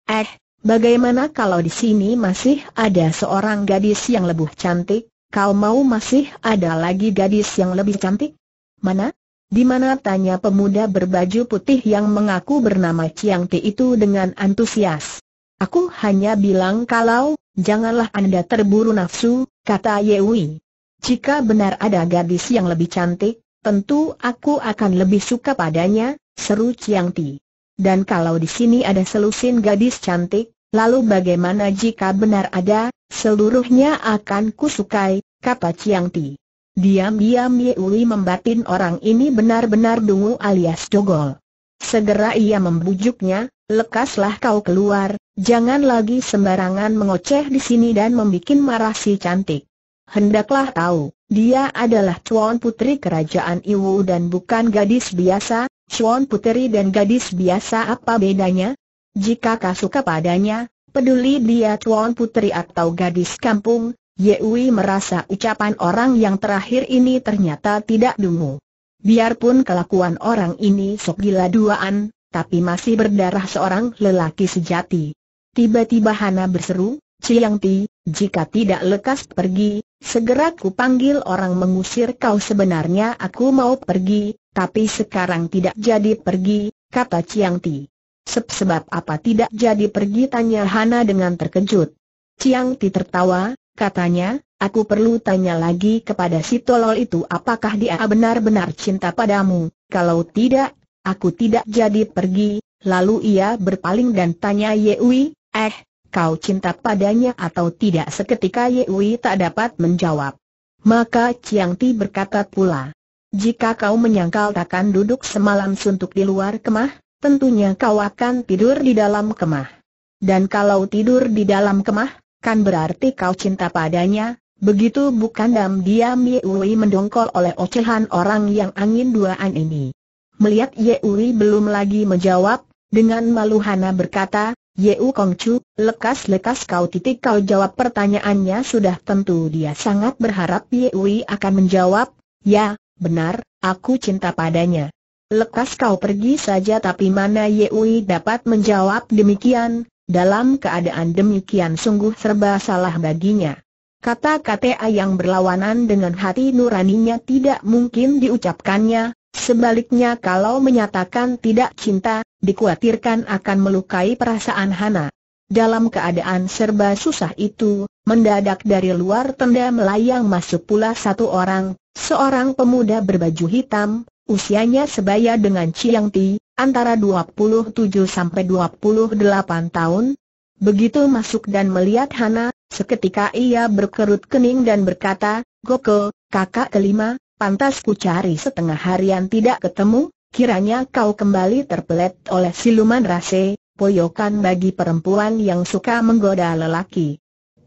Bagaimana kalau di sini masih ada seorang gadis yang lebih cantik? Kau mau masih ada lagi gadis yang lebih cantik?" "Mana? Di mana?" tanya pemuda berbaju putih yang mengaku bernama Chiang Ti itu dengan antusias. "Aku hanya bilang kalau..." "Janganlah Anda terburu nafsu," kata Yeui. "Jika benar ada gadis yang lebih cantik, tentu aku akan lebih suka padanya," seru Chiang Ti. "Dan kalau di sini ada selusin gadis cantik, lalu bagaimana jika benar ada? Seluruhnya akan kusukai," kata Chiang Ti. Diam-diam Yeui membatin orang ini benar-benar dungu alias dogol. Segera ia membujuknya, "Lekaslah kau keluar, jangan lagi sembarangan mengoceh di sini dan membuat marah si cantik. Hendaklah tahu, dia adalah Chuan Putri Kerajaan Iwu dan bukan gadis biasa." "Chuan Putri dan gadis biasa apa bedanya? Jika kau suka padanya, peduli dia Chuan Putri atau gadis kampung." Yeui merasa ucapan orang yang terakhir ini ternyata tidak dungu. Biarpun kelakuan orang ini sok gila duaan, tapi masih berdarah seorang lelaki sejati. Tiba-tiba Hanna berseru, "Chiang Ti, jika tidak lekas pergi, segera ku panggil orang mengusir kau." "Sebenarnya aku mau pergi, tapi sekarang tidak jadi pergi," kata Chiang Ti. "Sebab apa tidak jadi pergi?" tanya Hanna dengan terkejut. Chiang Ti tertawa, katanya, "Aku perlu tanya lagi kepada si tolol itu apakah dia benar-benar cinta padamu. Kalau tidak, aku tidak jadi pergi." Lalu ia berpaling dan tanya Yeui, "Kau cinta padanya atau tidak?" Seketika Yeui tak dapat menjawab. Maka Chiang Ti berkata pula, "Jika kau menyangkal takkan duduk semalam suntuk di luar kemah, tentunya kau akan tidur di dalam kemah. Dan kalau tidur di dalam kemah, kan berarti kau cinta padanya." "Begitu bukan?" Diam-diam Yeui mendongkol oleh ocehan orang yang angin duaan ini. Melihat Yeui belum lagi menjawab, dengan malu Hanna berkata, "Yeu Kongcu, lekas-lekas kau jawab pertanyaannya." Sudah tentu dia sangat berharap Yeui akan menjawab, "Ya, benar, aku cinta padanya. Lekas kau pergi saja." Tapi mana Yeui dapat menjawab demikian. Dalam keadaan demikian sungguh serba salah baginya. Kata-kata yang berlawanan dengan hati nuraninya tidak mungkin diucapkannya, sebaliknya kalau menyatakan tidak cinta, dikhawatirkan akan melukai perasaan Hanna. Dalam keadaan serba susah itu, mendadak dari luar tenda melayang masuk pula satu orang, seorang pemuda berbaju hitam, usianya sebaya dengan Chiang Ti, antara 27–28 tahun. Begitu masuk dan melihat Hanna, seketika ia berkerut kening dan berkata, "Goko, kakak kelima, pantas ku cari setengah harian tidak ketemu, kiranya kau kembali terpelet oleh siluman rase, poyokan bagi perempuan yang suka menggoda lelaki.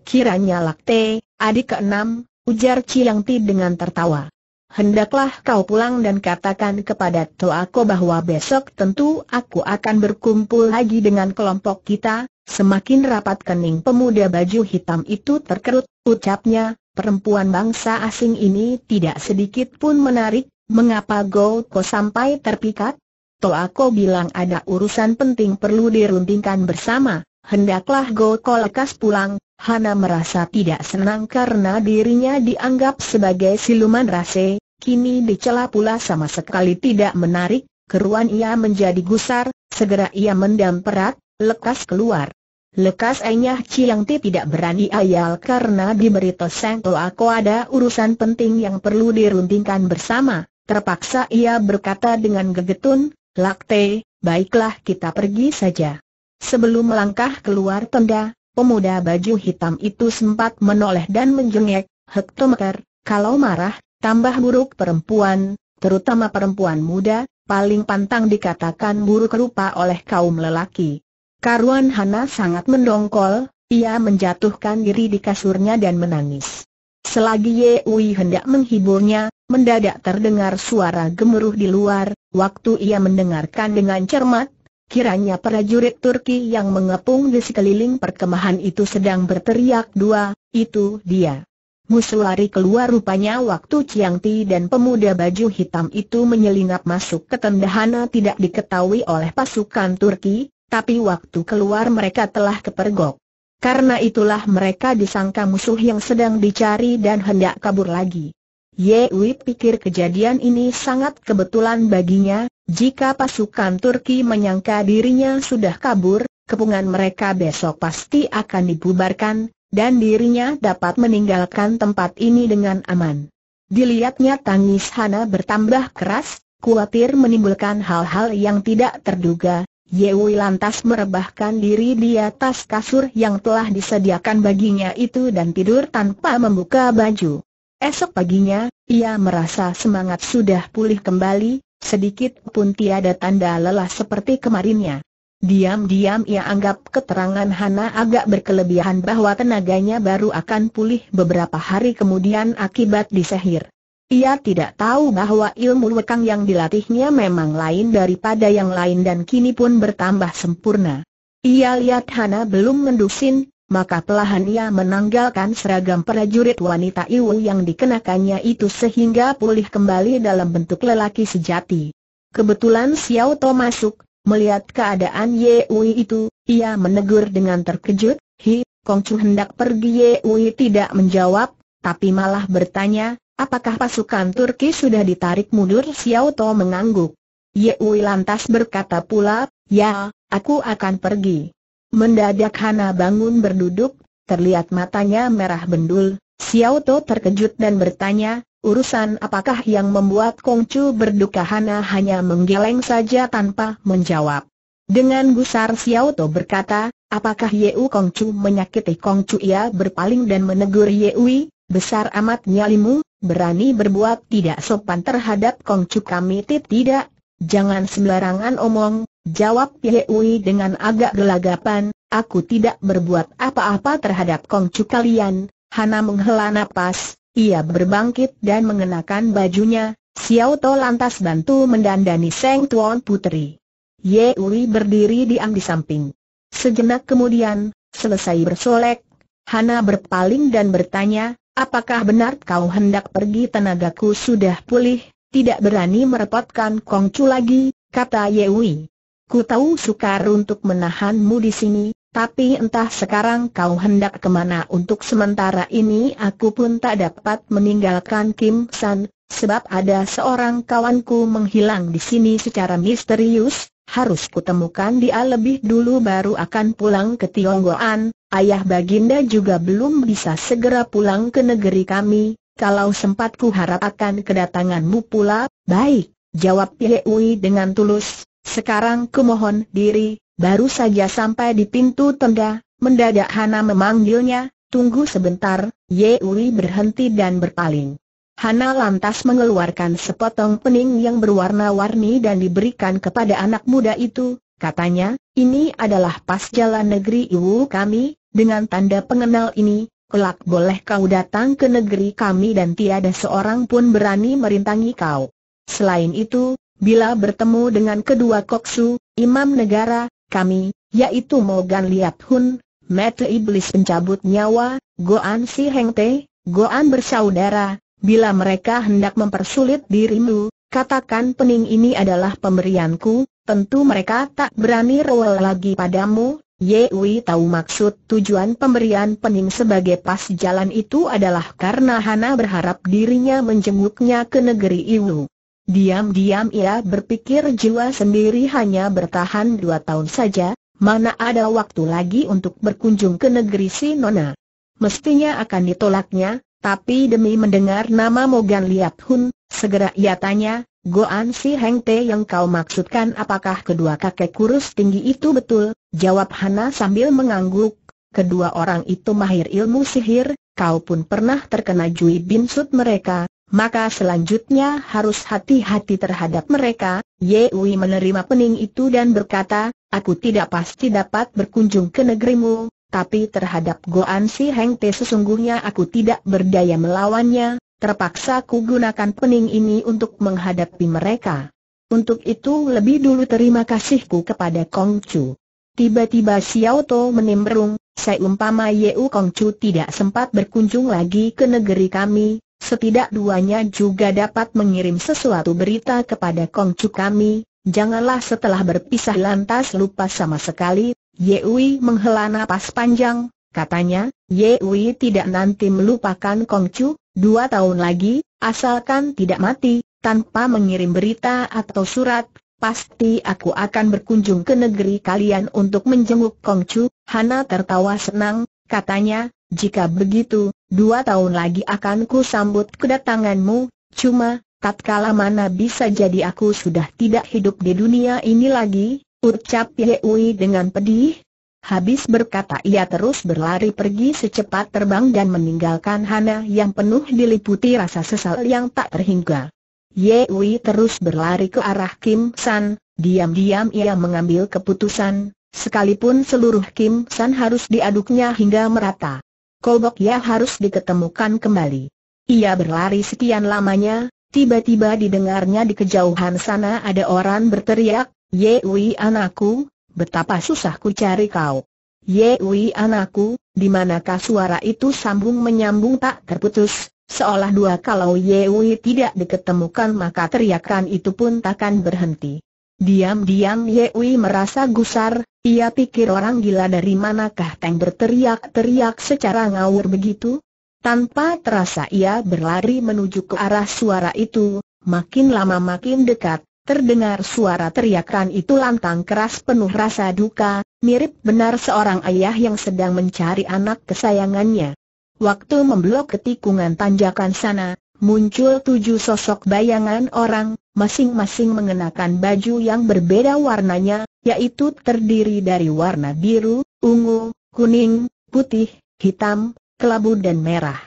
Kiranya Lakte, adik keenam," ujar Chiang Ti dengan tertawa. "Hendaklah kau pulang dan katakan kepada Toako bahwa besok tentu aku akan berkumpul lagi dengan kelompok kita." Semakin rapat kening pemuda baju hitam itu terkerut, ucapnya, "Perempuan bangsa asing ini tidak sedikit pun menarik, mengapa Goko sampai terpikat? Toako bilang ada urusan penting perlu diruntingkan bersama, hendaklah Goko lekas pulang." Hanna merasa tidak senang karena dirinya dianggap sebagai siluman rase, kini dicela pula sama sekali tidak menarik, keruan ia menjadi gusar, segera ia mendam perat, lekas keluar. Lekas enyah Chiang Ti tidak berani ayal karena diberi toseng Toako ada urusan penting yang perlu diruntingkan bersama. Terpaksa ia berkata dengan gegetun, "Lakte, baiklah kita pergi saja." Sebelum melangkah keluar tenda, pemuda baju hitam itu sempat menoleh dan menjengek, "Hektometer, kalau marah, tambah buruk perempuan, terutama perempuan muda, paling pantang dikatakan buruk rupa oleh kaum lelaki." Karuan Hanna sangat mendongkol, ia menjatuhkan diri di kasurnya dan menangis. Selagi Yeui hendak menghiburnya, mendadak terdengar suara gemuruh di luar. Waktu ia mendengarkan dengan cermat, kiranya prajurit Turki yang mengepung di sekeliling perkemahan itu sedang berteriak, "Dua, itu dia!" Musuh lari keluar rupanya. Waktu Chiang Ti dan pemuda baju hitam itu menyelinap masuk ke tenda Hanna tidak diketahui oleh pasukan Turki. Tapi waktu keluar mereka telah kepergok. Karena itulah mereka disangka musuh yang sedang dicari dan hendak kabur lagi. Yewi pikir kejadian ini sangat kebetulan baginya. Jika pasukan Turki menyangka dirinya sudah kabur, kepungan mereka besok pasti akan dibubarkan, dan dirinya dapat meninggalkan tempat ini dengan aman. Dilihatnya tangis Hanna bertambah keras, khawatir menimbulkan hal-hal yang tidak terduga. Yewi lantas merebahkan diri di atas kasur yang telah disediakan baginya itu dan tidur tanpa membuka baju. Esok paginya, ia merasa semangat sudah pulih kembali, sedikit pun tiada tanda lelah seperti kemarinnya. Diam-diam ia anggap keterangan Hanna agak berkelebihan bahwa tenaganya baru akan pulih beberapa hari kemudian akibat disihir. Ia tidak tahu bahwa ilmu lekang yang dilatihnya memang lain daripada yang lain dan kini pun bertambah sempurna. Ia lihat Hanna belum mendusin, maka perlahan ia menanggalkan seragam prajurit wanita Iwu yang dikenakannya itu sehingga pulih kembali dalam bentuk lelaki sejati. Kebetulan Xiao Tou masuk, melihat keadaan Yeui itu, ia menegur dengan terkejut, "Hi, Kongcu hendak pergi?" Yeui tidak menjawab, tapi malah bertanya, "Apakah pasukan Turki sudah ditarik mundur?" Xiao Tou mengangguk. Yeui lantas berkata pula, "Ya, aku akan pergi." Mendadak Hanna bangun berduduk, terlihat matanya merah bendul. Xiao Tou terkejut dan bertanya, "Urusan apakah yang membuat Kongcu berduka?" Hanna hanya menggeleng saja tanpa menjawab. Dengan gusar Xiao Tou berkata, "Apakah Yeui Kongcu menyakiti Kongcu?" Ia berpaling dan menegur Yeui, "Besar amat nyalimu, berani berbuat tidak sopan terhadap Kongcu kami." "Tidak, jangan sembarangan omong," jawab Yeui dengan agak gelagapan, "aku tidak berbuat apa-apa terhadap Kongcu kalian." Hanna menghela napas, ia berbangkit dan mengenakan bajunya. Xiao Tou lantas bantu mendandani Seng Tuan Putri. Yeui berdiri diam di samping. Sejenak kemudian, selesai bersolek, Hanna berpaling dan bertanya, "Apakah benar kau hendak pergi?" "Tenagaku sudah pulih, tidak berani merepotkan Kongcu lagi," kata Yeui. "Ku tahu sukar untuk menahanmu di sini, Tapi entah sekarang kau hendak kemana. Untuk sementara ini aku pun tak dapat meninggalkan Kim San, sebab ada seorang kawanku menghilang di sini secara misterius. Harus kutemukan dia lebih dulu baru akan pulang ke Tionggoan. Ayah baginda juga belum bisa segera pulang ke negeri kami. Kalau sempat ku harap akan kedatanganmu pula. Baik, jawab Yeui dengan tulus. Sekarang kumohon diri. Baru saja sampai di pintu tenda, mendadak Hanna memanggilnya. Tunggu sebentar. Yeui berhenti dan berpaling. Hanna lantas mengeluarkan sepotong pening yang berwarna-warni dan diberikan kepada anak muda itu. Katanya, ini adalah pas jalan negeri Iwu kami. Dengan tanda pengenal ini, kelak boleh kau datang ke negeri kami dan tiada seorang pun berani merintangi kau. Selain itu, bila bertemu dengan kedua koksu, imam negara kami, yaitu Mogan Liap Hun, mata iblis pencabut nyawa, Goan Si Heng Te, Goan bersaudara. Bila mereka hendak mempersulit dirimu, katakan pening ini adalah pemberianku. Tentu mereka tak berani rewel lagi padamu. Yeui tahu maksud tujuan pemberian pening sebagai pas jalan itu adalah karena Hanna berharap dirinya menjenguknya ke negeri Iwu. Diam-diam ia berpikir jiwa sendiri hanya bertahan 2 tahun saja. Mana ada waktu lagi untuk berkunjung ke negeri si nona? Mestinya akan ditolaknya. Tapi demi mendengar nama Mogan Liap Hun, segera ia tanya, Goan Si Heng Te yang kau maksudkan, apakah kedua kakek kurus tinggi itu betul? Jawab Hanna sambil mengangguk, kedua orang itu mahir ilmu sihir, kau pun pernah terkena Jui Bin Sud mereka, maka selanjutnya harus hati-hati terhadap mereka. Yeui menerima pening itu dan berkata, aku tidak pasti dapat berkunjung ke negerimu. Tapi terhadap Goan Si Heng Te sesungguhnya aku tidak berdaya melawannya, terpaksa ku gunakan pening ini untuk menghadapi mereka. Untuk itu lebih dulu terima kasihku kepada Kongcu. Tiba-tiba Xiao Tou menimbrung, seumpama Yeu Kongcu tidak sempat berkunjung lagi ke negeri kami, setidak duanya juga dapat mengirim sesuatu berita kepada Kongcu kami. Janganlah setelah berpisah lantas lupa sama sekali. Yeui menghela napas panjang, katanya, Yeui tidak nanti melupakan Kongcu, 2 tahun lagi, asalkan tidak mati, tanpa mengirim berita atau surat, pasti aku akan berkunjung ke negeri kalian untuk menjenguk Kongcu. Hanna tertawa senang, katanya, jika begitu, 2 tahun lagi akan ku sambut kedatanganmu, cuma, tatkala mana bisa jadi aku sudah tidak hidup di dunia ini lagi. Ucap Yeui dengan pedih. Habis berkata ia terus berlari pergi secepat terbang dan meninggalkan Hanna yang penuh diliputi rasa sesal yang tak terhingga. Yeui terus berlari ke arah Kim San. Diam-diam ia mengambil keputusan, sekalipun seluruh Kim San harus diaduknya hingga merata. Kobok ia harus diketemukan kembali. Ia berlari sekian lamanya, tiba-tiba didengarnya di kejauhan sana ada orang berteriak, Yeui anakku, betapa susahku cari kau. Yeui anakku, di manakah suara itu sambung menyambung tak terputus, seolah dua kalau Yeui tidak diketemukan maka teriakan itu pun takkan berhenti. Diam-diam Yeui merasa gusar, ia pikir orang gila dari manakah yang berteriak-teriak secara ngawur begitu. Tanpa terasa ia berlari menuju ke arah suara itu, makin lama makin dekat. Terdengar suara teriakan itu lantang keras penuh rasa duka, mirip benar seorang ayah yang sedang mencari anak kesayangannya. Waktu memblok ketikungan tanjakan sana, muncul 7 sosok bayangan orang, masing-masing mengenakan baju yang berbeda warnanya, yaitu terdiri dari warna biru, ungu, kuning, putih, hitam, kelabu dan merah.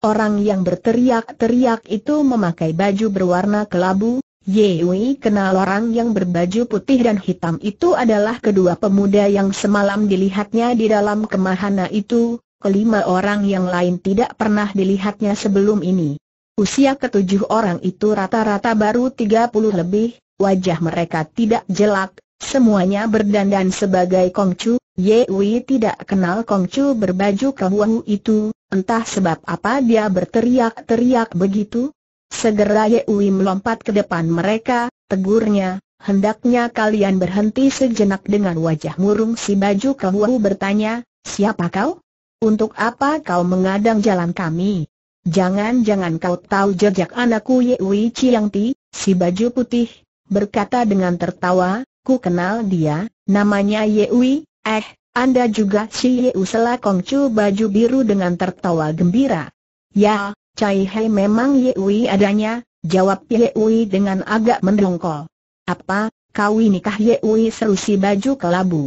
Orang yang berteriak-teriak itu memakai baju berwarna kelabu. Yeui kenal orang yang berbaju putih dan hitam itu adalah kedua pemuda yang semalam dilihatnya di dalam kemah Hanna itu. 5 orang yang lain tidak pernah dilihatnya sebelum ini. Usia ke-7 orang itu rata-rata baru 30 lebih, wajah mereka tidak jelek, semuanya berdandan sebagai Kongcu. Yeui tidak kenal Kongcu berbaju kelabu itu, entah sebab apa dia berteriak-teriak begitu. Segera Yeui melompat ke depan mereka, tegurnya, Hendaknya kalian berhenti sejenak. Dengan wajah murung si baju kau bertanya, siapa kau? Untuk apa kau mengadang jalan kami? Jangan-jangan kau tahu jejak anakku Yeui Chiang Ti? Si baju putih berkata dengan tertawa, ku kenal dia, namanya Yeui. Anda juga si Yeui? Selakong cu baju biru dengan tertawa gembira. Ya, Cai Hei, memang Yeui adanya, jawab Yeui dengan agak mendongkol. Apa, kau inikah Yeui? Seru si baju kelabu.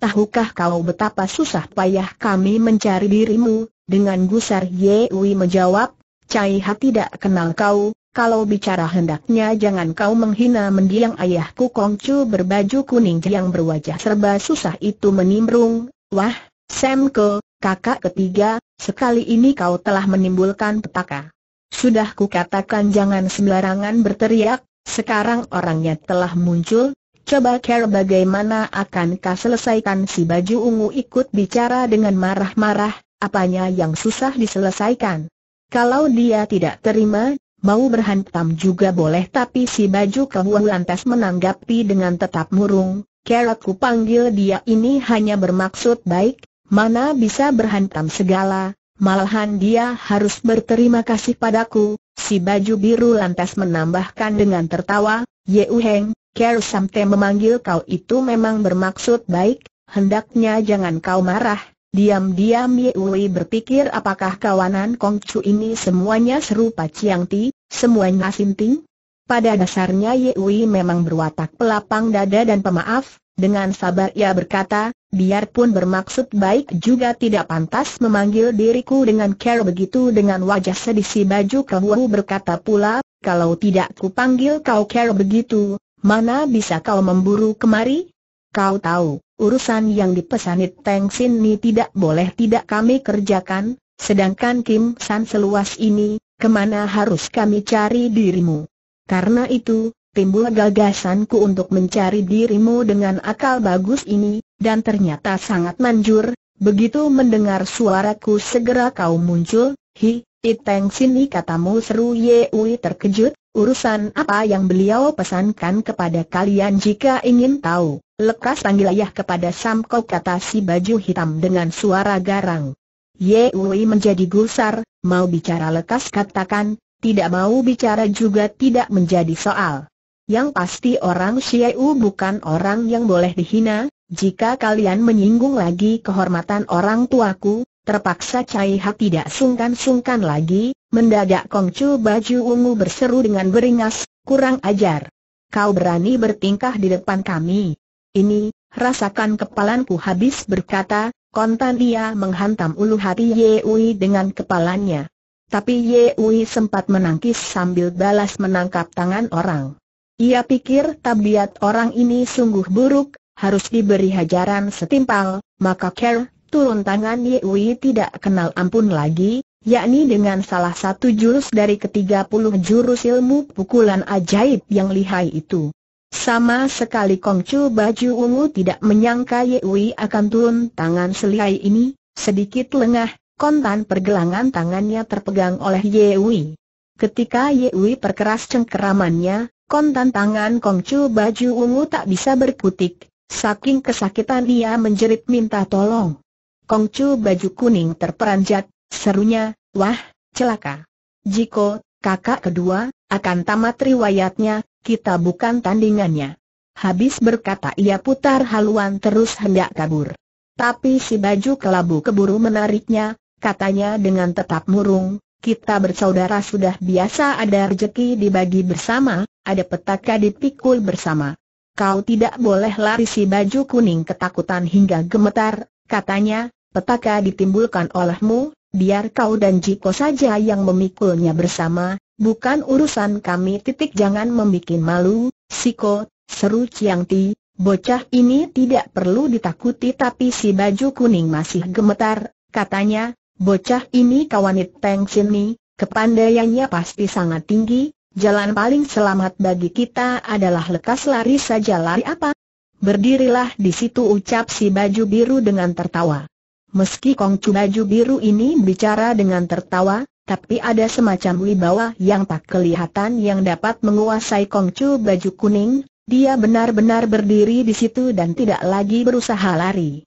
Tahukah kau betapa susah payah kami mencari dirimu? Dengan gusar Yeui menjawab, Cai Hei tidak kenal kau. Kalau bicara hendaknya jangan kau menghina mendiang ayahku. Kongcu berbaju kuning yang berwajah serba susah itu menimbrung, wah, Semko, kakak ketiga, sekali ini kau telah menimbulkan petaka. Sudah kukatakan jangan sembarangan berteriak. Sekarang orangnya telah muncul, coba care bagaimana akankah selesaikan. Si baju ungu ikut bicara dengan marah-marah, apanya yang susah diselesaikan? Kalau dia tidak terima, mau berhantam juga boleh. Tapi si baju kehuan lantas menanggapi dengan tetap murung, care ku panggil dia ini hanya bermaksud baik, mana bisa berhantam segala, malahan dia harus berterima kasih padaku. Si baju biru lantas menambahkan dengan tertawa, Yeuheng, Ker Samte memanggil kau itu memang bermaksud baik, hendaknya jangan kau marah. Diam-diam Yeui berpikir, apakah kawanan Kongcu ini semuanya serupa Chiang Ti, semuanya sinting? Pada dasarnya Yeui memang berwatak pelapang dada dan pemaaf. Dengan sabar ia berkata, biarpun bermaksud baik juga tidak pantas memanggil diriku dengan care begitu. Dengan wajah sedih si baju kehuhu berkata pula, kalau tidak ku panggil kau care begitu, mana bisa kau memburu kemari? Kau tahu, urusan yang dipesan Iteng Xin Ni tidak boleh tidak kami kerjakan, sedangkan Kim San seluas ini, kemana harus kami cari dirimu? Karena itu, timbul gagasanku untuk mencari dirimu dengan akal bagus ini. Dan ternyata sangat manjur, begitu mendengar suaraku segera kau muncul. Hi, Iteng Xin Ni katamu, seru Yeui terkejut. Urusan apa yang beliau pesankan kepada kalian? Jika ingin tahu, lekas panggil ayah kepada Samko, kata si baju hitam dengan suara garang. Yeui menjadi gusar, mau bicara lekas katakan, tidak mau bicara juga tidak menjadi soal. Yang pasti orang Xiao bukan orang yang boleh dihina. Jika kalian menyinggung lagi kehormatan orang tuaku, terpaksa Cai Hak tidak sungkan-sungkan lagi. Mendadak Kongcu baju ungu berseru dengan beringas, kurang ajar. Kau berani bertingkah di depan kami. Ini, rasakan kepalanku. Habis berkata, kontan dia menghantam ulu hati Yeui dengan kepalannya. Tapi Yeui sempat menangkis sambil balas menangkap tangan orang. Ia pikir tabiat orang ini sungguh buruk, harus diberi hajaran setimpal. Maka care turun tangan. Yeui tidak kenal ampun lagi, yakni dengan salah satu jurus dari 30 jurus ilmu pukulan ajaib yang lihai itu. Sama sekali Kongcu baju ungu tidak menyangka Yeui akan turun tangan selihai ini. Sedikit lengah, kontan pergelangan tangannya terpegang oleh Yeui. Ketika Yeui perkeras cengkeramannya, kontan tangan Kongcu baju ungu tak bisa berkutik. Saking kesakitan ia menjerit minta tolong. Kongcu baju kuning terperanjat, serunya, wah, celaka. Jiko, kakak kedua, akan tamat riwayatnya, kita bukan tandingannya. Habis berkata ia putar haluan terus hendak kabur. Tapi si baju kelabu keburu menariknya, katanya dengan tetap murung, kita bersaudara sudah biasa, ada rezeki dibagi bersama, ada petaka dipikul bersama. Kau tidak boleh lari. Si baju kuning ketakutan hingga gemetar, katanya, petaka ditimbulkan olehmu, biar kau dan Jiko saja yang memikulnya bersama, bukan urusan kami. Jangan membikin malu, Siko, seru Chiang Ti, bocah ini tidak perlu ditakuti. Tapi si baju kuning masih gemetar, katanya, bocah ini kawan Iteng Xin Ni, kepandaiannya pasti sangat tinggi. Jalan paling selamat bagi kita adalah lekas lari saja. Lari apa? Berdirilah di situ, ucap si baju biru dengan tertawa. Meski Kongcu baju biru ini bicara dengan tertawa, tapi ada semacam wibawa yang tak kelihatan yang dapat menguasai Kongcu baju kuning. Dia benar-benar berdiri di situ dan tidak lagi berusaha lari.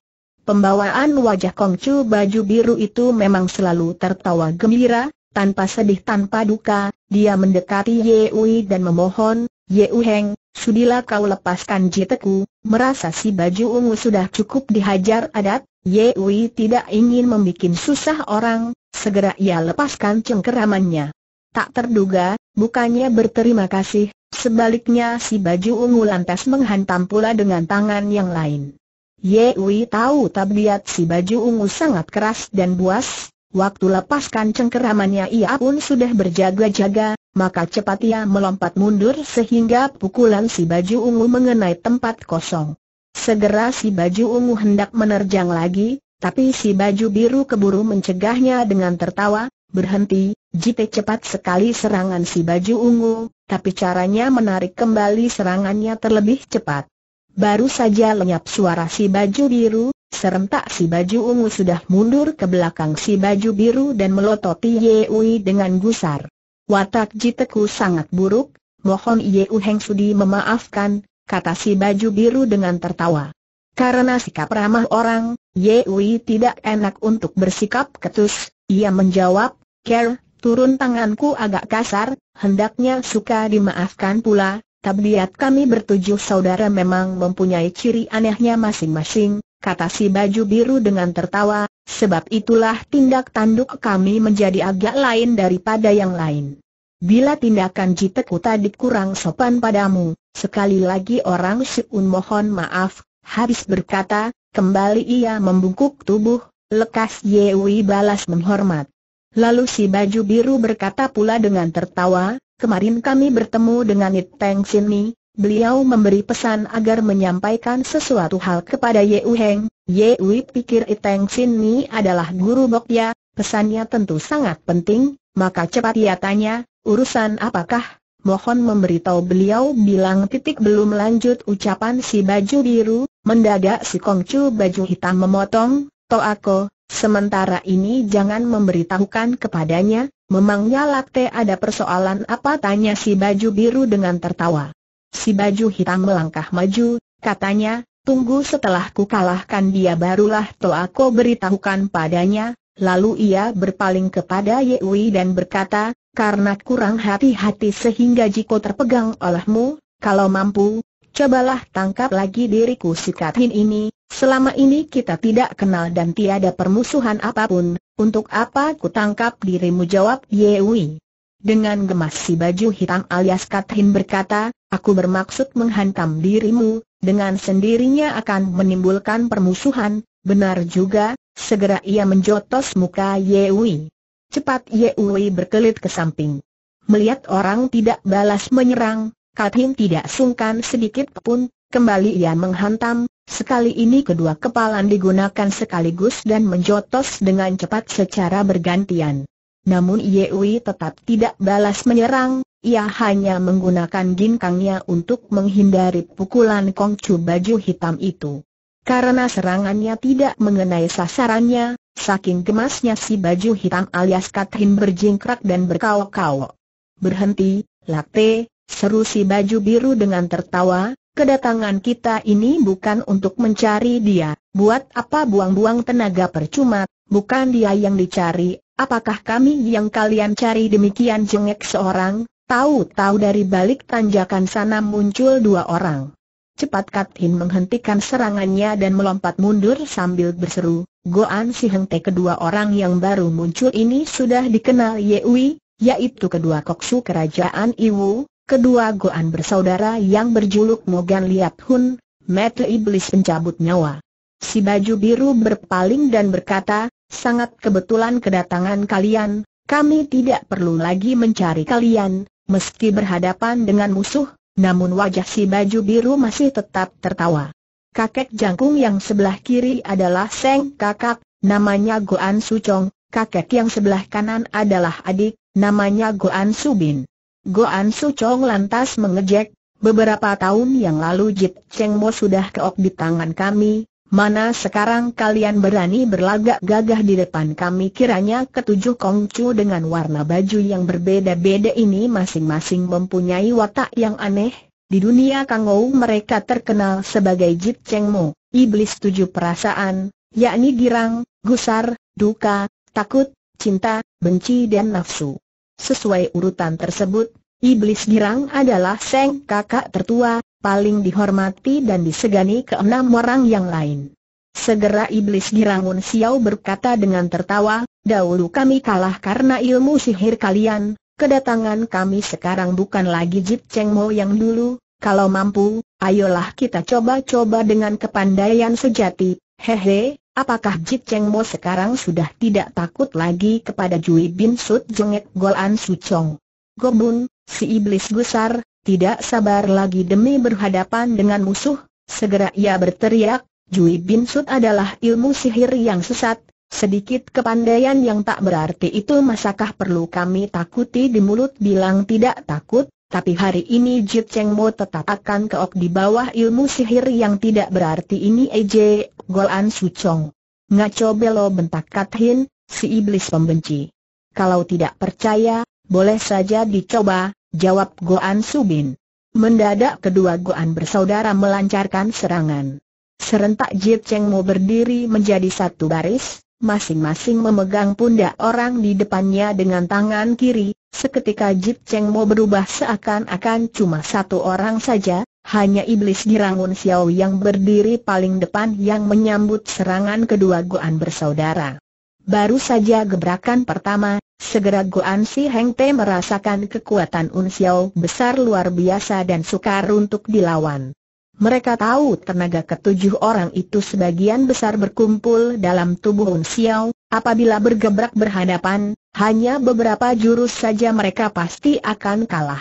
Pembawaan wajah Kongcu baju biru itu memang selalu tertawa gembira, tanpa sedih tanpa duka. Dia mendekati Yeui dan memohon, "Yeui Heng, sudilah kau lepaskan jiteku, merasa si baju ungu sudah cukup dihajar adat." Yeui tidak ingin membuat susah orang, segera ia lepaskan cengkeramannya. Tak terduga, bukannya berterima kasih, sebaliknya si baju ungu lantas menghantam pula dengan tangan yang lain. Yeui tahu tabiat si baju ungu sangat keras dan buas. Waktu lepaskan cengkeramannya ia pun sudah berjaga-jaga, maka cepat ia melompat mundur sehingga pukulan si baju ungu mengenai tempat kosong. Segera si baju ungu hendak menerjang lagi, tapi si baju biru keburu mencegahnya dengan tertawa, "Berhenti, Jite." Cepat sekali serangan si baju ungu, tapi caranya menarik kembali serangannya terlebih cepat. Baru saja lenyap suara si baju biru, serentak si baju ungu sudah mundur ke belakang si baju biru dan melototi Yeui dengan gusar. "Watak jiteku sangat buruk, mohon Yeui Heng sudi memaafkan," kata si baju biru dengan tertawa. Karena sikap ramah orang, Yeui tidak enak untuk bersikap ketus. Ia menjawab, "Ker, turun tanganku agak kasar, hendaknya suka dimaafkan pula. Tabiat kami bertujuh saudara memang mempunyai ciri anehnya masing-masing," kata si baju biru dengan tertawa, "sebab itulah tindak tanduk kami menjadi agak lain daripada yang lain. Bila tindakan jiteku tadi kurang sopan padamu, sekali lagi orang Siun mohon maaf." Habis berkata, kembali ia membungkuk tubuh, lekas Yewi balas menghormat. Lalu si baju biru berkata pula dengan tertawa, "Kemarin kami bertemu dengan Iteng Xin Ni. Beliau memberi pesan agar menyampaikan sesuatu hal kepada Yeui Heng." Yeui pikir Iteng Xin Ni adalah guru bokya, pesannya tentu sangat penting, maka cepat ia tanya, "Urusan apakah? Mohon memberitahu." "Beliau bilang..." Belum lanjut ucapan si baju biru, mendadak si Kongcu baju hitam memotong, "Toako, sementara ini jangan memberitahukan kepadanya. Memangnya Lakte ada persoalan apa?" tanya si baju biru dengan tertawa. Si baju hitam melangkah maju, katanya, "Tunggu setelah ku kalahkan dia barulah Toako beritahukan padanya." Lalu ia berpaling kepada Yeui dan berkata, "Karena kurang hati-hati sehingga Jiko terpegang olehmu, kalau mampu, cobalah tangkap lagi diriku sikatin ini. Selama ini kita tidak kenal dan tiada permusuhan apapun, untuk apa ku tangkap dirimu?" jawab Yeui. Dengan gemas si baju hitam alias Kathin berkata, "Aku bermaksud menghantam dirimu, dengan sendirinya akan menimbulkan permusuhan." Benar juga, segera ia menjotos muka Yeui. Cepat Yeui berkelit ke samping. Melihat orang tidak balas menyerang, Kathin tidak sungkan sedikit pun, kembali ia menghantam. Sekali ini kedua kepalan digunakan sekaligus dan menjotos dengan cepat secara bergantian. Namun Yeui tetap tidak balas menyerang, ia hanya menggunakan ginkangnya untuk menghindari pukulan Kongcu baju hitam itu. Karena serangannya tidak mengenai sasarannya, saking gemasnya si baju hitam alias Kathin berjingkrak dan berkaok-kaok. "Berhenti, Lakte," seru si baju biru dengan tertawa, "kedatangan kita ini bukan untuk mencari dia, buat apa buang-buang tenaga percuma, bukan dia yang dicari. Apakah kami yang kalian cari?" Demikian jengek seorang, tahu-tahu dari balik tanjakan sana muncul dua orang. Cepat Kathin menghentikan serangannya dan melompat mundur sambil berseru, "Goan Si Heng Te." Kedua orang yang baru muncul ini sudah dikenal Yeui, yaitu kedua koksu kerajaan Iwu, kedua Goan bersaudara yang berjuluk Mogan Liap Hun, metle iblis pencabut nyawa. Si baju biru berpaling dan berkata, "Sangat kebetulan kedatangan kalian, kami tidak perlu lagi mencari kalian." Meski berhadapan dengan musuh, namun wajah si baju biru masih tetap tertawa. Kakek jangkung yang sebelah kiri adalah Seng Kakak, namanya Guan Sucong. Kakek yang sebelah kanan adalah adik, namanya Guan Subin. Guan Sucong lantas mengejek, "Beberapa tahun yang lalu Jit Cheng Mo sudah keok di tangan kami. Mana sekarang kalian berani berlagak gagah di depan kami?" Kiranya ketujuh Kongcu dengan warna baju yang berbeda-beda ini masing-masing mempunyai watak yang aneh, Di dunia Kangou mereka terkenal sebagai Jit Cheng Mo, iblis tujuh perasaan, yakni girang, gusar, duka, takut, cinta, benci dan nafsu. Sesuai urutan tersebut, iblis girang adalah Seng kakak tertua, paling dihormati dan disegani keenam orang yang lain. Segera iblis girang Wan Xiao berkata dengan tertawa, "Dahulu kami kalah karena ilmu sihir kalian. Kedatangan kami sekarang bukan lagi Jit Cheng Mo yang dulu. Kalau mampu, ayolah kita coba-coba dengan kepandaian sejati." Hehe, apakah Jit Cheng Mo sekarang sudah tidak takut lagi kepada Jui Bin Sud, jengek Guan Sucong. "Gobun, si iblis gusar, tidak sabar lagi demi berhadapan dengan musuh." Segera ia berteriak, "Jui Bin Sud adalah ilmu sihir yang sesat. Sedikit kepandaian yang tak berarti itu masakah perlu kami takuti?" Di mulut bilang tidak takut, tapi hari ini Jit Cheng Mo tetap akan keok di bawah ilmu sihir yang tidak berarti ini. "Ej, Goan Sucong, ngaco belo," bentak Kat Hin, si iblis pembenci. "Kalau tidak percaya, boleh saja dicoba," jawab Goan Subin. Mendadak kedua Goan bersaudara melancarkan serangan. Serentak Jit Cheng Mo berdiri menjadi satu baris, masing-masing memegang pundak orang di depannya dengan tangan kiri. Seketika Jit Cheng Mo berubah seakan-akan cuma satu orang saja, hanya iblis girang Wan Xiao yang berdiri paling depan yang menyambut serangan kedua Goan bersaudara. Baru saja gebrakan pertama, segera Goan Si Heng Te merasakan kekuatan Wan Xiao besar luar biasa dan sukar untuk dilawan. Mereka tahu tenaga ketujuh orang itu sebagian besar berkumpul dalam tubuh Wan Xiao. Apabila bergebrak berhadapan, hanya beberapa jurus saja mereka pasti akan kalah.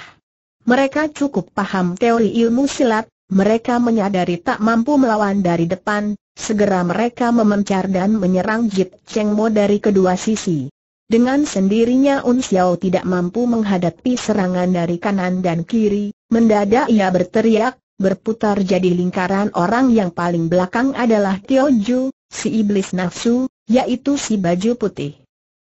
Mereka cukup paham teori ilmu silat, mereka menyadari tak mampu melawan dari depan. Segera mereka memencar dan menyerang Jit Cheng Mo dari kedua sisi. Dengan sendirinya Wan Xiao tidak mampu menghadapi serangan dari kanan dan kiri. Mendadak ia berteriak, berputar jadi lingkaran. Orang yang paling belakang adalah Tioju, si iblis nafsu, yaitu si baju putih.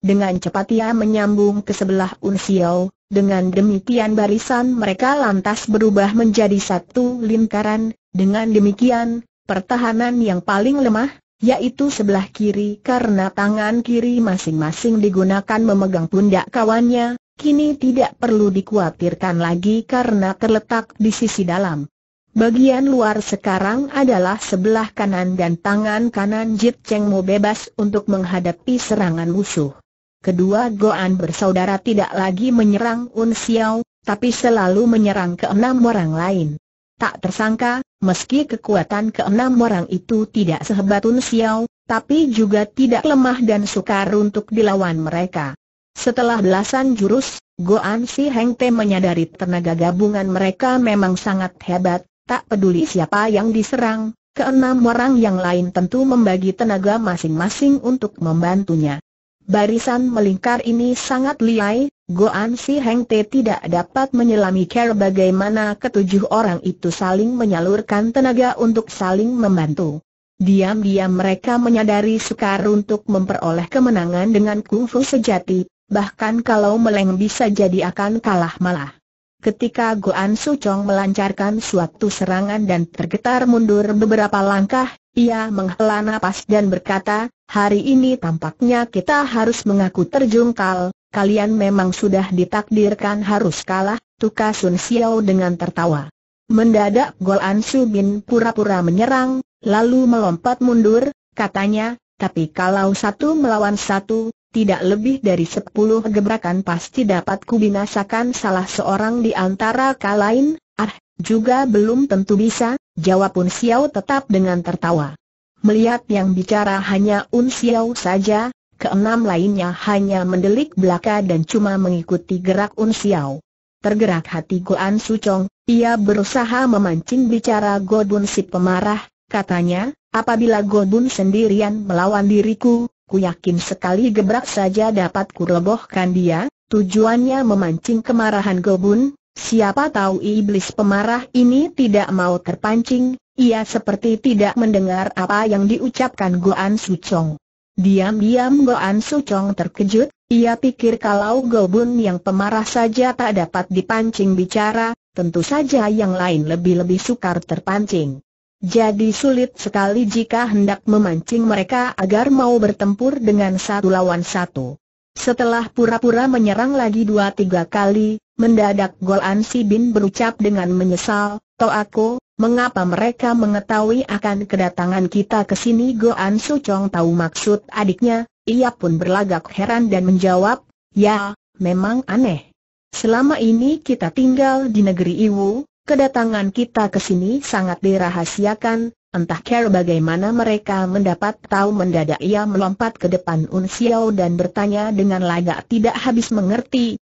Dengan cepat ia menyambung ke sebelah Wan Xiao. Dengan demikian barisan mereka lantas berubah menjadi satu lingkaran. Dengan demikian, pertahanan yang paling lemah, yaitu sebelah kiri karena tangan kiri masing-masing digunakan memegang pundak kawannya, kini tidak perlu dikhawatirkan lagi karena terletak di sisi dalam. Bagian luar sekarang adalah sebelah kanan dan tangan kanan Jit Cheng Mo bebas untuk menghadapi serangan musuh. Kedua Goan bersaudara tidak lagi menyerang Wan Xiao, tapi selalu menyerang keenam orang lain. Tak tersangka, meski kekuatan keenam orang itu tidak sehebat Wan Xiao, tapi juga tidak lemah dan sukar untuk dilawan mereka. Setelah belasan jurus, Goan Si Heng Te menyadari tenaga gabungan mereka memang sangat hebat. Tak peduli siapa yang diserang, keenam orang yang lain tentu membagi tenaga masing-masing untuk membantunya. Barisan melingkar ini sangat liai, Goan Si Heng Te tidak dapat menyelami cara bagaimana ketujuh orang itu saling menyalurkan tenaga untuk saling membantu. Diam-diam mereka menyadari sukar untuk memperoleh kemenangan dengan kungfu sejati, bahkan kalau meleng bisa jadi akan kalah malah. Ketika Goan Sucong melancarkan suatu serangan dan tergetar mundur beberapa langkah, ia menghela napas dan berkata, "Hari ini tampaknya kita harus mengaku terjungkal. Kalian memang sudah ditakdirkan harus kalah," tukas Wan Xiao dengan tertawa. Mendadak Goan Subin pura-pura menyerang, lalu melompat mundur. Katanya, "Tapi kalau satu melawan satu, tidak lebih dari 10 gebrakan pasti dapat kubinasakan salah seorang di antara kalian." "Ah, juga belum tentu bisa," jawab Wan Xiao tetap dengan tertawa. Melihat yang bicara hanya Wan Xiao saja, keenam lainnya hanya mendelik belaka dan cuma mengikuti gerak Wan Xiao. Tergerak hati Goan Sucong, ia berusaha memancing bicara Gobun si pemarah. Katanya, "Apabila Gobun sendirian melawan diriku, ku yakin sekali gebrak saja dapat kurebohkan dia." Tujuannya memancing kemarahan Gobun. Siapa tahu iblis pemarah ini tidak mau terpancing. Ia seperti tidak mendengar apa yang diucapkan Goan Sucong. Diam-diam Goan Sucong terkejut. Ia pikir kalau Gobun yang pemarah saja tak dapat dipancing bicara, tentu saja yang lain lebih-lebih sukar terpancing. Jadi sulit sekali jika hendak memancing mereka agar mau bertempur dengan satu lawan satu. Setelah pura-pura menyerang lagi 2-3 kali, mendadak Goan Subin berucap dengan menyesal, "Toaku, mengapa mereka mengetahui akan kedatangan kita ke sini?" Goan Sucong tahu maksud adiknya, ia pun berlagak heran dan menjawab, "Ya, memang aneh. Selama ini kita tinggal di negeri Iwu, kedatangan kita ke sini sangat dirahasiakan. Entah cara bagaimana mereka mendapat tahu." Mendadak ia melompat ke depan Unsiao dan bertanya dengan lagak tidak habis mengerti,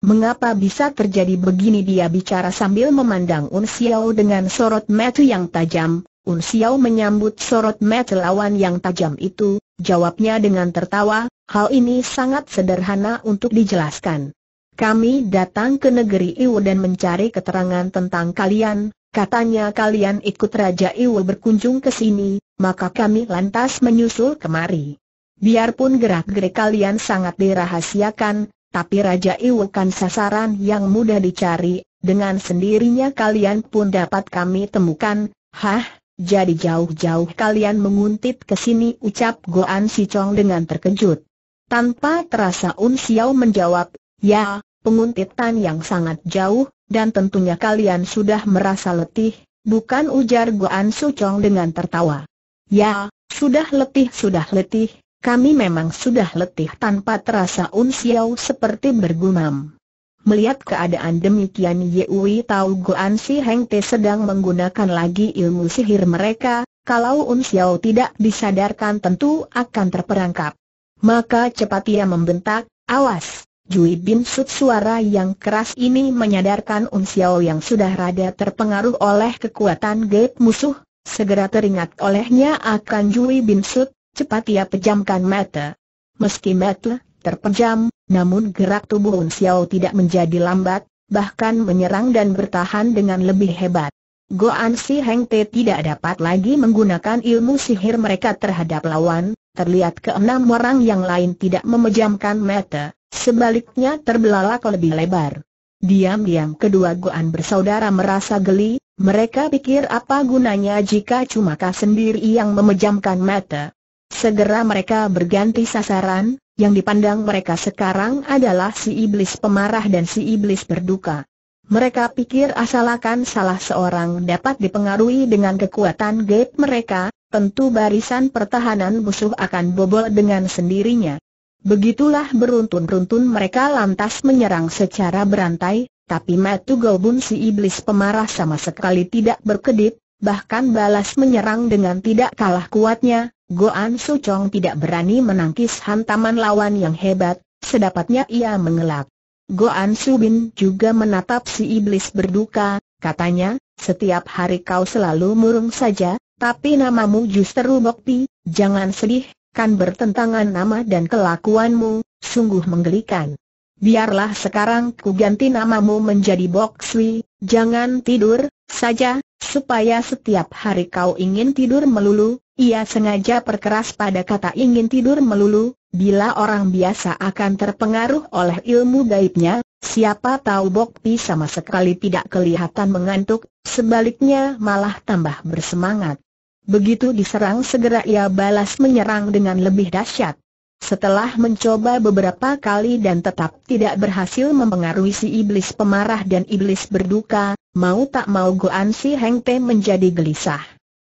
mengapa bisa terjadi begini?" Dia bicara sambil memandang Unsiao dengan sorot mata yang tajam. Unsiao menyambut sorot mata lawan yang tajam itu, jawabnya dengan tertawa, "Hal ini sangat sederhana untuk dijelaskan. Kami datang ke negeri Iwu dan mencari keterangan tentang kalian. Katanya kalian ikut Raja Iwu berkunjung ke sini, maka kami lantas menyusul kemari. Biarpun gerak-gerik kalian sangat dirahasiakan, tapi Raja Iwu kan sasaran yang mudah dicari, dengan sendirinya kalian pun dapat kami temukan." Jadi jauh-jauh kalian menguntit ke sini?" ucap Goan Sucong dengan terkejut. Tanpa terasa Unsiao menjawab, "Ya, penguntitan yang sangat jauh. Dan tentunya kalian sudah merasa letih, bukan?" ujar Goan Sucong dengan tertawa. "Ya, sudah letih, kami memang sudah letih." Tanpa terasa Unsiao seperti bergumam. Melihat keadaan demikian, Yeui tahu Goan Si Heng Te sedang menggunakan lagi ilmu sihir mereka. Kalau Unsiao tidak disadarkan tentu akan terperangkap. Maka cepat ia membentak, "Awas!" Jui Bin Sud. Suara yang keras ini menyadarkan Unsiao yang sudah rada terpengaruh oleh kekuatan gaib musuh. Segera teringat olehnya akan Jui Bin Sud, cepat ia pejamkan mata. Meski mata terpejam, namun gerak tubuh Unsiao tidak menjadi lambat, bahkan menyerang dan bertahan dengan lebih hebat. Goan Si Heng Te tidak dapat lagi menggunakan ilmu sihir mereka terhadap lawan. Terlihat keenam orang yang lain tidak memejamkan mata, sebaliknya terbelalak lebih lebar. Diam-diam kedua Goan bersaudara merasa geli. Mereka pikir apa gunanya jika cuma kau sendiri yang memejamkan mata. Segera mereka berganti sasaran. Yang dipandang mereka sekarang adalah si iblis pemarah dan si iblis berduka. Mereka pikir asalkan salah seorang dapat dipengaruhi dengan kekuatan gaib mereka, tentu barisan pertahanan musuh akan bobol dengan sendirinya. Begitulah beruntun-runtun mereka lantas menyerang secara berantai, tapi Matu Gobun si iblis pemarah sama sekali tidak berkedip, bahkan balas menyerang dengan tidak kalah kuatnya. Goan Sucong tidak berani menangkis hantaman lawan yang hebat, sedapatnya ia mengelak. Goan Subin juga menatap si iblis berduka, katanya, "Setiap hari kau selalu murung saja, tapi namamu justru Bokpi. Jangan sedih. Kan bertentangan nama dan kelakuanmu, sungguh menggelikan. Biarlah sekarang ku ganti namamu menjadi Bok Sui. Jangan tidur saja, supaya setiap hari kau ingin tidur melulu." Ia sengaja perkeras pada kata ingin tidur melulu. Bila orang biasa akan terpengaruh oleh ilmu gaibnya, siapa tahu Bok Pi sama sekali tidak kelihatan mengantuk, sebaliknya malah tambah bersemangat. Begitu diserang segera ia balas menyerang dengan lebih dahsyat. Setelah mencoba beberapa kali dan tetap tidak berhasil mempengaruhi si iblis pemarah dan iblis berduka, mau tak mau Goan Si Heng Te menjadi gelisah.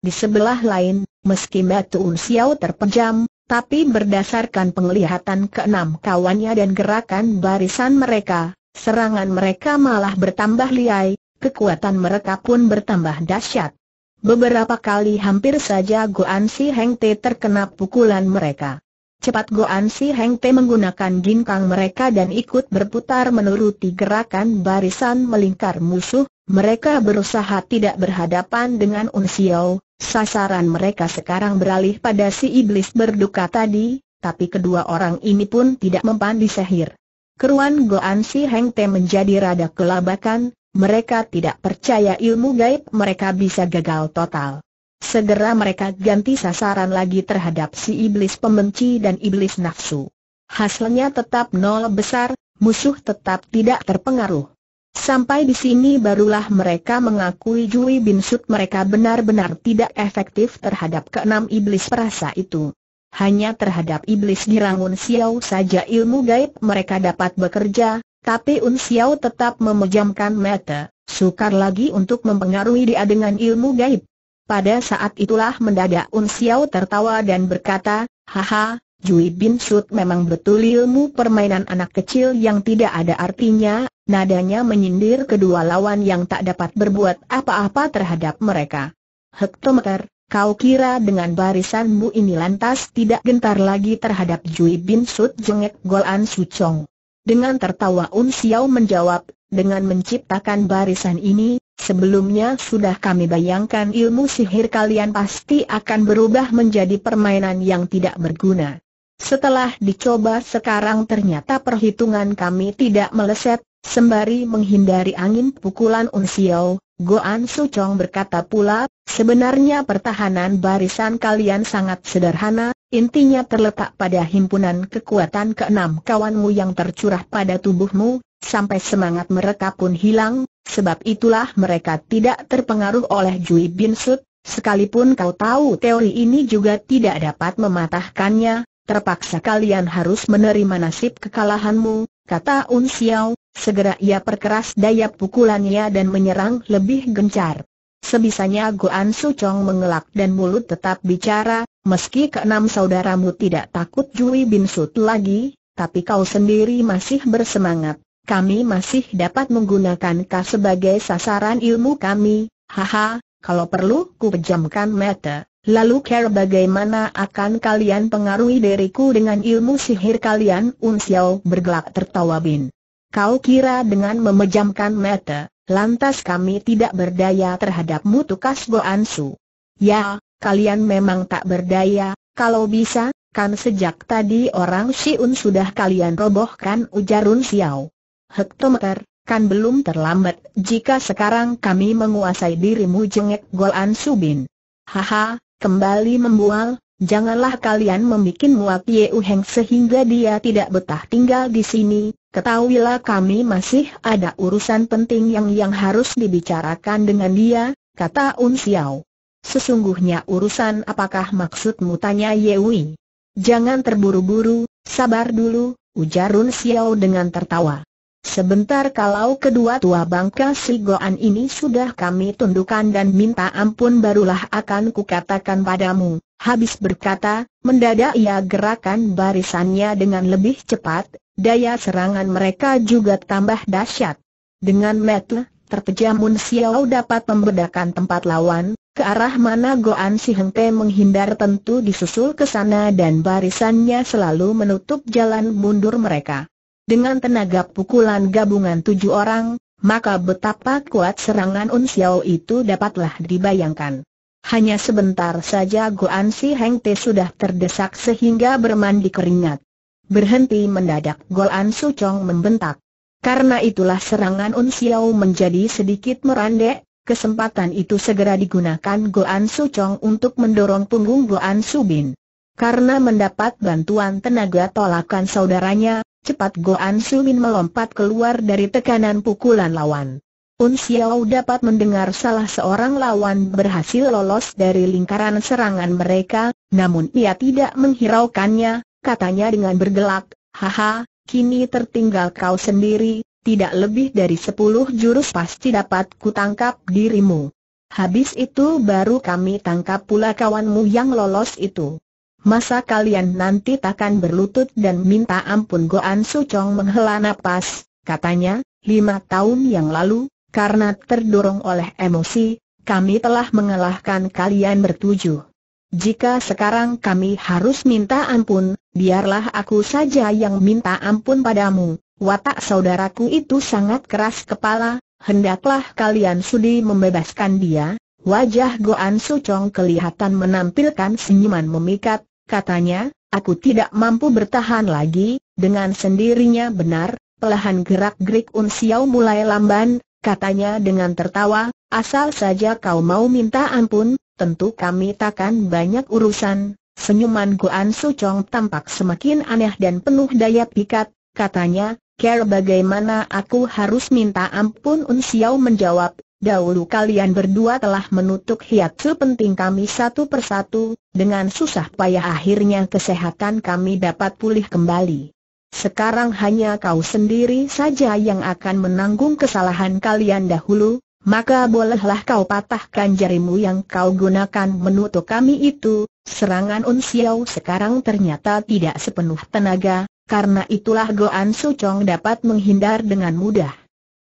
Di sebelah lain, meski mata Unsiao terpejam, tapi berdasarkan penglihatan keenam kawannya dan gerakan barisan mereka, serangan mereka malah bertambah liai, kekuatan mereka pun bertambah dahsyat. Beberapa kali hampir saja Goan Si Heng Te terkena pukulan mereka. Cepat Goan Si Heng Te menggunakan ginkang mereka dan ikut berputar menuruti gerakan barisan melingkar musuh. Mereka berusaha tidak berhadapan dengan Unsiao. Sasaran mereka sekarang beralih pada si iblis berduka tadi, tapi kedua orang ini pun tidak mempan disihir. Keruan Goan Si Heng Te menjadi rada kelabakan. Mereka tidak percaya ilmu gaib mereka bisa gagal total. Segera mereka ganti sasaran lagi terhadap si iblis pembenci dan iblis nafsu. Hasilnya tetap nol besar, musuh tetap tidak terpengaruh. Sampai di sini barulah mereka mengakui Jui Bin Sud mereka benar-benar tidak efektif terhadap keenam iblis perasa itu. Hanya terhadap iblis girangun Xiao saja ilmu gaib mereka dapat bekerja, tapi Xiao tetap memejamkan mata, sukar lagi untuk mempengaruhi dia dengan ilmu gaib. Pada saat itulah mendadak Xiao tertawa dan berkata, "Haha, Jui Bin Sud memang betul ilmu permainan anak kecil yang tidak ada artinya." Nadanya menyindir kedua lawan yang tak dapat berbuat apa-apa terhadap mereka. "Hektometer, kau kira dengan barisanmu ini lantas tidak gentar lagi terhadap Jui Bin Sud?" jengek Goan Sucong. Dengan tertawa Xiao menjawab, "Dengan menciptakan barisan ini, sebelumnya sudah kami bayangkan ilmu sihir kalian pasti akan berubah menjadi permainan yang tidak berguna. Setelah dicoba sekarang ternyata perhitungan kami tidak meleset." Sembari menghindari angin pukulan Xiao, Goan Sucong berkata pula, "Sebenarnya pertahanan barisan kalian sangat sederhana, intinya terletak pada himpunan kekuatan keenam kawanmu yang tercurah pada tubuhmu, sampai semangat mereka pun hilang, sebab itulah mereka tidak terpengaruh oleh Jui Bin Sud, sekalipun kau tahu teori ini juga tidak dapat mematahkannya, terpaksa kalian harus menerima nasib kekalahanmu," kata Xiao. Segera ia perkeras daya pukulannya dan menyerang lebih gencar. Sebisanya Goan Sucong mengelak dan mulut tetap bicara, "Meski keenam saudaramu tidak takut Jui Bin Sud lagi, tapi kau sendiri masih bersemangat. Kami masih dapat menggunakan kau sebagai sasaran ilmu kami. Haha, kalau perlu ku pejamkan mata. Lalu care bagaimana akan kalian pengaruhi diriku dengan ilmu sihir kalian?" Xiao bergelak tertawa bin. "Kau kira dengan memejamkan mata, lantas kami tidak berdaya terhadapmu?" tukas Goan Su. "Ya, kalian memang tak berdaya, kalau bisa, kan sejak tadi orang Siun sudah kalian robohkan," ujar Xiao. "Hektometer, kan belum terlambat jika sekarang kami menguasai dirimu," jengek Goan Subin. "Haha, kembali membual, janganlah kalian membikin muak Ye Uheng sehingga dia tidak betah tinggal di sini. Ketahuilah kami masih ada urusan penting yang harus dibicarakan dengan dia," kata Xiao. "Sesungguhnya urusan apakah maksudmu?" tanya Yeui. "Jangan terburu-buru, sabar dulu," ujar Xiao dengan tertawa. "Sebentar kalau kedua tua bangka si Goan ini sudah kami tundukkan dan minta ampun barulah akan kukatakan padamu." Habis berkata, mendadak ia gerakan barisannya dengan lebih cepat. Daya serangan mereka juga tambah dahsyat. Dengan mata terpejam Xiao dapat membedakan tempat lawan, ke arah mana Goan Si Heng Te menghindar tentu disusul ke sana dan barisannya selalu menutup jalan mundur mereka. Dengan tenaga pukulan gabungan 7 orang, maka betapa kuat serangan Xiao itu dapatlah dibayangkan. Hanya sebentar saja Goan Si Heng Te sudah terdesak sehingga bermandi keringat. "Berhenti!" mendadak Goan Sucong membentak. Karena itulah serangan Xiao menjadi sedikit merandek. Kesempatan itu segera digunakan Goan Sucong untuk mendorong punggung Goan Subin. Karena mendapat bantuan tenaga tolakan saudaranya, cepat Goan Subin melompat keluar dari tekanan pukulan lawan. Xiao dapat mendengar salah seorang lawan berhasil lolos dari lingkaran serangan mereka, namun ia tidak menghiraukannya. Katanya dengan bergelak, "Haha, kini tertinggal kau sendiri, tidak lebih dari 10 jurus pasti dapat kutangkap dirimu. Habis itu baru kami tangkap pula kawanmu yang lolos itu. Masa kalian nanti takkan berlutut dan minta ampun?" Goan Sucong menghela napas, katanya, "5 tahun yang lalu, karena terdorong oleh emosi, kami telah mengalahkan kalian bertujuh. Jika sekarang kami harus minta ampun, biarlah aku saja yang minta ampun padamu. Watak saudaraku itu sangat keras kepala, hendaklah kalian sudi membebaskan dia." Wajah Goan Sucong kelihatan menampilkan senyuman memikat, katanya, "Aku tidak mampu bertahan lagi." Dengan sendirinya benar, perlahan gerak-gerik Xiao mulai lamban, katanya dengan tertawa, "Asal saja kau mau minta ampun, tentu kami takkan banyak urusan." Senyuman Goan Sucong tampak semakin aneh dan penuh daya pikat, katanya, Care bagaimana aku harus minta ampun? Unsiao menjawab, dahulu kalian berdua telah menutup hiatsu penting kami satu persatu, dengan susah payah akhirnya kesehatan kami dapat pulih kembali. Sekarang hanya kau sendiri saja yang akan menanggung kesalahan kalian dahulu, maka bolehlah kau patahkan jarimu yang kau gunakan menutup kami itu. Serangan Unsiao sekarang ternyata tidak sepenuh tenaga, karena itulah Goan Sucong dapat menghindar dengan mudah.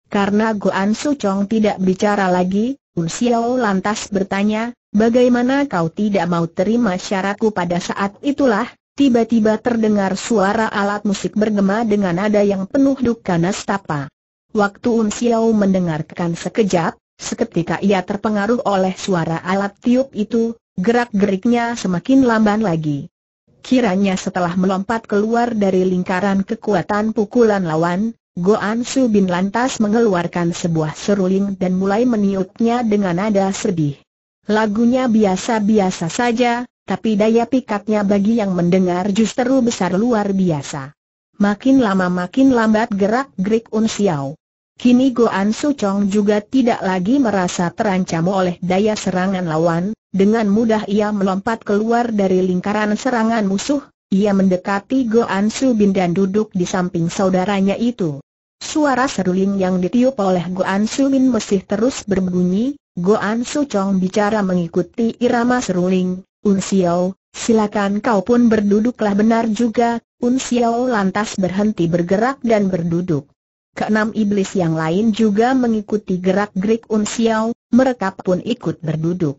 Karena Goan Sucong tidak bicara lagi, Unsiao lantas bertanya, bagaimana kau tidak mau terima syaratku? Pada saat itulah, tiba-tiba terdengar suara alat musik bergema dengan nada yang penuh duka nestapa. Waktu Unsiao mendengarkan sekejap, seketika ia terpengaruh oleh suara alat tiup itu, gerak-geriknya semakin lamban lagi. Kiranya setelah melompat keluar dari lingkaran kekuatan pukulan lawan, Goan Subin lantas mengeluarkan sebuah seruling dan mulai meniupnya dengan nada sedih. Lagunya biasa-biasa saja, tapi daya pikatnya bagi yang mendengar justru besar luar biasa. Makin lama makin lambat gerak-gerik Unsiao. Kini Goan Sucong juga tidak lagi merasa terancam oleh daya serangan lawan. Dengan mudah ia melompat keluar dari lingkaran serangan musuh. Ia mendekati Goan Subin dan duduk di samping saudaranya itu. Suara seruling yang ditiup oleh Goan Subin masih terus berbunyi. Goan Sucong bicara mengikuti irama seruling. Unsiao, silakan kau pun berduduklah. Benar juga, Unsiao lantas berhenti bergerak dan berduduk. Keenam iblis yang lain juga mengikuti gerak-gerik Unsiao, mereka pun ikut berduduk.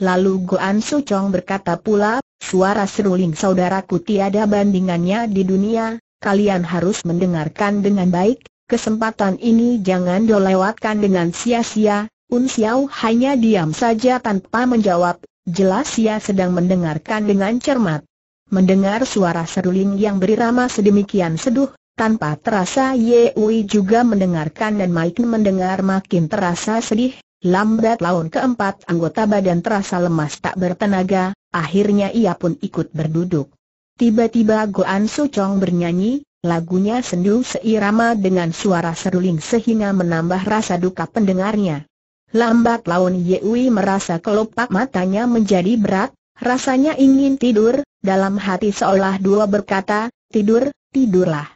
Lalu Goan Sucong berkata pula, suara seruling saudaraku tiada bandingannya di dunia, kalian harus mendengarkan dengan baik, kesempatan ini jangan dilewatkan dengan sia-sia. Unsiao hanya diam saja tanpa menjawab, jelas ia sedang mendengarkan dengan cermat. Mendengar suara seruling yang berirama sedemikian seduh, tanpa terasa Yeui juga mendengarkan dan makin mendengar makin terasa sedih. Lambat laun keempat anggota badan terasa lemas tak bertenaga, akhirnya ia pun ikut berduduk. Tiba-tiba Goan Sucong bernyanyi, lagunya sendu seirama dengan suara seruling sehingga menambah rasa duka pendengarnya. Lambat laun Yeui merasa kelopak matanya menjadi berat, rasanya ingin tidur, dalam hati seolah dua berkata, tidur, tidurlah.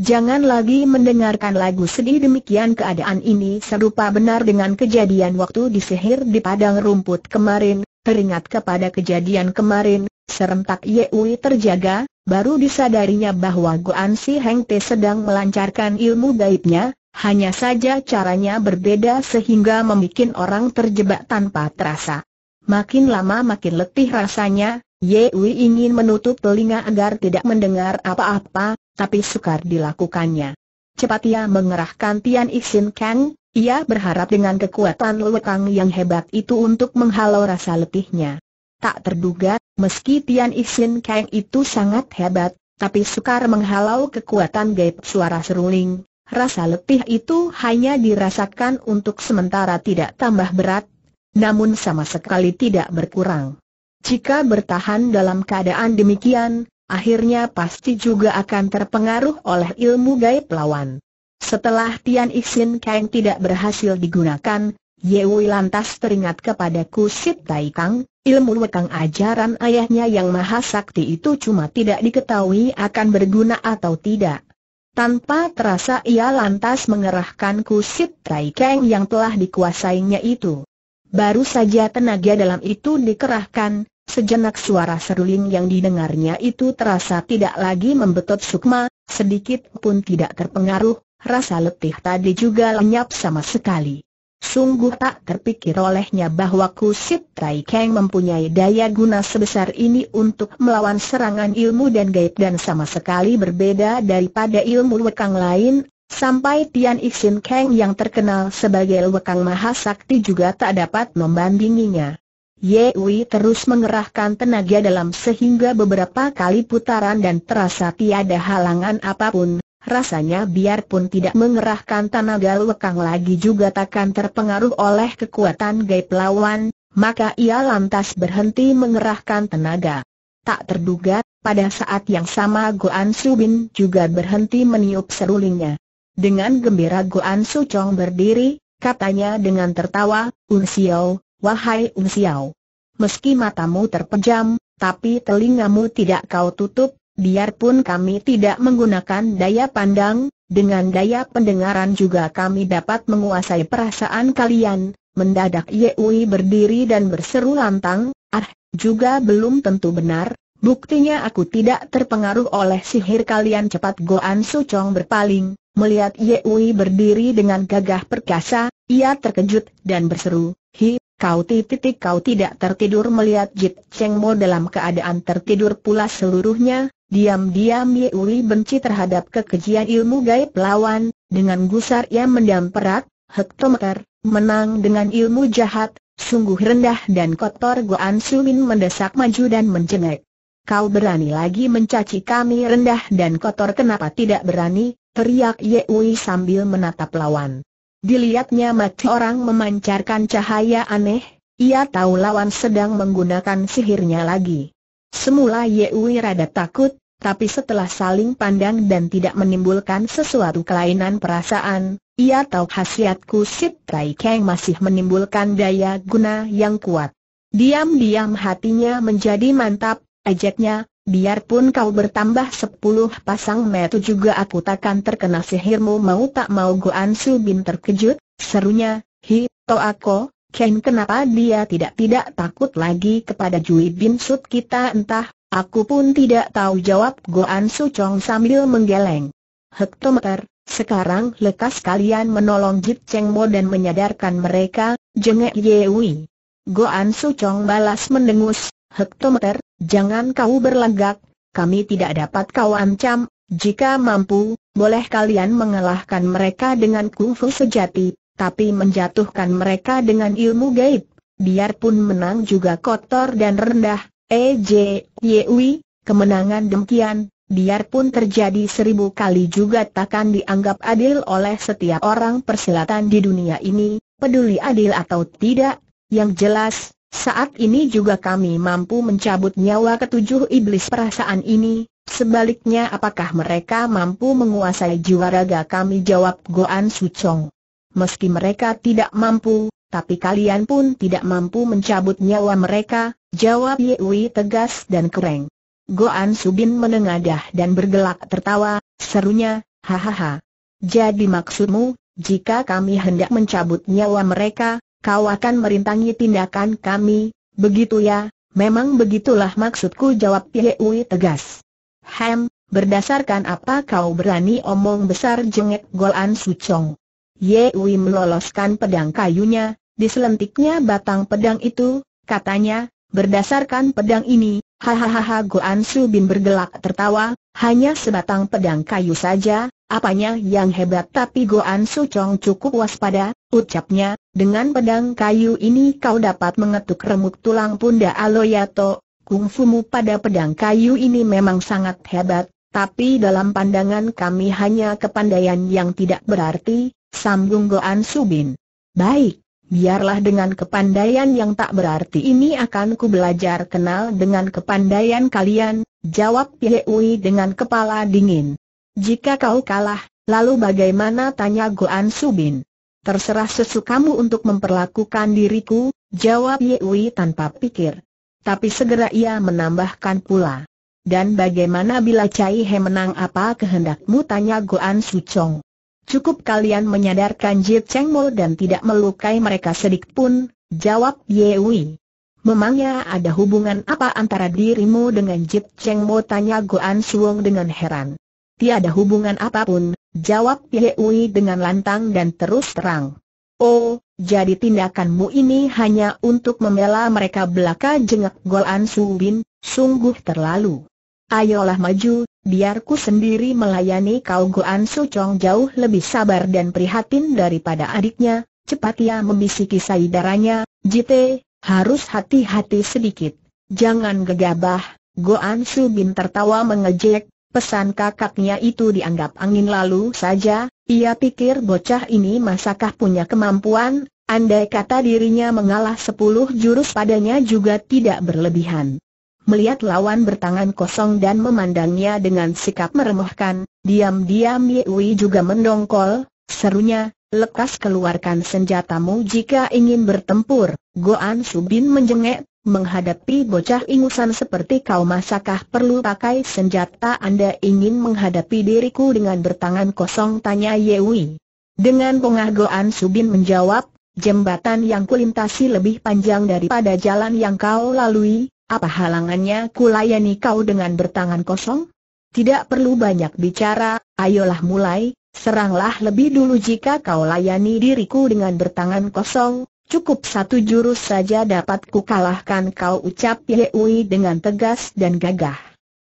Jangan lagi mendengarkan lagu sedih demikian. Keadaan ini serupa benar dengan kejadian waktu disihir di padang rumput kemarin. Teringat kepada kejadian kemarin, serentak Yeui terjaga, baru disadarinya bahwa Goan Si Heng Te sedang melancarkan ilmu gaibnya, hanya saja caranya berbeda sehingga membuat orang terjebak tanpa terasa. Makin lama makin letih rasanya, Yeui ingin menutup telinga agar tidak mendengar apa-apa, tapi sukar dilakukannya. Cepat ia mengerahkan Tian Isin Kang, ia berharap dengan kekuatan lekang yang hebat itu untuk menghalau rasa letihnya. Tak terduga, meski Tian Isin Kang itu sangat hebat, tapi sukar menghalau kekuatan gaib suara seruling. Rasa letih itu hanya dirasakan untuk sementara, tidak tambah berat, namun sama sekali tidak berkurang. Jika bertahan dalam keadaan demikian, akhirnya pasti juga akan terpengaruh oleh ilmu gaib lawan. Setelah Tian Isin Kang tidak berhasil digunakan, Yewi lantas teringat kepada Kusip Taikang, ilmu lekang ajaran ayahnya yang maha sakti itu cuma tidak diketahui akan berguna atau tidak. Tanpa terasa ia lantas mengerahkan Kusip Taikang yang telah dikuasainya itu. Baru saja tenaga dalam itu dikerahkan, sejenak suara seruling yang didengarnya itu terasa tidak lagi membetot sukma, sedikit pun tidak terpengaruh, rasa letih tadi juga lenyap sama sekali. Sungguh tak terpikir olehnya bahwa Kusip Taikang mempunyai daya guna sebesar ini untuk melawan serangan ilmu dan gaib, dan sama sekali berbeda daripada ilmu lekang lain. Sampai Tian Isin Kang yang terkenal sebagai lekang maha sakti juga tak dapat membandinginya. Yewi terus mengerahkan tenaga dalam sehingga beberapa kali putaran dan terasa tiada halangan apapun. Rasanya biarpun tidak mengerahkan tenaga lekang lagi juga takkan terpengaruh oleh kekuatan gaib lawan, maka ia lantas berhenti mengerahkan tenaga. Tak terduga, pada saat yang sama Goan Subin juga berhenti meniup serulingnya. Dengan gembira Guan Sucong berdiri, katanya dengan tertawa, "Un Xiao, wahai Un Xiao. Meski matamu terpejam, tapi telingamu tidak kau tutup, biarpun kami tidak menggunakan daya pandang, dengan daya pendengaran juga kami dapat menguasai perasaan kalian." Mendadak Yeui berdiri dan berseru lantang, "Ah, juga belum tentu benar. Buktinya aku tidak terpengaruh oleh sihir kalian." Cepat Goan Sucong berpaling, melihat Yeui berdiri dengan gagah perkasa, ia terkejut dan berseru, "Hi, kau tidak tertidur." Melihat Jit Cheng Mo dalam keadaan tertidur pula seluruhnya, diam-diam Yeui benci terhadap kekejian ilmu gaib lawan, dengan gusar ia mendam perak, "Hektometer, menang dengan ilmu jahat, sungguh rendah dan kotor." Goan Subin mendesak maju dan menjengek, "Kau berani lagi mencaci kami rendah dan kotor?" "Kenapa tidak berani?" teriak Yeui sambil menatap lawan. Dilihatnya mata orang memancarkan cahaya aneh, ia tahu lawan sedang menggunakan sihirnya lagi. Semula Yeui rada takut, tapi setelah saling pandang dan tidak menimbulkan sesuatu kelainan perasaan, ia tahu khasiat Kusip Taikang masih menimbulkan daya guna yang kuat. Diam-diam hatinya menjadi mantap. Ejeknya, "Biarpun kau bertambah 10 pasang mata juga aku takkan terkena sihirmu." Mau tak mau Goan Subin terkejut, serunya, "Hi, Toako, Ken, kenapa dia tidak takut lagi kepada Jui Bin Sud kita?" "Entah, aku pun tidak tahu," jawab Goan Sucong sambil menggeleng. "Hektometer, sekarang lekas kalian menolong Jit Cheng Mo dan menyadarkan mereka," jengek Yeui. Goan Sucong balas mendengus, "Hektometer, jangan kau berlenggak, kami tidak dapat kau ancam. Jika mampu, boleh kalian mengalahkan mereka dengan kungfu sejati, tapi menjatuhkan mereka dengan ilmu gaib, biarpun menang juga kotor dan rendah." Yeui, kemenangan demikian, biarpun terjadi 1000 kali juga takkan dianggap adil oleh setiap orang persilatan di dunia ini, peduli adil atau tidak. Yang jelas, saat ini juga kami mampu mencabut nyawa ke-7 iblis perasaan ini. Sebaliknya, apakah mereka mampu menguasai jiwa raga kami?" jawab Goan Sucong. "Meski mereka tidak mampu, tapi kalian pun tidak mampu mencabut nyawa mereka," jawab Yeui tegas dan kereng. Goan Subin menengadah dan bergelak tertawa, serunya, "Hahaha. Jadi maksudmu, jika kami hendak mencabut nyawa mereka, kau akan merintangi tindakan kami, begitu ya?" "Memang begitulah maksudku," jawab Yeui tegas. "Hem, berdasarkan apa kau berani omong besar?" jengek Goan Sucong. Yeui meloloskan pedang kayunya, diselentiknya batang pedang itu, katanya, "Berdasarkan pedang ini, hahaha." Goan Subin bergelak tertawa, "Hanya sebatang pedang kayu saja, apanya yang hebat?" Tapi Goan Sucong cukup waspada, ucapnya, "Dengan pedang kayu ini kau dapat mengetuk remuk tulang pundak Aloyato. Kungfumu pada pedang kayu ini memang sangat hebat, tapi dalam pandangan kami hanya kepandaian yang tidak berarti," sambung Goan Subin. "Baik, biarlah dengan kepandaian yang tak berarti ini akan ku belajar kenal dengan kepandaian kalian," jawab Yeui dengan kepala dingin. "Jika kau kalah, lalu bagaimana?" tanya Goan Subin. "Terserah sesukamu untuk memperlakukan diriku," jawab Yeui tanpa pikir. Tapi segera ia menambahkan pula, "Dan bagaimana bila Cai He menang?" "Apa kehendakmu?" tanya Goan Sucong. "Cukup kalian menyadarkan Jit Cheng Mo dan tidak melukai mereka sedikitpun," jawab Yeui. "Memangnya ada hubungan apa antara dirimu dengan Jit Cheng Mo?" tanya Goan Suong dengan heran. "Tiada hubungan apapun," jawab Yeui dengan lantang dan terus terang. "Oh, jadi tindakanmu ini hanya untuk membela mereka belaka?" jengak Goan Subin, "Sungguh terlalu. Ayolah maju, biarku sendiri melayani kau." Goan Sucong jauh lebih sabar dan prihatin daripada adiknya, cepat ia membisiki saudaranya, "Jite, harus hati-hati sedikit. Jangan gegabah." Goan Subin tertawa mengejek. Pesan kakaknya itu dianggap angin lalu saja, ia pikir bocah ini masakah punya kemampuan, andai kata dirinya mengalah 10 jurus padanya juga tidak berlebihan. melihat lawan bertangan kosong dan memandangnya dengan sikap meremehkan, diam-diam Yeui juga mendongkol, serunya, "Lekas keluarkan senjatamu jika ingin bertempur." Goan Subin menjengek, "Menghadapi bocah ingusan seperti kau masakah perlu pakai senjata? Anda ingin menghadapi diriku dengan bertangan kosong?" tanya Yeui. Dengan pongah Goan Subin menjawab, "Jembatan yang kulintasi lebih panjang daripada jalan yang kau lalui, apa halangannya kulayani kau dengan bertangan kosong? Tidak perlu banyak bicara, ayolah mulai. Seranglah lebih dulu jika kau layani diriku dengan bertangan kosong, cukup satu jurus saja dapat ku kalahkan kau," ucap Yeui dengan tegas dan gagah.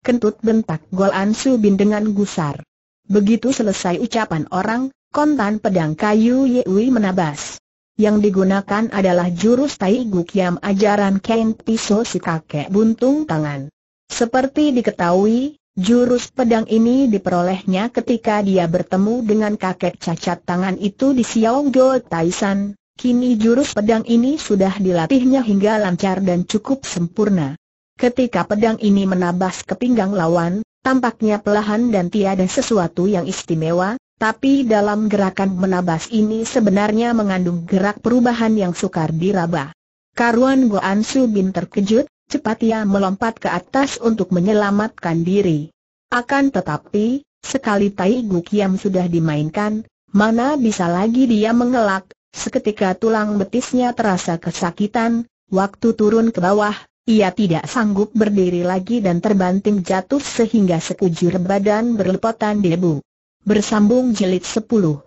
"Kentut," bentak Goan Subin dengan gusar. Begitu selesai ucapan orang, kontan pedang kayu Yeui menabas. Yang digunakan adalah jurus Tai Gu Kiam ajaran Ken Piso si kakek buntung tangan. Seperti diketahui, jurus pedang ini diperolehnya ketika dia bertemu dengan kakek cacat tangan itu di Xiaotou Taisan. Kini jurus pedang ini sudah dilatihnya hingga lancar dan cukup sempurna. Ketika pedang ini menabas ke pinggang lawan, tampaknya perlahan dan tiada sesuatu yang istimewa, tapi dalam gerakan menabas ini sebenarnya mengandung gerak perubahan yang sukar diraba. Karuan Goan Subin terkejut. Cepat ia melompat ke atas untuk menyelamatkan diri. Akan tetapi, sekali Tai Gu Kiam sudah dimainkan, mana bisa lagi dia mengelak. Seketika tulang betisnya terasa kesakitan. Waktu turun ke bawah, ia tidak sanggup berdiri lagi dan terbanting jatuh sehingga sekujur badan berlepotan di debu. Bersambung jilid 10.